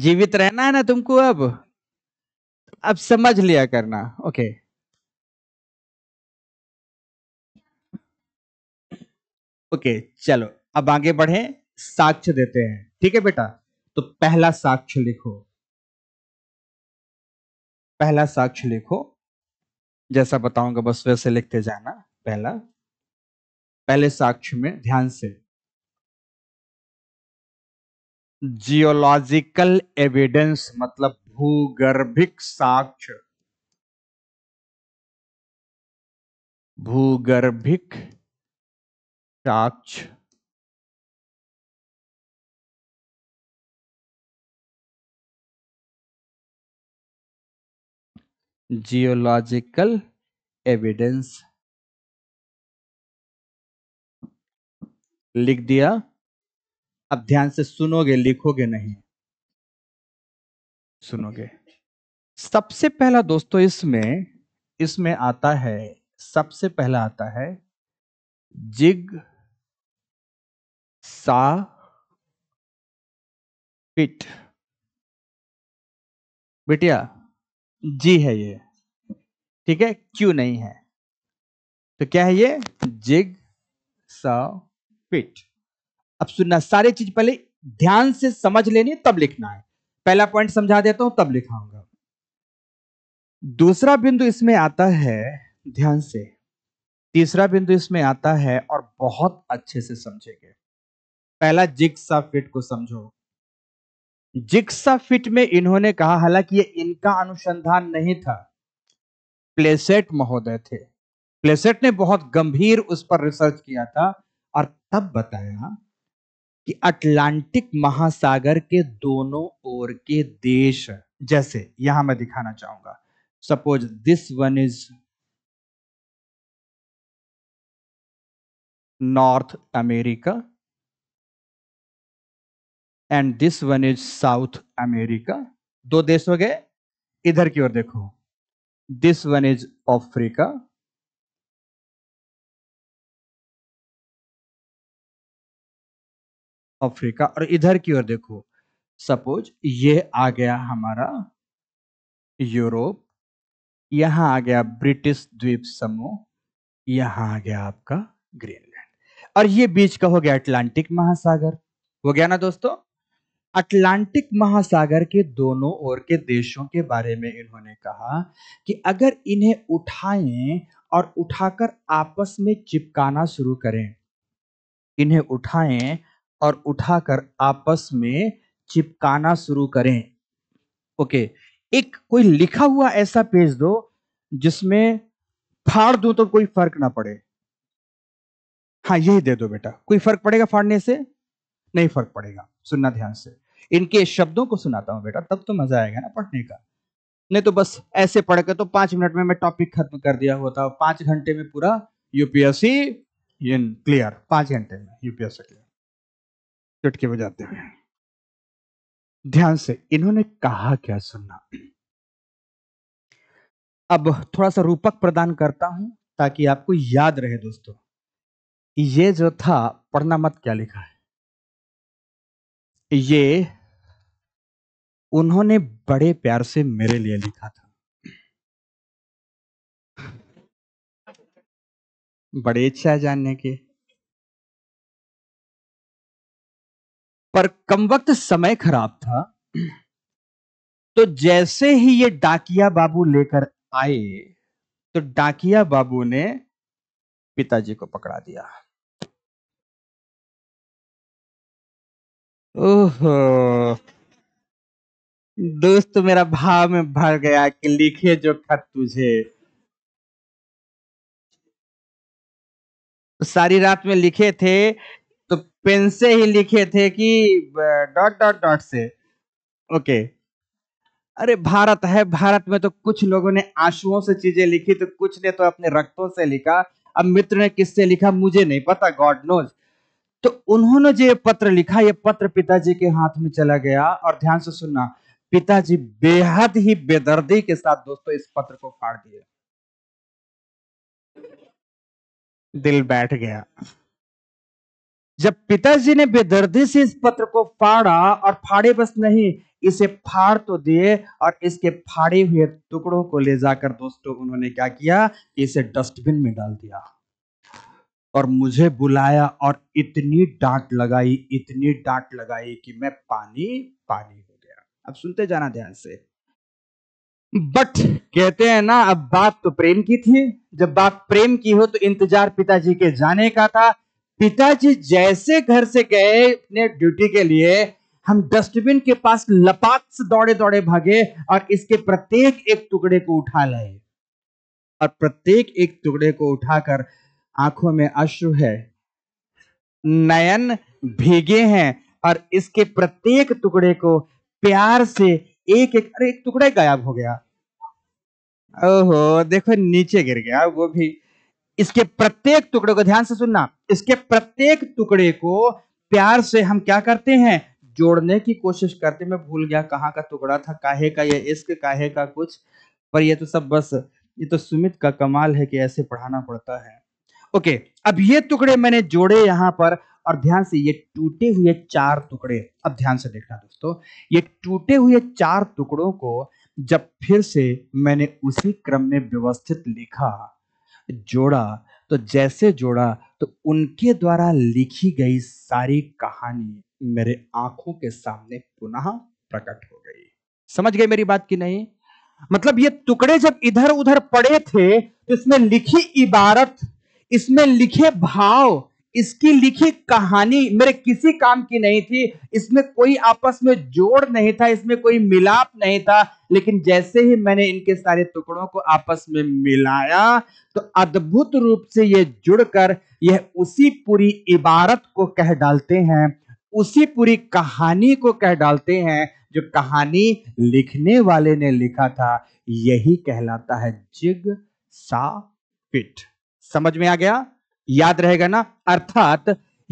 जीवित रहना है ना तुमको, अब अब समझ लिया करना, ओके? ओके चलो अब आगे बढ़े, साक्ष्य देते हैं। ठीक है बेटा, तो पहला साक्ष्य लिखो, पहला साक्ष्य लिखो, जैसा बताऊंगा बस वैसे लिखते जाना। पहला पहले साक्ष्य में ध्यान से जियोलॉजिकल एविडेंस मतलब भूगर्भिक साक्ष्य, भूगर्भिक साक्ष्य जियोलॉजिकल एविडेंस लिख दिया। अब ध्यान से सुनोगे, लिखोगे नहीं, सुनोगे। सबसे पहला दोस्तों इसमें इसमें आता है, सबसे पहला आता है जिग सा फिट। बिटिया जी है ये, ठीक है, क्यों नहीं है, तो क्या है ये जिग सा फिट। अब सुनना, सारी चीज पहले ध्यान से समझ लेनी तब लिखना है। पहला पॉइंट समझा देता हूं तब लिखाऊंगा। दूसरा बिंदु इसमें आता है, ध्यान से, तीसरा बिंदु इसमें आता है और बहुत अच्छे से समझेंगे। पहला जिग्सा फिट को समझो। जिग्सा फिट में इन्होंने कहा, हालांकि ये इनका अनुसंधान नहीं था, प्लेसेट महोदय थे, प्लेसेट ने बहुत गंभीर उस पर रिसर्च किया था और तब बताया कि अटलांटिक महासागर के दोनों ओर के देश, जैसे यहां मैं दिखाना चाहूंगा, suppose this one is North America and this one is South America. दो देश हो गए, इधर की ओर देखो, this one is Africa Africa, और इधर की ओर देखो, सपोज ये आ गया हमारा यूरोप, यहां आ गया ब्रिटिश द्वीप समूह, यहां आ गया आपका ग्रीनलैंड, और ये बीच का हो गया अटलांटिक महासागर। हो गया ना दोस्तों, अटलांटिक महासागर के दोनों ओर के देशों के बारे में इन्होंने कहा कि अगर इन्हें उठाएं और उठाकर आपस में चिपकाना शुरू करें, इन्हें उठाएं और उठाकर आपस में चिपकाना शुरू करें। ओके, एक कोई लिखा हुआ ऐसा पेज दो जिसमें फाड़ दूं तो कोई फर्क ना पड़े। हाँ यही दे दो बेटा, कोई फर्क पड़ेगा फाड़ने से? नहीं फर्क पड़ेगा। सुनना ध्यान से, इनके शब्दों को सुनाता हूं बेटा, तब तो मजा आएगा ना पढ़ने का, नहीं तो बस ऐसे पढ़ के तो पांच मिनट में मैं टॉपिक खत्म कर दिया होता, पांच घंटे में पूरा यूपीएससी इन क्लियर, पांच घंटे में यूपीएससी क्लियर, चुटकी बजाते हुए। ध्यान से इन्होंने कहा क्या, सुनना, अब थोड़ा सा रूपक प्रदान करता हूं ताकि आपको याद रहे दोस्तों। ये जो था, पढ़ना मत क्या लिखा है, ये उन्होंने बड़े प्यार से मेरे लिए लिखा था, बड़ी इच्छा जानने की, पर कम वक्त समय खराब था, तो जैसे ही ये डाकिया बाबू लेकर आए तो डाकिया बाबू ने पिताजी को पकड़ा दिया। ओहो दोस्त, मेरा भाव में भर गया कि लिखे जो खत तुझे, सारी रात में लिखे थे, तो पेन से ही लिखे थे कि डॉट डॉट डॉट से। ओके, अरे भारत है, भारत में तो कुछ लोगों ने आंसुओं से चीजें लिखी, तो कुछ ने तो अपने रक्तों से लिखा। अब मित्र ने किससे लिखा मुझे नहीं पता, गॉड नोज। तो उन्होंने जो ये पत्र लिखा, ये पत्र पिताजी के हाथ में चला गया, और ध्यान से सुनना, पिताजी बेहद ही बेदर्दी के साथ दोस्तों इस पत्र को फाड़ दिए। दिल बैठ गया। जब पिताजी ने बेदर्दी से इस पत्र को फाड़ा, और फाड़े बस नहीं, इसे फाड़ तो दिए, और इसके फाड़े हुए टुकड़ों को ले जाकर दोस्तों उन्होंने क्या किया, इसे डस्टबिन में डाल दिया। और मुझे बुलाया और इतनी डांट लगाई इतनी डांट लगाई कि मैं पानी पानी हो गया। अब सुनते जाना ध्यान से। बट कहते हैं ना, अब बात तो प्रेम की थी। जब बात प्रेम की हो तो इंतजार पिताजी के जाने का था। पिताजी जैसे घर से गए अपने ड्यूटी के लिए, हम डस्टबिन के पास लपाक से दौड़े दौड़े भागे और इसके प्रत्येक एक टुकड़े को उठा लाए और प्रत्येक एक टुकड़े को उठाकर आंखों में अश्रु है, नयन भीगे हैं और इसके प्रत्येक टुकड़े को प्यार से एक एक, अरे एक टुकड़ा गायब हो गया, ओहो देखो नीचे गिर गया वो भी। इसके प्रत्येक टुकड़े को ध्यान से सुनना, इसके प्रत्येक टुकड़े को प्यार से हम क्या करते हैं, जोड़ने की कोशिश करते। मैं भूल गया कहाँ का टुकड़ा था, काहे का ये इश्क, काहे का कुछ, पर ये तो सब बस, ये तो सुमित का कमाल है कि ऐसे पढ़ाना पड़ता है। ओके, अब ये टुकड़े मैंने जोड़े यहाँ पर और ध्यान से ये टूटे हुए चार टुकड़े, अब ध्यान से देखना दोस्तों, ये टूटे हुए चार टुकड़ों को जब फिर से मैंने उसी क्रम में व्यवस्थित लिखा, जोड़ा, तो जैसे जोड़ा तो उनके द्वारा लिखी गई सारी कहानी मेरे आंखों के सामने पुनः प्रकट हो गई। समझ गए मेरी बात की नहीं? मतलब ये टुकड़े जब इधर उधर पड़े थे तो इसमें लिखी इबारत, इसमें लिखे भाव, इसकी लिखी कहानी मेरे किसी काम की नहीं थी। इसमें कोई आपस में जोड़ नहीं था, इसमें कोई मिलाप नहीं था, लेकिन जैसे ही मैंने इनके सारे टुकड़ों को आपस में मिलाया तो अद्भुत रूप से ये जुड़कर यह उसी पूरी इबारत को कह डालते हैं, उसी पूरी कहानी को कह डालते हैं जो कहानी लिखने वाले ने लिखा था। यही कहलाता है जिग्सा फिट। समझ में आ गया? याद रहेगा ना? अर्थात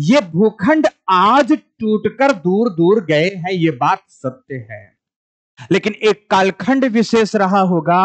ये भूखंड आज टूटकर दूर दूर गए हैं, ये बात सत्य है, लेकिन एक कालखंड विशेष रहा होगा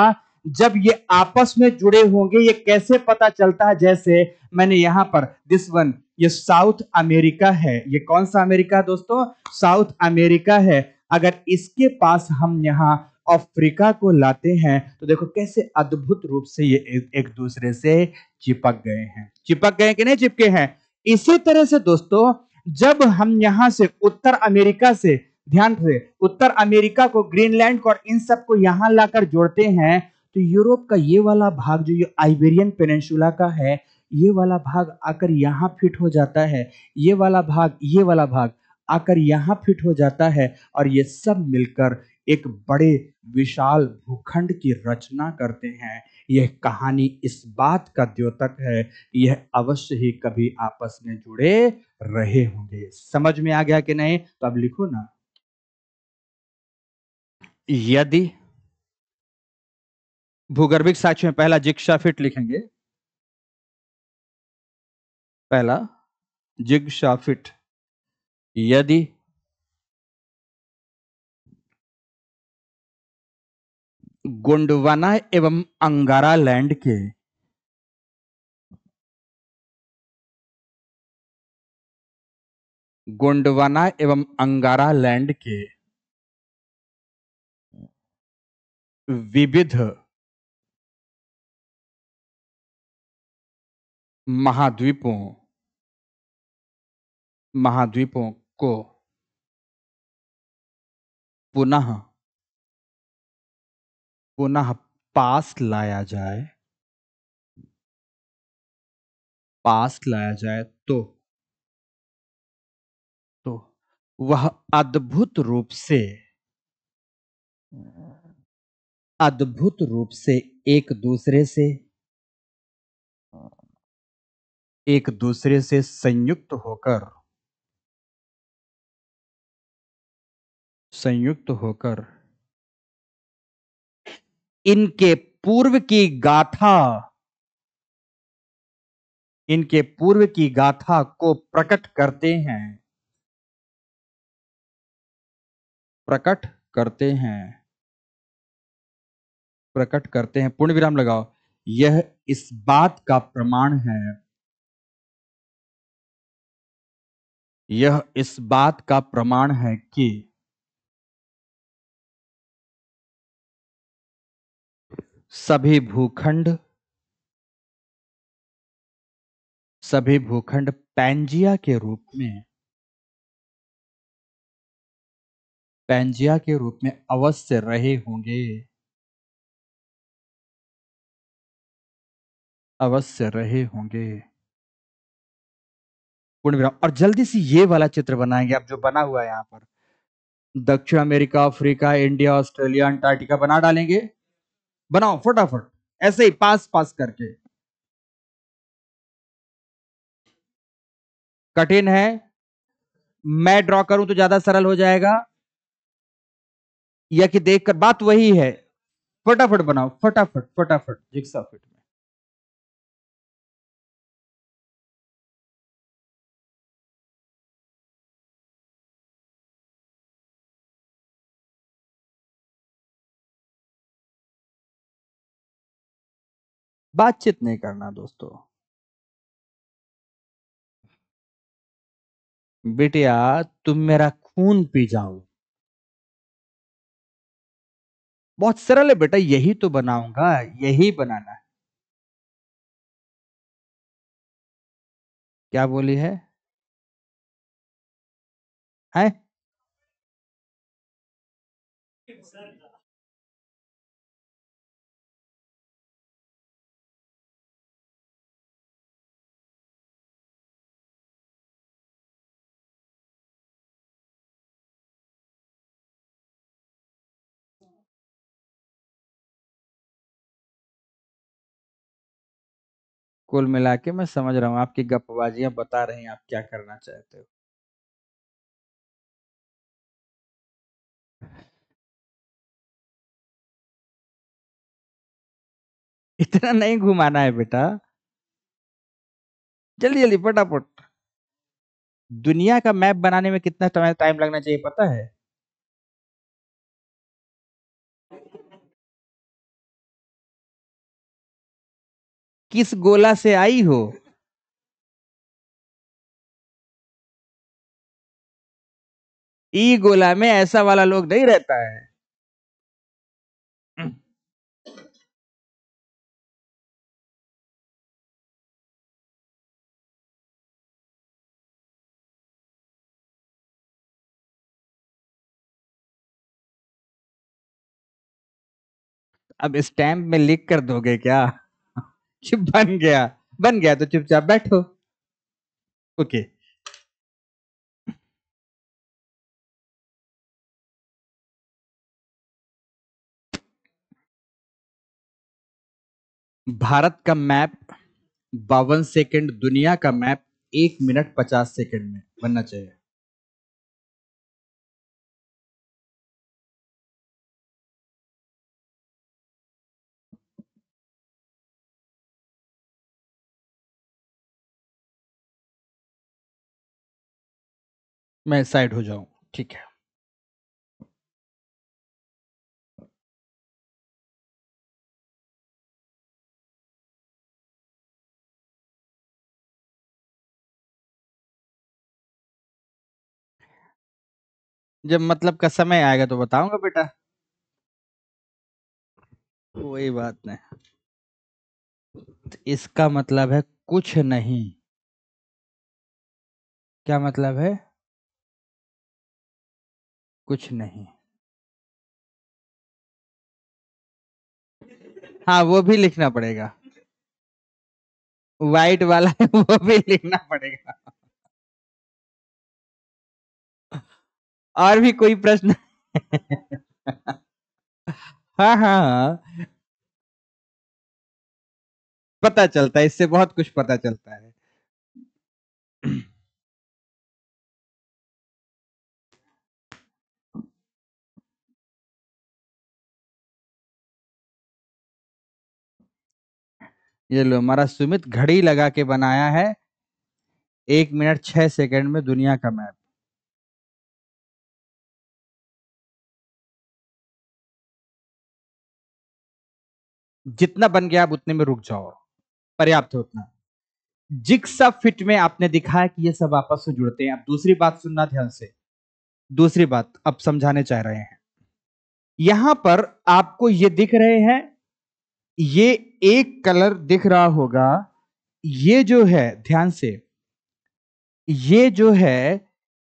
जब ये आपस में जुड़े होंगे। ये कैसे पता चलता है? जैसे मैंने यहां पर दिस वन, ये साउथ अमेरिका है। ये कौन सा अमेरिका दोस्तों? साउथ अमेरिका है। अगर इसके पास हम यहाँ अफ्रीका को लाते हैं तो देखो कैसे अद्भुत रूप से ये एक, एक दूसरे से चिपक गए हैं। चिपक गए कि नहीं चिपके हैं? इसी तरह से दोस्तों जब हम यहाँ से उत्तर अमेरिका से, ध्यान से, उत्तर अमेरिका को, ग्रीनलैंड को और इन सब को यहाँ लाकर जोड़ते हैं तो यूरोप का ये वाला भाग जो ये आइबेरियन पेनिनसुला का है, ये वाला भाग आकर यहाँ फिट हो जाता है, ये वाला भाग, ये वाला भाग आकर यहाँ फिट हो जाता है और ये सब मिलकर एक बड़े विशाल भूखंड की रचना करते हैं। यह कहानी इस बात का द्योतक है, यह अवश्य ही कभी आपस में जुड़े रहे होंगे। समझ में आ गया कि नहीं? तो अब लिखो ना, यदि भूगर्भिक साक्ष्य में पहला जिग्सा फिट लिखेंगे, पहला जिग्सा फिट, यदि गोंडवाना एवं अंगारा लैंड के गोंडवाना एवं अंगारा लैंड के विविध महाद्वीपों महाद्वीपों को पुनः पुनः पास लाया जाए पास लाया जाए तो तो वह अद्भुत रूप से अद्भुत रूप से एक दूसरे से एक दूसरे से संयुक्त होकर संयुक्त होकर इनके पूर्व की गाथा इनके पूर्व की गाथा को प्रकट करते हैं प्रकट करते हैं प्रकट करते हैं पूर्ण विराम लगाओ। यह इस बात का प्रमाण है यह इस बात का प्रमाण है कि सभी भूखंड सभी भूखंड पैंजिया के रूप में पैंजिया के रूप में अवश्य रहे होंगे अवश्य रहे होंगे पूर्ण विराम। और जल्दी से ये वाला चित्र बनाएंगे आप जो बना हुआ है यहाँ पर, दक्षिण America, Africa, India, Australia, Antarctica बना डालेंगे। बनाओ फटाफट ऐसे ही पास पास करके। कठिन है, मैं ड्रॉ करूं तो ज्यादा सरल हो जाएगा या कि देखकर, बात वही है। फटाफट बनाओ फटाफट फटाफट जिग्सा फिट में। बातचीत नहीं करना दोस्तों, बिटिया तुम मेरा खून पी जाओ। बहुत सरल है बेटा, यही तो बनाऊंगा, यही बनाना है। क्या बोली है, है? कुल मिला के मैं समझ रहा हूँ आपकी गपबाजियां बता रहे हैं आप क्या करना चाहते हो। इतना नहीं घुमाना है बेटा, जल्दी जल्दी फटाफट। दुनिया का मैप बनाने में कितना टाइम लगना चाहिए पता है? किस गोला से आई हो? ई गोला में ऐसा वाला लोग नहीं रहता है। अब स्टैम्प में लिख कर दोगे क्या? चुप बन गया, बन गया तो चुपचाप बैठो। ओके भारत का मैप बावन सेकंड, दुनिया का मैप एक मिनट पचास सेकंड में बनना चाहिए। मैं साइड हो जाऊं, ठीक है। जब मतलब का समय आएगा तो बताऊंगा बेटा, कोई बात नहीं। तो इसका मतलब है कुछ नहीं। क्या मतलब है? कुछ नहीं। हाँ वो भी लिखना पड़ेगा, व्हाइट वाला है वो भी लिखना पड़ेगा। और भी कोई प्रश्न? हाँ हाँ पता चलता है, इससे बहुत कुछ पता चलता है। ये लो, हमारा सुमित घड़ी लगा के बनाया है एक मिनट छह सेकंड में दुनिया का मैप। जितना बन गया आप उतने में रुक जाओ, पर्याप्त है उतना। जिग्सा फिट में आपने दिखाया कि ये सब आपस में जुड़ते हैं। अब दूसरी बात सुनना ध्यान से, दूसरी बात अब समझाने चाह रहे हैं। यहां पर आपको ये दिख रहे हैं, ये एक कलर दिख रहा होगा, ये जो है, ध्यान से, ये जो है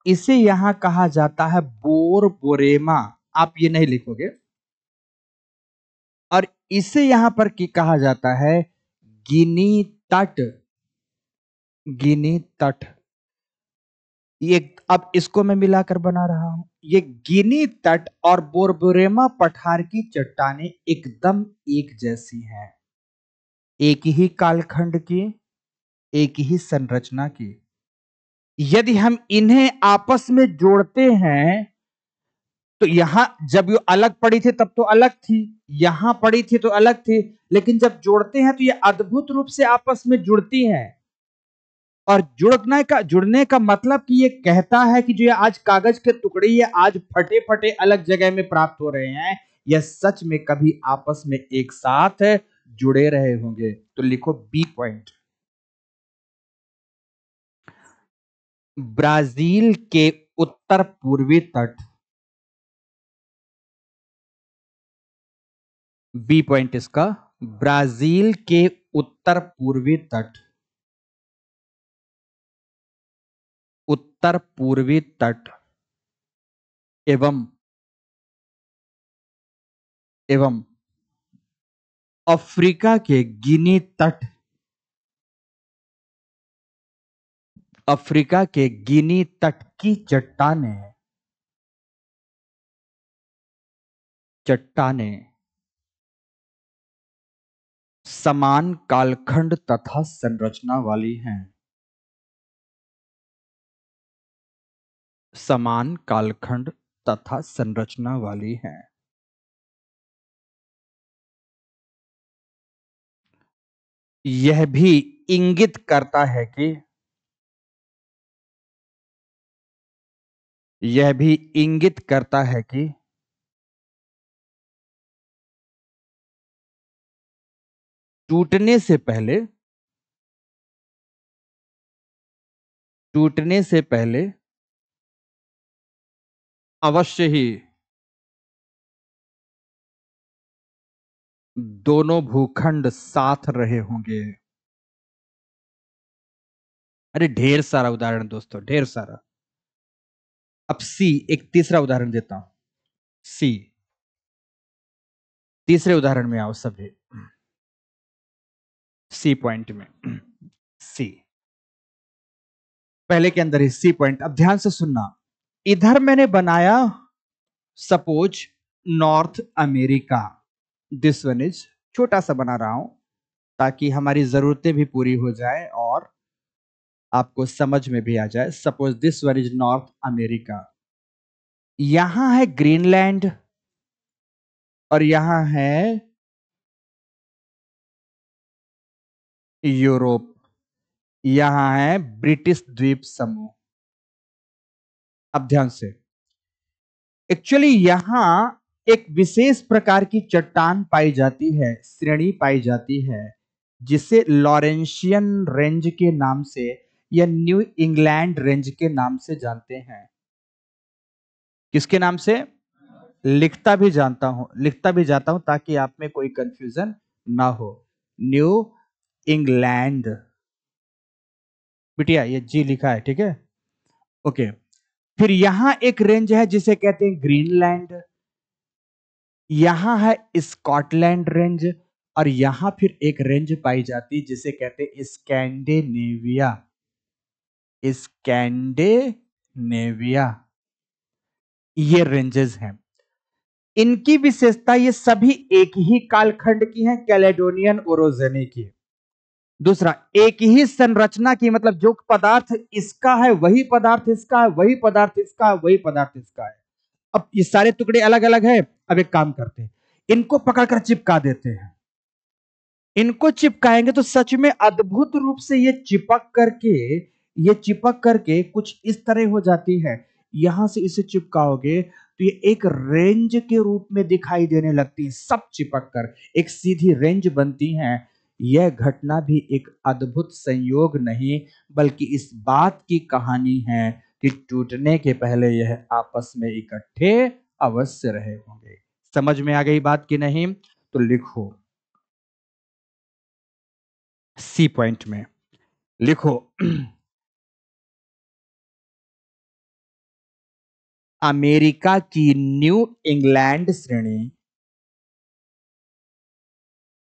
इसे यहां कहा जाता है बोर बोरेमा, आप ये नहीं लिखोगे, और इसे यहां पर की कहा जाता है गिनी तट, गिनी तट। ये अब इसको मैं मिलाकर बना रहा हूं। ये गिनी तट और बोरबोरेमा पठार की चट्टाने एकदम एक जैसी हैं, एक ही कालखंड की, एक ही संरचना की। यदि हम इन्हें आपस में जोड़ते हैं तो यहां जब ये अलग पड़ी थी तब तो अलग थी, यहां पड़ी थी तो अलग थी, लेकिन जब जोड़ते हैं तो ये अद्भुत रूप से आपस में जुड़ती हैं। और जुड़ने का जुड़ने का मतलब कि ये कहता है कि जो ये आज कागज के टुकड़े ये आज फटे फटे अलग जगह में प्राप्त हो रहे हैं, यह सच में कभी आपस में एक साथ जुड़े रहे होंगे। तो लिखो बी पॉइंट। ब्राजील के उत्तर पूर्वी तट, बी पॉइंट इसका, ब्राजील के उत्तर पूर्वी तट, उत्तर पूर्वी तट एवं एवं अफ्रीका के गिनी तट, अफ्रीका के गिनी तट की चट्टानें, चट्टानें समान कालखंड तथा संरचना वाली हैं, समान कालखंड तथा संरचना वाली हैं। यह भी इंगित करता है कि यह भी इंगित करता है कि टूटने से पहले टूटने से पहले अवश्य ही दोनों भूखंड साथ रहे होंगे। अरे ढेर सारा उदाहरण दोस्तों, ढेर सारा। अब सी, एक तीसरा उदाहरण देता हूं। सी, तीसरे उदाहरण में आओ सभी, सी पॉइंट में। सी पहले के अंदर ही सी पॉइंट। अब ध्यान से सुनना, इधर मैंने बनाया suppose North America, this one is, छोटा सा बना रहा हूं ताकि हमारी जरूरतें भी पूरी हो जाए और आपको समझ में भी आ जाए। Suppose this one is North America. यहां है ग्रीनलैंड और यहां है यूरोप, यहां है ब्रिटिश द्वीप समूह। अब ध्यान से, एक्चुअली यहां एक विशेष प्रकार की चट्टान पाई जाती है, श्रेणी पाई जाती है, जिसे लॉरेंशियन रेंज के नाम से या न्यू इंग्लैंड रेंज के नाम से जानते हैं। किसके नाम से? लिखता भी जानता हूं लिखता भी जाता हूं ताकि आप में कोई कंफ्यूजन ना हो। न्यू इंग्लैंड, बिटिया ये जी लिखा है, ठीक है, ओके। फिर यहां एक रेंज है जिसे कहते हैं ग्रीनलैंड, यहां है स्कॉटलैंड रेंज, और यहां फिर एक रेंज पाई जाती जिसे कहते हैं स्कैंडिनेविया, स्कैंडिनेविया। ये रेंजेस हैं। इनकी विशेषता ये सभी एक ही कालखंड की हैं, कैलेडोनियन ओरोजेनी की। दूसरा, एक ही संरचना की, मतलब जो पदार्थ इसका है वही पदार्थ इसका है, वही पदार्थ इसका है, वही पदार्थ इसका है। अब ये सारे टुकड़े अलग अलग है। अब एक काम करते हैं, इनको पकड़कर चिपका देते हैं। इनको चिपकाएंगे तो सच में अद्भुत रूप से ये चिपक करके ये चिपक करके कुछ इस तरह हो जाती है। यहां से इसे चिपकाओगे तो ये एक रेंज के रूप में दिखाई देने लगती है, सब चिपक कर एक सीधी रेंज बनती है। यह घटना भी एक अद्भुत संयोग नहीं बल्कि इस बात की कहानी है कि टूटने के पहले यह आपस में इकट्ठे अवश्य रहे होंगे। समझ में आ गई बात कि नहीं? तो लिखो सी पॉइंट में। लिखो अमेरिका की न्यू इंग्लैंड श्रेणी,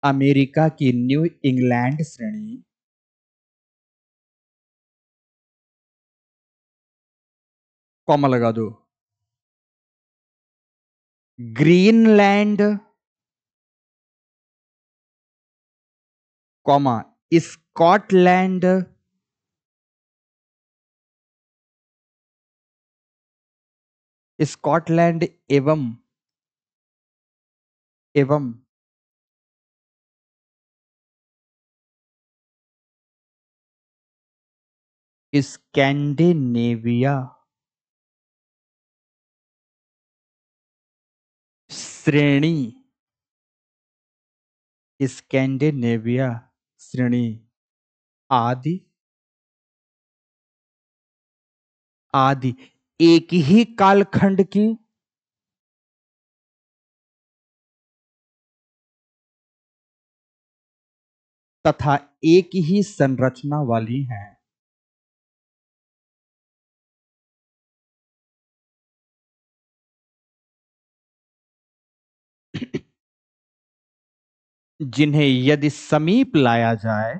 अमेरिका की न्यू इंग्लैंड श्रेणी कॉमा लगा दो, ग्रीनलैंड कॉमा स्कॉटलैंड स्कॉटलैंड एवं एवं स्कैंडिनेविया श्रेणी, स्कैंडिनेविया श्रेणी आदि आदि एक ही कालखंड की तथा एक ही संरचना वाली हैं। जिन्हें यदि समीप लाया जाए,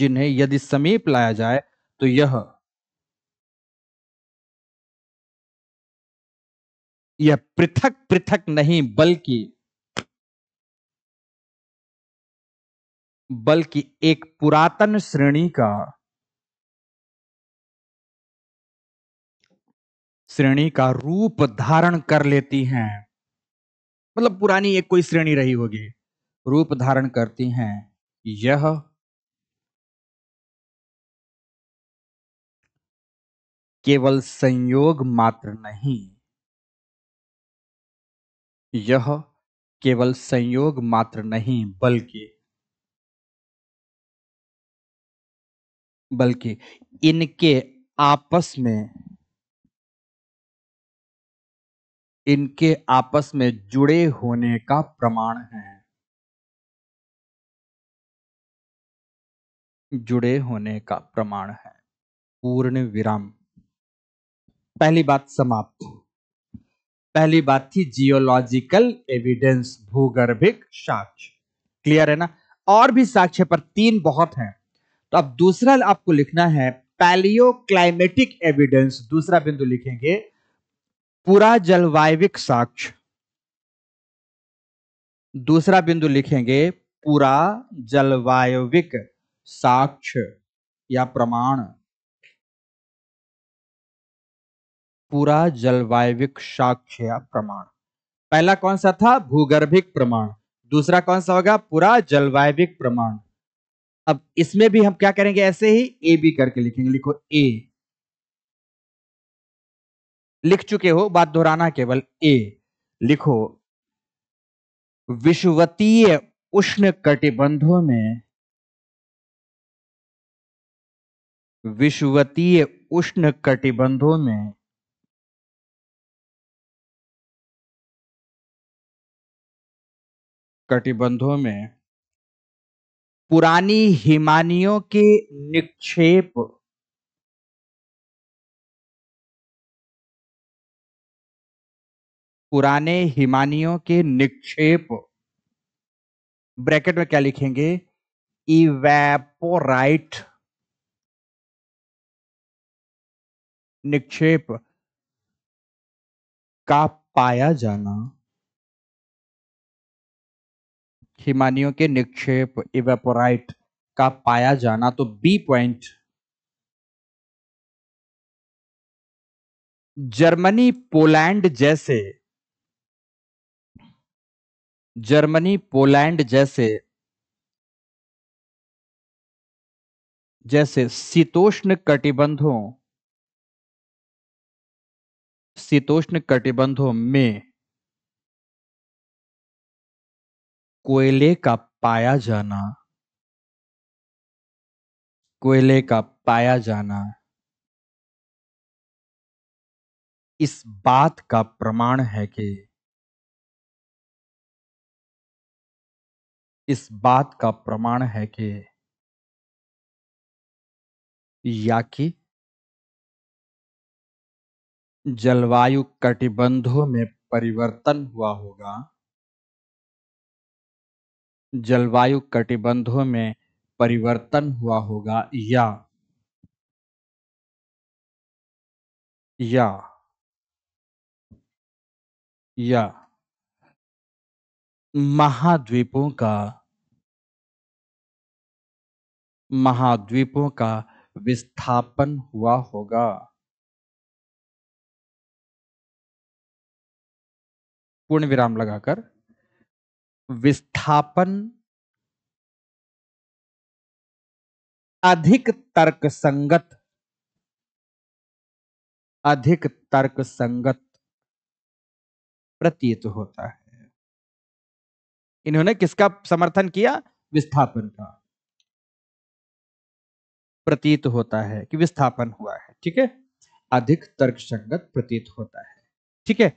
जिन्हें यदि समीप लाया जाए तो यह यह पृथक पृथक नहीं बल्कि बल्कि एक पुरातन श्रेणी का श्रेणी का रूप धारण कर लेती हैं। मतलब पुरानी एक कोई श्रेणी रही होगी, रूप धारण करती हैं। यह केवल संयोग मात्र नहीं, यह केवल संयोग मात्र नहीं बल्कि बल्कि इनके आपस में इनके आपस में जुड़े होने का प्रमाण है, जुड़े होने का प्रमाण है। पूर्ण विराम। पहली बात समाप्त। पहली बात थी जियोलॉजिकल एविडेंस, भूगर्भिक साक्ष्य। क्लियर है ना? और भी साक्ष्य पर तीन बहुत हैं। तो अब दूसरा आपको लिखना है पैलियोक्लाइमेटिक एविडेंस। दूसरा बिंदु लिखेंगे पूरा जलवायविक साक्ष्य। दूसरा बिंदु लिखेंगे पूरा जलवायविक साक्ष्य या प्रमाण। पूरा जलवायविक साक्ष्य या प्रमाण। पहला कौन सा था? भूगर्भिक प्रमाण। दूसरा कौन सा होगा? पूरा जलवायविक प्रमाण। अब इसमें भी हम क्या करेंगे? ऐसे ही ए बी करके लिखेंगे। लिखो ए, लिख चुके हो, बात दोहराना केवल। ए लिखो, विषुवतीय उष्ण कटिबंधों में, विषुवतीय उष्ण कटिबंधों में कटिबंधों में पुरानी हिमानियों के निक्षेप, पुराने हिमानियों के निक्षेप, ब्रैकेट में क्या लिखेंगे? इवेपोराइट निक्षेप का पाया जाना, हिमानियों के निक्षेप इवेपोराइट का पाया जाना। तो बी पॉइंट, जर्मनी पोलैंड जैसे, जर्मनी पोलैंड जैसे जैसे शीतोष्ण कटिबंधों शीतोष्ण कटिबंधों में कोयले का पाया जाना, कोयले का पाया जाना इस बात का प्रमाण है कि इस बात का प्रमाण है कि याकी जलवायु कटिबंधों में परिवर्तन हुआ होगा। जलवायु कटिबंधों में परिवर्तन हुआ होगा या या या महाद्वीपों का महाद्वीपों का विस्थापन हुआ होगा। पूर्ण विराम लगाकर विस्थापन अधिक तर्कसंगत अधिक तर्कसंगत प्रतीत होता है। इन्होंने किसका समर्थन किया? विस्थापन का। प्रतीत होता है कि विस्थापन हुआ है, ठीक है, अधिक तर्कसंगत प्रतीत होता है, ठीक है।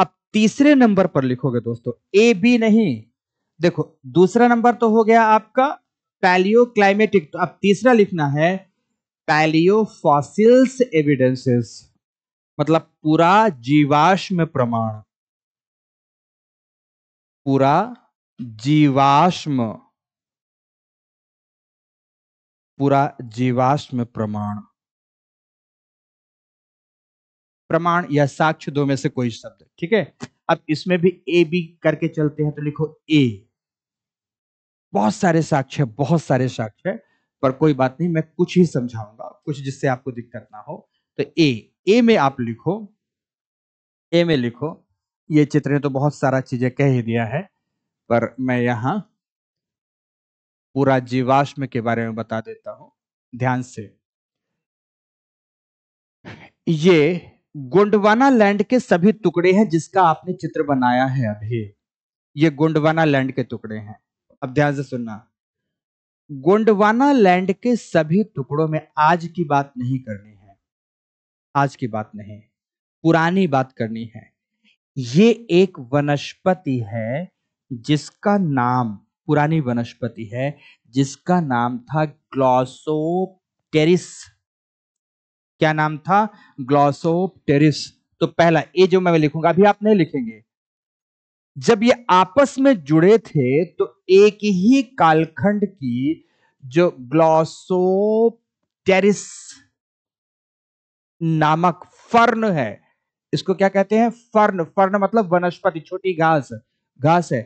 अब तीसरे नंबर पर लिखोगे दोस्तों ए बी नहीं, देखो दूसरा नंबर तो हो गया आपका पैलियो क्लाइमेटिक, तो अब तीसरा लिखना है पैलियो फॉसिल्स एविडेंसेस, मतलब पूरा जीवाश्म प्रमाण, पूरा जीवाश्म पूरा जीवाश्म प्रमाण, प्रमाण या साक्ष्य दो में से कोई शब्द, ठीक है। अब इसमें भी ए बी करके चलते हैं, तो लिखो ए, बहुत सारे साक्ष्य, बहुत सारे साक्ष्य, पर कोई बात नहीं, मैं कुछ ही समझाऊंगा, कुछ जिससे आपको दिक्कत ना हो। तो ए ए में आप लिखो, ए में लिखो, ये चित्र ने तो बहुत सारा चीजें कह ही दिया है, पर मैं यहाँ पूरा जीवाश्म के बारे में बता देता हूं ध्यान से। ये गोंडवाना लैंड के सभी टुकड़े हैं जिसका आपने चित्र बनाया है अभी, ये गोंडवाना लैंड के टुकड़े हैं। अब ध्यान से सुनना, गोंडवाना लैंड के सभी टुकड़ों में, आज की बात नहीं करनी है, आज की बात नहीं, पुरानी बात करनी है। ये एक वनस्पति है जिसका नाम, पुरानी वनस्पति है जिसका नाम था ग्लॉसोप्टेरिस। क्या नाम था? ग्लोसोप्टेरिस। तो पहला ए जो मैं लिखूंगा अभी आप नहीं लिखेंगे, जब ये आपस में जुड़े थे तो एक ही कालखंड की जो ग्लोसोप्टेरिस नामक फर्न है, इसको क्या कहते हैं? फर्न। फर्न मतलब वनस्पति, छोटी घास, घास है,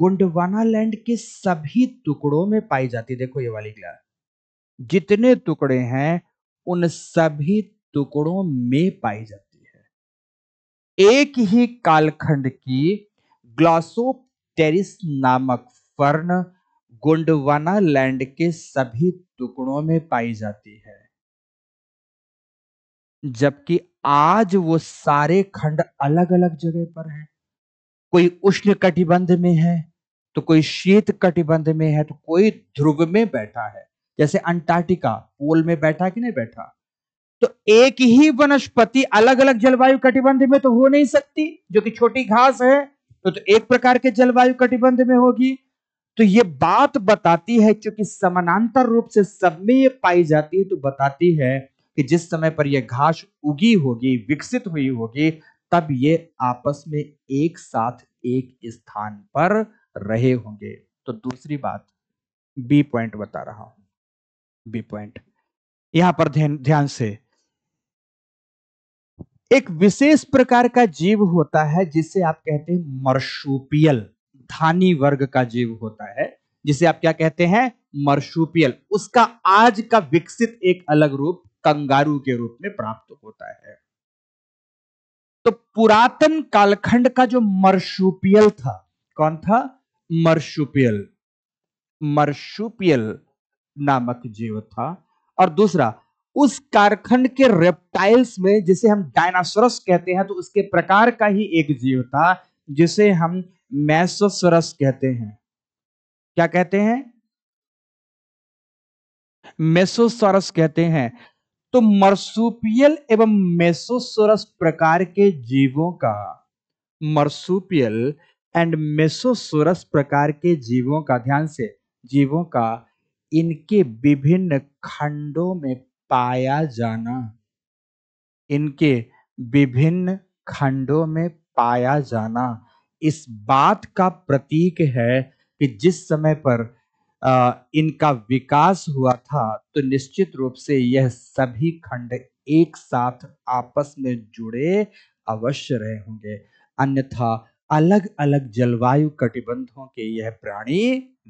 गोंडवाना लैंड के सभी टुकड़ों में पाई जाती है। देखो ये वाली ग्लास, जितने टुकड़े हैं उन सभी टुकड़ों में पाई जाती है। एक ही कालखंड की ग्लॉसोप्टेरिस नामक फर्न गोंडवाना लैंड के सभी टुकड़ों में पाई जाती है, जबकि आज वो सारे खंड अलग अलग जगह पर हैं। कोई उष्ण कटिबंध में है तो कोई शीत कटिबंध में है तो कोई ध्रुव में बैठा है, जैसे अंटार्कटिका पोल में बैठा कि नहीं बैठा। तो एक ही वनस्पति अलग अलग जलवायु कटिबंध में तो हो नहीं सकती, जो कि छोटी घास है, तो, तो एक प्रकार के जलवायु कटिबंध में होगी। तो ये बात बताती है, क्योंकि समानांतर रूप से सब में ये पाई जाती है, तो बताती है कि जिस समय पर यह घास उगी होगी, विकसित हुई होगी, तब ये आपस में एक साथ एक स्थान पर रहे होंगे। तो दूसरी बात बी पॉइंट बता रहा हूं, बी पॉइंट, यहां पर ध्यान से। एक विशेष प्रकार का जीव होता है जिसे आप कहते हैं मर्शुपियल, धानी वर्ग का जीव होता है जिसे आप क्या कहते हैं? मर्शुपियल। उसका आज का विकसित एक अलग रूप कंगारू के रूप में प्राप्त होता है। तो पुरातन कालखंड का जो मर्शुपियल था, कौन था? मर्शुपियल, मर्शुपियल नामक जीव था। और दूसरा, उस कारखंड के रेप्टाइल्स में, जिसे हम डायनासोरस कहते हैं, तो उसके प्रकार का ही एक जीव था जिसे हम मेसोसोरस कहते हैं। क्या कहते हैं? मेसोसोरस कहते हैं। तो मर्सुपियल एवं मेसोसोरस प्रकार के जीवों का, मर्सुपियल एंड मेसोसोरस प्रकार के जीवों का ध्यान से जीवों का इनके विभिन्न खंडों में पाया जाना इनके विभिन्न खंडों में पाया जाना इस बात का प्रतीक है कि जिस समय पर आ, इनका विकास हुआ था तो निश्चित रूप से यह सभी खंड एक साथ आपस में जुड़े अवश्य रहे होंगे, अन्यथा अलग अलग जलवायु कटिबंधों के यह प्राणी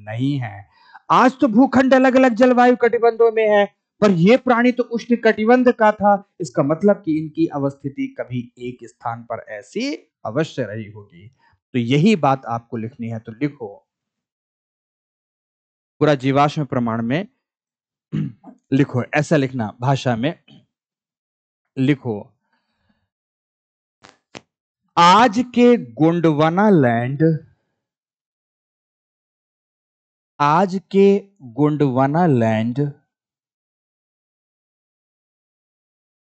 नहीं हैं। आज तो भूखंड अलग अलग जलवायु कटिबंधों में है, पर यह प्राणी तो उष्ण कटिबंध का था। इसका मतलब कि इनकी अवस्थिति कभी एक स्थान पर ऐसी अवश्य रही होगी। तो यही बात आपको लिखनी है, तो लिखो पूरा जीवाश्म प्रमाण में लिखो, ऐसा लिखना भाषा में लिखो। आज के गोंडवाना लैंड आज के गोंडवाना लैंड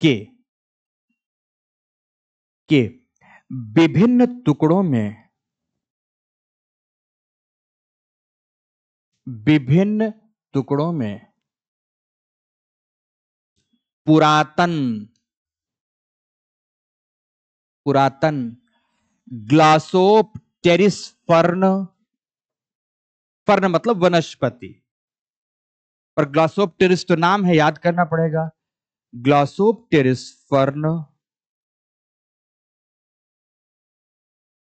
के के विभिन्न टुकड़ों में विभिन्न टुकड़ों में पुरातन पुरातन ग्लासोप्टेरिस फर्न फर्न मतलब वनस्पति, पर ग्लासोप्टेरिस तो नाम है, याद करना पड़ेगा। ग्लासोप्टेरिस फर्न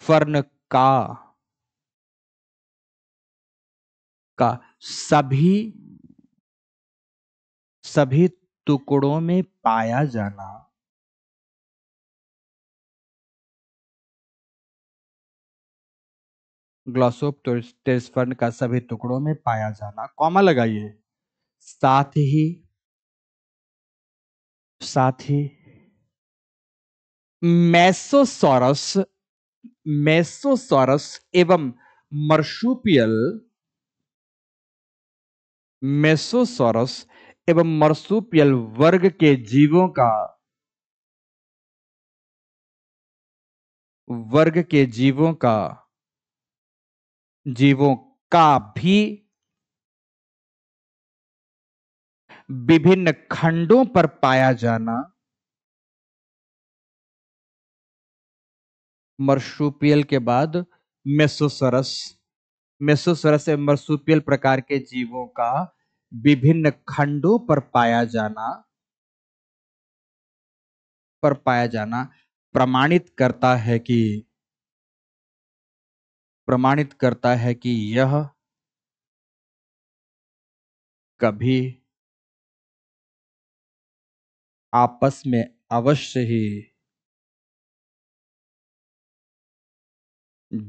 फर्न का का सभी सभी टुकड़ों में पाया जाना ग्लासोप्टेरिस फर्न का सभी टुकड़ों में पाया जाना, कॉमा लगाइए, साथ ही साथ ही मेसोसॉरस मेसोसॉरस एवं मार्सूपियल मेसोसॉरस एवं मार्सूपियल वर्ग के जीवों का वर्ग के जीवों का जीवों का भी विभिन्न खंडों पर पाया जाना मार्सूपियल के बाद मेसोसॉरस मेसोसॉरस से मार्सूपियल प्रकार के जीवों का विभिन्न खंडों पर पाया जाना पर पाया जाना प्रमाणित करता है कि प्रमाणित करता है कि यह कभी आपस में अवश्य ही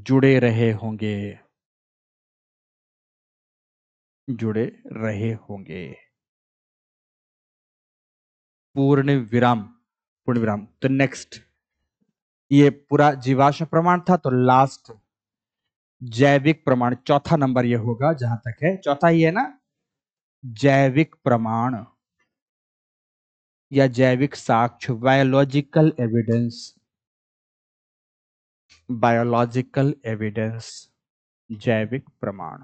जुड़े रहे होंगे जुड़े रहे होंगे पूर्ण विराम पूर्ण विराम। तो नेक्स्ट, ये पूरा जीवाश्म प्रमाण था, तो लास्ट जैविक प्रमाण, चौथा नंबर ये होगा जहां तक है, चौथा ही है ना, जैविक प्रमाण या जैविक साक्ष्य, बायोलॉजिकल एविडेंस बायोलॉजिकल एविडेंस जैविक प्रमाण।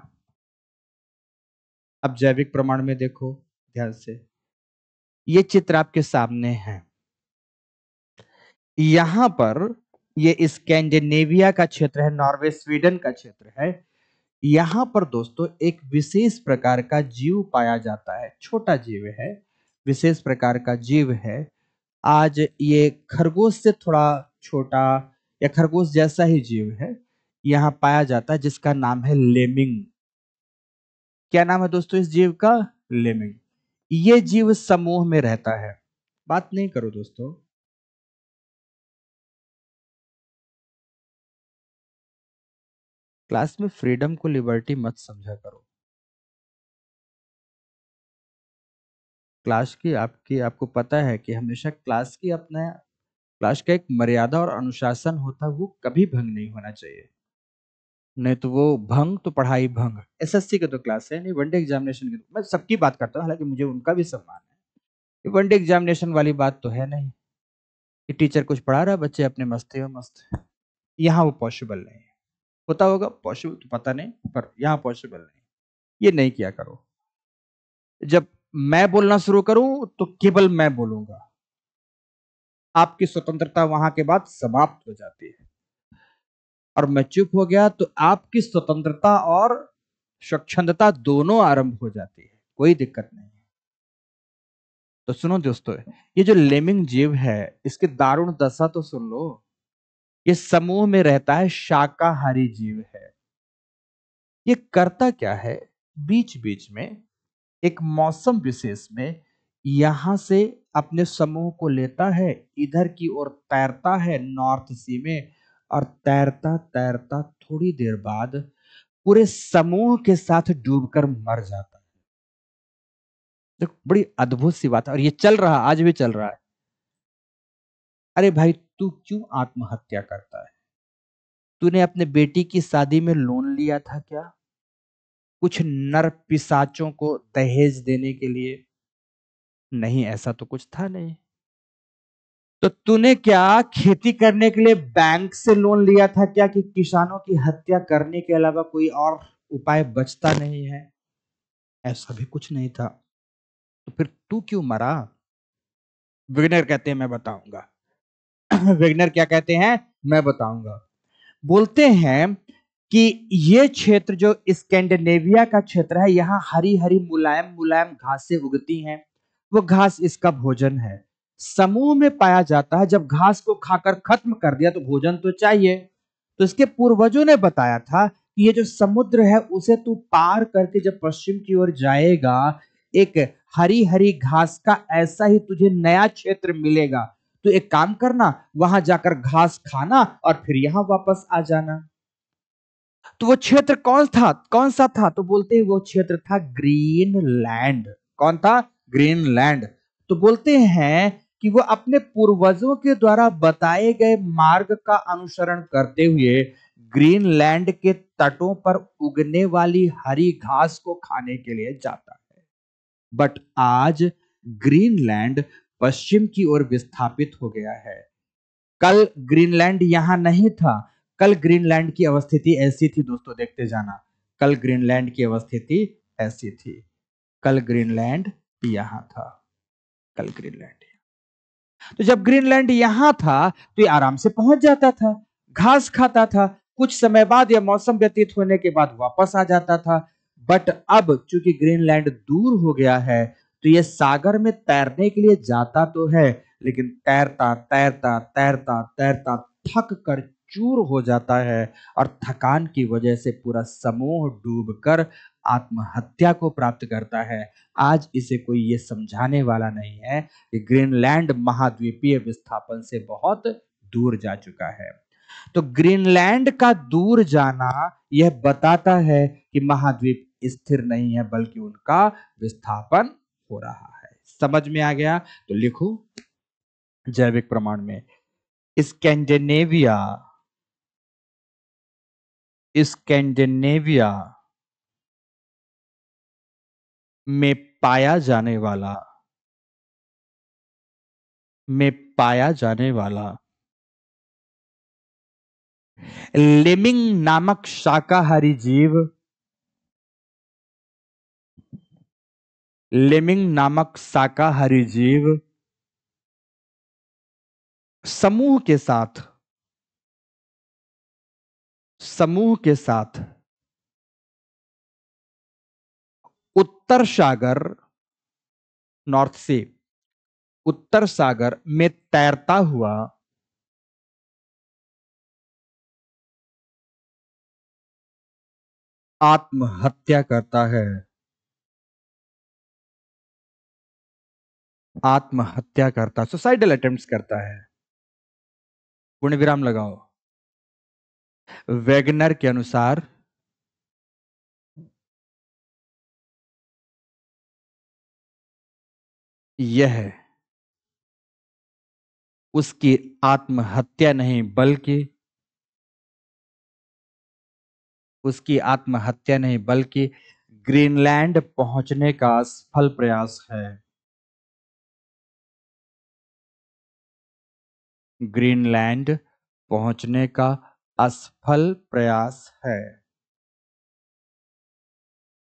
अब जैविक प्रमाण में देखो ध्यान से, ये चित्र आपके सामने है, यहां पर ये स्कैंडिनेविया का क्षेत्र है, नॉर्वे स्वीडन का क्षेत्र है। यहाँ पर दोस्तों एक विशेष प्रकार का जीव पाया जाता है, छोटा जीव है, विशेष प्रकार का जीव है। आज ये खरगोश से थोड़ा छोटा या खरगोश जैसा ही जीव है यहाँ पाया जाता है, जिसका नाम है लेमिंग। क्या नाम है दोस्तों इस जीव का? लेमिंग। ये जीव समूह में रहता है, बात नहीं करो दोस्तों, क्लास में फ्रीडम को लिबर्टी मत समझा करो, क्लास की आपकी आपको पता है कि हमेशा क्लास की अपना क्लास का एक मर्यादा और अनुशासन होता है, वो कभी भंग नहीं होना चाहिए, नहीं तो वो भंग तो पढ़ाई भंग। एसएससी के तो क्लास है नहीं, वनडे एग्जामिनेशन की तो, मैं सबकी बात करता हूँ, हालांकि मुझे उनका भी सम्मान है। वनडे एग्जामिनेशन वाली बात तो है नहीं कि टीचर कुछ पढ़ा रहा है, बच्चे अपने मस्ती में मस्त है, यहाँ वो पॉसिबल नहीं है। होता होगा पॉसिबल तो पता नहीं, पर यहाँ पॉसिबल नहीं, ये नहीं किया करो। जब मैं बोलना शुरू करूं तो केवल मैं बोलूंगा, आपकी स्वतंत्रता वहां के बाद समाप्त हो जाती है। और मैं चुप हो गया तो आपकी स्वतंत्रता और स्वच्छंदता दोनों आरंभ हो जाती है, कोई दिक्कत नहीं। तो सुनो दोस्तों, ये जो लेमिंग जीव है इसकी दारुण दशा तो सुन लो। ये समूह में रहता है, शाकाहारी जीव है। ये करता क्या है, बीच बीच में एक मौसम विशेष में यहां से अपने समूह को लेता है, इधर की ओर तैरता है नॉर्थ सी में, और तैरता तैरता थोड़ी देर बाद पूरे समूह के साथ डूबकर मर जाता है। देखो बड़ी अद्भुत सी बात है, और ये चल रहा, आज भी चल रहा है। अरे भाई, तू क्यों आत्महत्या करता है? तूने अपने बेटी की शादी में लोन लिया था क्या कुछ नर पिशाचों को दहेज देने के लिए? नहीं, ऐसा तो कुछ था नहीं। तो तूने क्या खेती करने के लिए बैंक से लोन लिया था क्या कि किसानों की हत्या करने के अलावा कोई और उपाय बचता नहीं है? ऐसा भी कुछ नहीं था, तो फिर तू क्यों मरा? वेगनर कहते हैं मैं बताऊंगा। वेगनर क्या कहते हैं? मैं बताऊंगा। बोलते हैं कि ये क्षेत्र जो स्कैंडिनेविया का क्षेत्र है, यहाँ हरी हरी मुलायम मुलायम घासें उगती हैं, वो घास इसका भोजन है। समूह में पाया जाता है, जब घास को खाकर खत्म कर दिया तो भोजन तो चाहिए। तो इसके पूर्वजों ने बताया था कि ये जो समुद्र है उसे तू पार करके जब पश्चिम की ओर जाएगा, एक हरी हरी घास का ऐसा ही तुझे नया क्षेत्र मिलेगा। तो एक काम करना, वहां जाकर घास खाना और फिर यहाँ वापस आ जाना। तो वो क्षेत्र कौन था, कौन सा था? तो बोलते हैं वो क्षेत्र था ग्रीनलैंड। कौन था? ग्रीनलैंड। तो बोलते हैं कि वो अपने पूर्वजों के द्वारा बताए गए मार्ग का अनुसरण करते हुए ग्रीनलैंड के तटों पर उगने वाली हरी घास को खाने के लिए जाता है। बट आज ग्रीनलैंड पश्चिम की ओर विस्थापित हो गया है। कल ग्रीनलैंड यहाँ नहीं था। कल ग्रीनलैंड की अवस्थिति ऐसी थी दोस्तों, देखते जाना, कल ग्रीनलैंड की अवस्थिति ऐसी थी। कल ग्रीनलैंड यहाँ था, कल ग्रीनलैंड। तो जब ग्रीनलैंड यहाँ था तो ये आराम से पहुंच जाता था, घास खाता था, कुछ समय बाद या मौसम व्यतीत होने के बाद वापस आ जाता था। बट अब चूंकि ग्रीनलैंड दूर हो गया है तो ये सागर में तैरने के लिए जाता तो है, लेकिन तैरता तैरता तैरता तैरता थक कर चूर हो जाता है, और थकान की वजह से पूरा समूह डूबकर आत्महत्या को प्राप्त करता है। आज इसे कोई ये समझाने वाला नहीं है कि ग्रीनलैंड महाद्वीपीय विस्थापन से बहुत दूर जा चुका है। तो ग्रीनलैंड का दूर जाना यह बताता है कि महाद्वीप स्थिर नहीं है, बल्कि उनका विस्थापन हो रहा है। समझ में आ गया? तो लिखो जैविक प्रमाण में, स्कैंडिनेविया, स्कैंडिनेविया में पाया जाने वाला, में पाया जाने वाला लेमिंग नामक शाकाहारी जीव, लेमिंग नामक शाकाहारी जीव समूह के साथ, समूह के साथ उत्तर सागर, नॉर्थ सी, उत्तर सागर में तैरता हुआ, आत्महत्या करता है, आत्महत्या करता, सुसाइडल अटेम्प्ट्स करता है। पूर्ण विराम लगाओ। वेगनर के अनुसार, यह उसकी आत्महत्या नहीं, बल्कि उसकी आत्महत्या नहीं बल्कि ग्रीनलैंड पहुंचने का असफल प्रयास है, ग्रीनलैंड पहुंचने का असफल प्रयास है,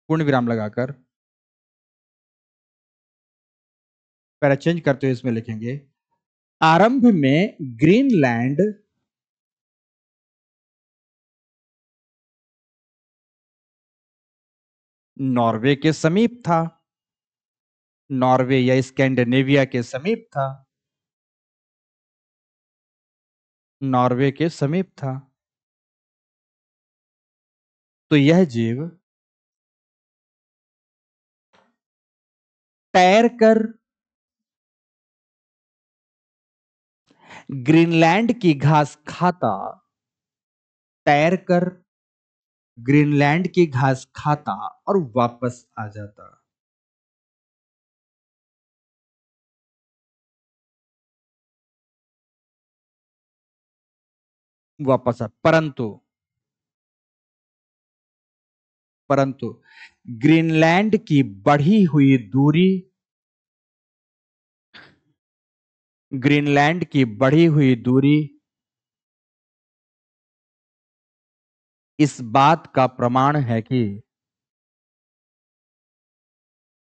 पूर्ण विराम लगाकर पैरा चेंज करते हुए इसमें लिखेंगे, आरंभ में ग्रीनलैंड नॉर्वे के समीप था, नॉर्वे या स्कैंडिनेविया के समीप था, नॉर्वे के समीप था, तो यह जीव तैरकर ग्रीनलैंड की घास खाता, तैरकर ग्रीनलैंड की घास खाता और वापस आ जाता। वापस आ परंतु परंतु ग्रीनलैंड की बढ़ी हुई दूरी, ग्रीनलैंड की बढ़ी हुई दूरी इस बात का प्रमाण है कि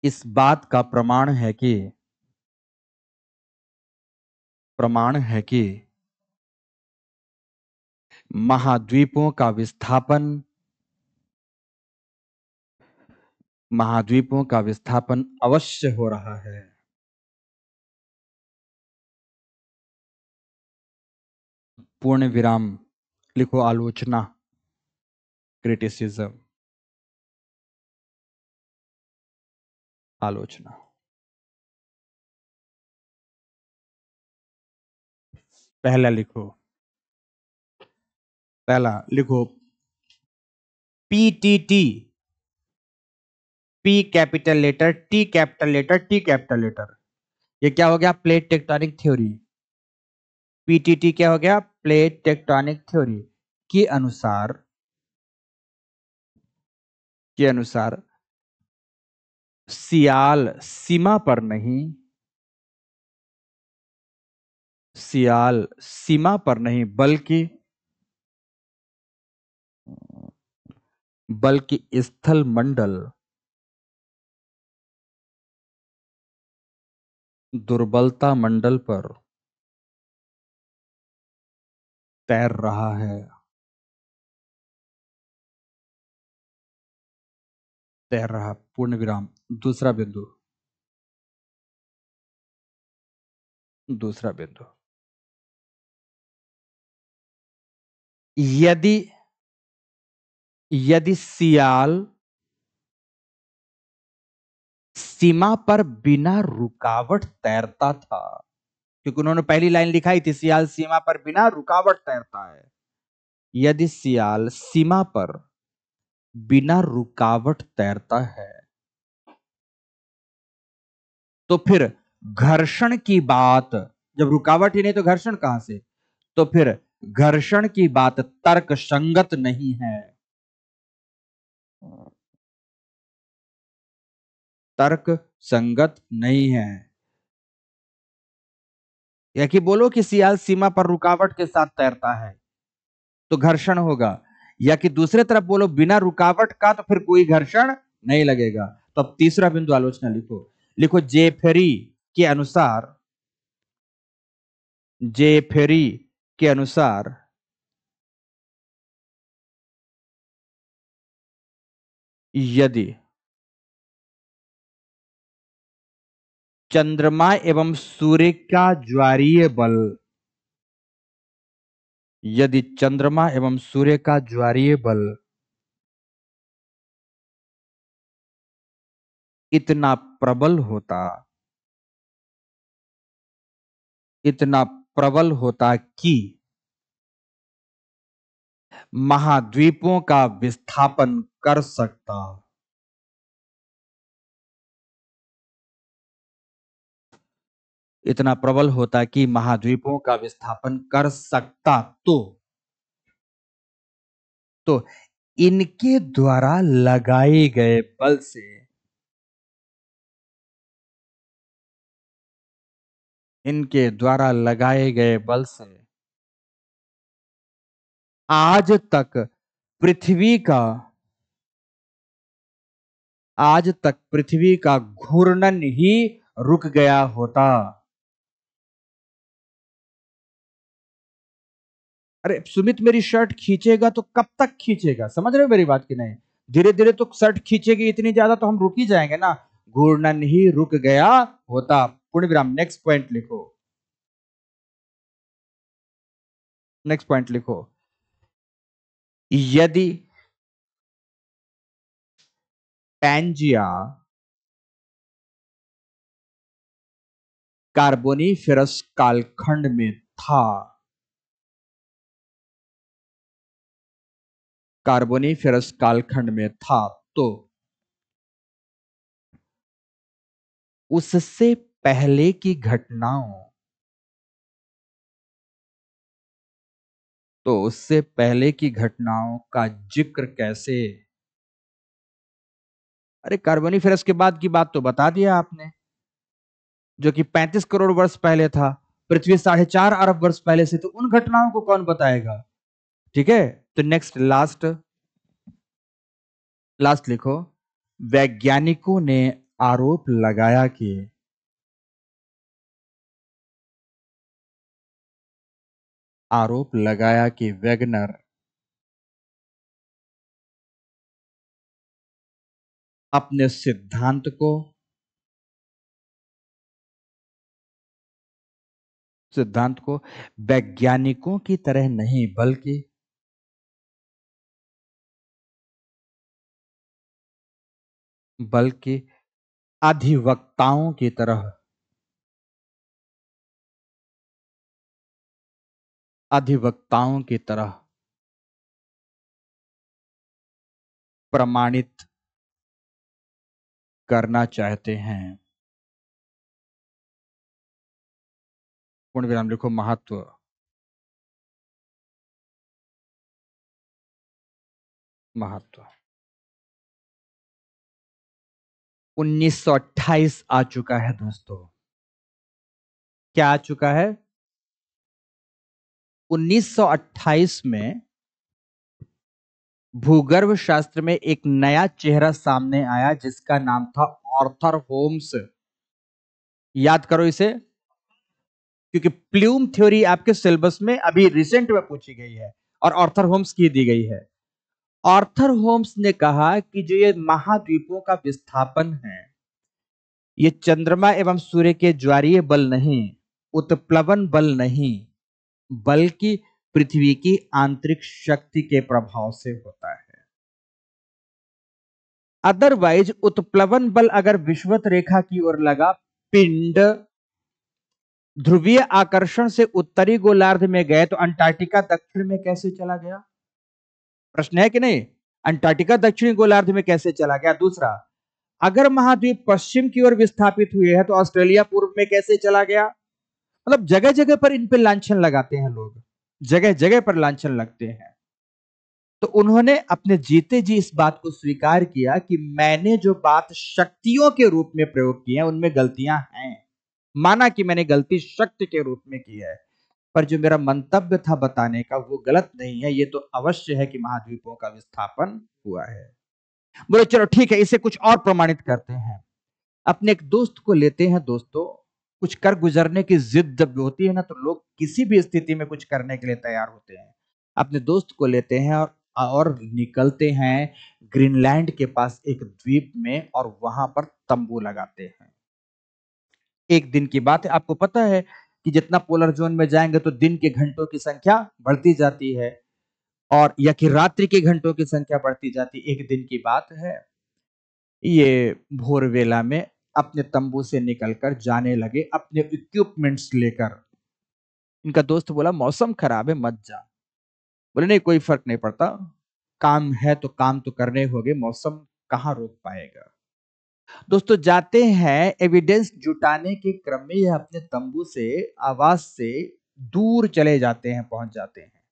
इस बात का प्रमाण है कि प्रमाण है कि महाद्वीपों का विस्थापन, महाद्वीपों का विस्थापन अवश्य हो रहा है। पूर्ण विराम लिखो आलोचना, क्रिटिसिज्म, आलोचना। पहला लिखो, पहला लिखो PTT, P capital letter, T capital letter, T capital letter, ये क्या हो गया? Plate tectonic theory. पीटीटी क्या हो गया? प्लेट टेक्टोनिक थ्योरी के अनुसार, के अनुसार सियाल सीमा पर नहीं, सियाल सीमा पर नहीं बल्कि बल्कि स्थल मंडल दुर्बलता मंडल पर तैर रहा है, तैर रहा। पूर्ण विराम। दूसरा बिंदु, दूसरा बिंदु, यदि यदि सियाल सीमा पर बिना रुकावट तैरता था, क्योंकि उन्होंने पहली लाइन लिखाई थी सियाल सीमा पर बिना रुकावट तैरता है, यदि सियाल सीमा पर बिना रुकावट तैरता है तो फिर घर्षण की बात, जब रुकावट ही नहीं तो घर्षण कहां से, तो फिर घर्षण की बात तर्क संगत नहीं है, तर्क संगत नहीं है। या कि बोलो कि सियाल सीमा पर रुकावट के साथ तैरता है तो घर्षण होगा, या कि दूसरे तरफ बोलो बिना रुकावट का तो फिर कोई घर्षण नहीं लगेगा। तो अब तीसरा बिंदु आलोचना लिखो, लिखो जेफेरी के अनुसार, जेफेरी के अनुसार यदि चंद्रमा एवं सूर्य का ज्वारीय बल, यदि चंद्रमा एवं सूर्य का ज्वारीय बल इतना प्रबल होता, इतना प्रबल होता कि महाद्वीपों का विस्थापन कर सकता, इतना प्रबल होता कि महाद्वीपों का विस्थापन कर सकता, तो तो इनके द्वारा लगाए गए बल से, इनके द्वारा लगाए गए बल से आज तक पृथ्वी का आज तक पृथ्वी का घूर्णन ही रुक गया होता। अरे सुमित मेरी शर्ट खींचेगा तो कब तक खींचेगा, समझ रहे हो मेरी बात कि नहीं? धीरे धीरे तो शर्ट खींचेगी इतनी ज्यादा तो हम रुक ही जाएंगे ना। घूर्णन ही रुक गया होता। पूर्ण विराम। नेक्स्ट पॉइंट लिखो, नेक्स्ट पॉइंट लिखो। यदि पैंजिया कार्बोनीफेरस कालखंड में था, कार्बोनीफेरस कालखंड में था तो उससे पहले की घटनाओं तो उससे पहले की घटनाओं का जिक्र कैसे? अरे कार्बोनीफेरस के बाद की बात तो बता दिया आपने, जो कि पैंतीस करोड़ वर्ष पहले था, पृथ्वी साढ़े चार अरब वर्ष पहले से, तो उन घटनाओं को कौन बताएगा? ठीक है, तो नेक्स्ट लास्ट लास्ट लिखो। वैज्ञानिकों ने आरोप लगाया कि आरोप लगाया कि वेगनर अपने सिद्धांत को सिद्धांत को वैज्ञानिकों की तरह नहीं बल्कि बल्कि अधिवक्ताओं की तरह अधिवक्ताओं की तरह प्रमाणित करना चाहते हैं। पूर्ण विराम लिखो। महत्व। महत्व उन्नीस सौ अट्ठाईस आ चुका है दोस्तों। क्या आ चुका है? उन्नीस सौ अट्ठाईस में भूगर्भ शास्त्र में एक नया चेहरा सामने आया जिसका नाम था आर्थर होम्स। याद करो इसे, क्योंकि प्लूम थ्योरी आपके सिलेबस में अभी रिसेंट में पूछी गई है और आर्थर होम्स की दी गई है। आर्थर होम्स ने कहा कि जो ये महाद्वीपों का विस्थापन है, ये चंद्रमा एवं सूर्य के ज्वारीय बल नहीं, उत्प्लवन बल नहीं, बल्कि पृथ्वी की आंतरिक शक्ति के प्रभाव से होता है। अदरवाइज उत्प्लवन बल अगर विषुवत रेखा की ओर लगा, पिंड ध्रुवीय आकर्षण से उत्तरी गोलार्ध में गए तो अंटार्कटिका दक्षिण में कैसे चला गया? प्रश्न है कि नहीं? अंटार्कटिका दक्षिणी गोलार्ध में कैसे चला गया? दूसरा, अगर महाद्वीप पश्चिम की ओर विस्थापित हुए हैं तो ऑस्ट्रेलिया पूर्व में कैसे चला गया? मतलब जगह जगह पर इन पे लांछन लगाते हैं लोग, जगह जगह पर लांछन लगते हैं। तो उन्होंने अपने जीते जी इस बात को स्वीकार किया कि मैंने जो बात शक्तियों के रूप में प्रयोग किया उनमें गलतियां हैं, माना कि मैंने गलती शक्ति के रूप में की है, पर जो मेरा मंतव्य था बताने का वो गलत नहीं है। ये तो अवश्य है कि महाद्वीपों का विस्थापन हुआ है। बोले चलो ठीक है, इसे कुछ और प्रमाणित करते हैं। अपने एक दोस्त को लेते हैं। दोस्तों कुछ कर गुजरने की जिद होती है ना, तो लोग किसी भी स्थिति में कुछ करने के लिए तैयार होते हैं। अपने दोस्त को लेते हैं और और निकलते हैं ग्रीनलैंड के पास एक द्वीप में, और वहां पर तंबू लगाते हैं। एक दिन की बात है, आपको पता है कि जितना पोलर जोन में जाएंगे तो दिन के घंटों की संख्या बढ़ती जाती है, और या कि रात्रि के घंटों की संख्या बढ़ती जाती है। एक दिन की बात है, ये भोरवेला में अपने तंबू से निकलकर जाने लगे अपने इक्विपमेंट्स लेकर। इनका दोस्त बोला मौसम खराब है मत जा। बोले नहीं कोई फर्क नहीं पड़ता, काम है तो काम तो करने होंगे, मौसम कहाँ रोक पाएगा। दोस्तों जाते हैं, एविडेंस जुटाने के क्रम में यह अपने तंबू से आवाज से दूर चले जाते हैं, पहुंच जाते हैं।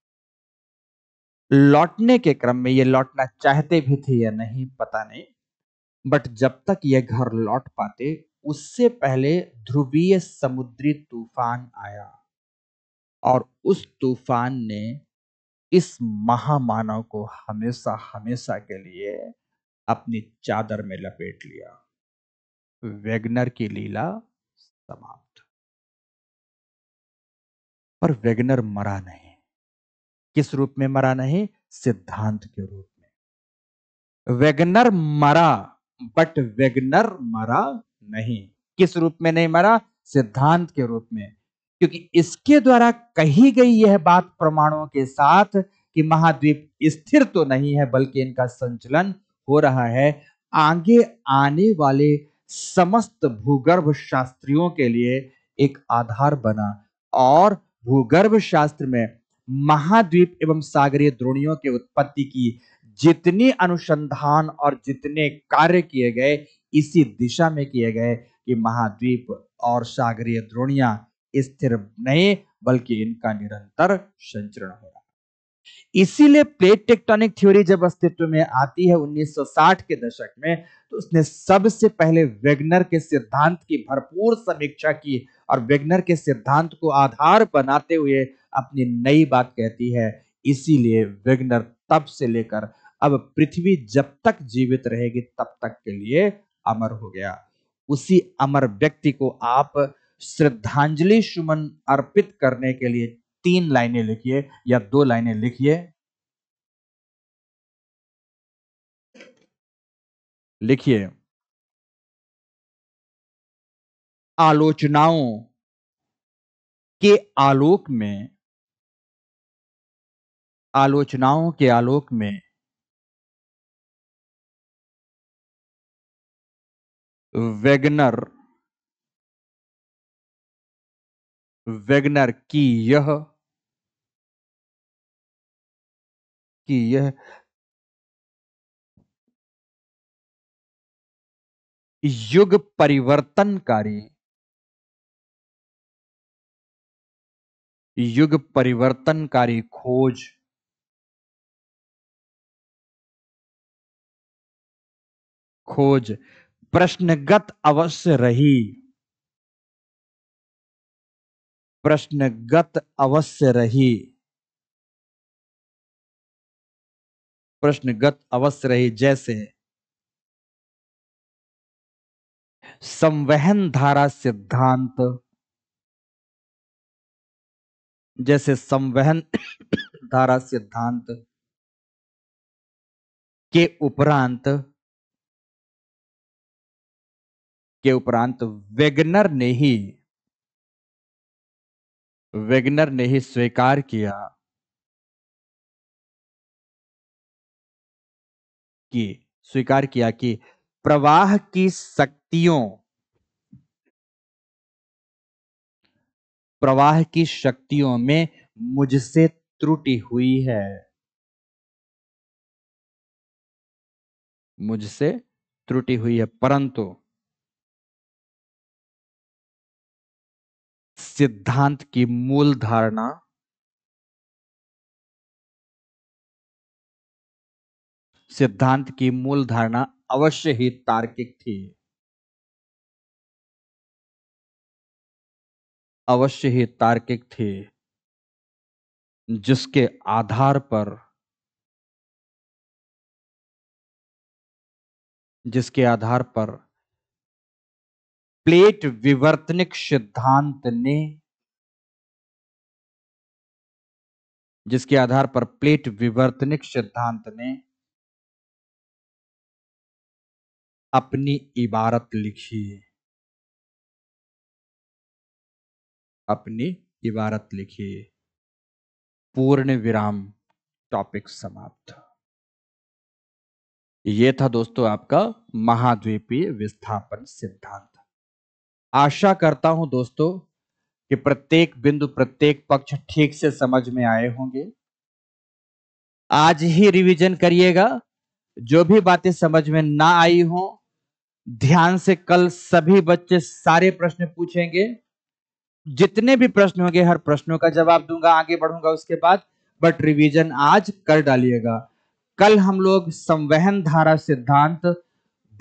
लौटने के क्रम में, ये लौटना चाहते भी थे या नहीं पता नहीं, बट जब तक ये घर लौट पाते उससे पहले ध्रुवीय समुद्री तूफान आया, और उस तूफान ने इस महामानव को हमेशा हमेशा के लिए अपनी चादर में लपेट लिया। वेगनर की लीला समाप्त। पर वेगनर मरा नहीं। किस रूप में मरा नहीं? सिद्धांत के रूप में। वेगनर मरा, बट वेगनर मरा नहीं। किस रूप में नहीं मरा? सिद्धांत के रूप में। क्योंकि इसके द्वारा कही गई यह बात प्रमाणों के साथ कि महाद्वीप स्थिर तो नहीं है बल्कि इनका संचलन हो रहा है, आगे आने वाले समस्त भूगर्भ शास्त्रियों के लिए एक आधार बना। और भूगर्भ शास्त्र में महाद्वीप एवं सागरीय द्रोणियों के उत्पत्ति की जितनी अनुसंधान और जितने कार्य किए गए इसी दिशा में किए गए कि महाद्वीप और सागरीय द्रोणियां स्थिर नहीं बल्कि इनका निरंतर संचरण हो रहा है। इसीलिए प्लेट टेक्टोनिक थ्योरी जब अस्तित्व में आती है उन्नीस सौ साठ के दशक में, तो उसने सबसे पहले वेगनर के सिद्धांत की भरपूर समीक्षा की और वेगनर के सिद्धांत को आधार बनाते हुए अपनी नई बात कहती है। इसीलिए वेगनर तब से लेकर अब पृथ्वी जब तक जीवित रहेगी तब तक के लिए अमर हो गया। उसी अमर व्यक्ति को आप श्रद्धांजलि सुमन अर्पित करने के लिए तीन लाइनें लिखिए या दो लाइनें लिखिए। लिखिए, आलोचनाओं के आलोक में, आलोचनाओं के आलोक में वेगनर वेगनर की यह कि यह युग परिवर्तनकारी युग परिवर्तनकारी खोज खोज प्रश्नगत अवश्य रही प्रश्नगत अवश्य रही प्रश्नगत अवश्य रही जैसे संवहन धारा सिद्धांत जैसे संवहन धारा सिद्धांत के उपरांत के उपरांत वेगनर ने ही वेगनर ने ही स्वीकार किया कि स्वीकार किया कि प्रवाह की शक्तियों प्रवाह की शक्तियों में मुझसे त्रुटि हुई है मुझसे त्रुटि हुई है परंतु सिद्धांत की मूल धारणा सिद्धांत की मूल धारणा अवश्य ही तार्किक थी अवश्य ही तार्किक थी जिसके आधार पर जिसके आधार पर प्लेट विवर्तनिक सिद्धांत ने जिसके आधार पर प्लेट विवर्तनिक सिद्धांत ने अपनी इबारत लिखी अपनी इबारत लिखी। पूर्ण विराम, टॉपिक समाप्त। यह था दोस्तों आपका महाद्वीपीय विस्थापन सिद्धांत। आशा करता हूं दोस्तों कि प्रत्येक बिंदु प्रत्येक पक्ष ठीक से समझ में आए होंगे। आज ही रिवीजन करिएगा, जो भी बातें समझ में ना आई हो ध्यान से। कल सभी बच्चे सारे प्रश्न पूछेंगे, जितने भी प्रश्न होंगे हर प्रश्नों का जवाब दूंगा, आगे बढ़ूंगा उसके बाद, बट रिवीजन आज कर डालिएगा। कल हम लोग संवहन धारा सिद्धांत,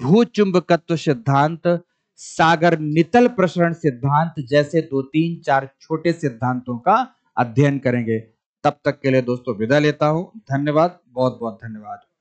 भूचुंबकत्व सिद्धांत, सागर नितल प्रसरण सिद्धांत जैसे दो तीन चार छोटे सिद्धांतों का अध्ययन करेंगे। तब तक के लिए दोस्तों विदा लेता हूँ। धन्यवाद, बहुत बहुत धन्यवाद।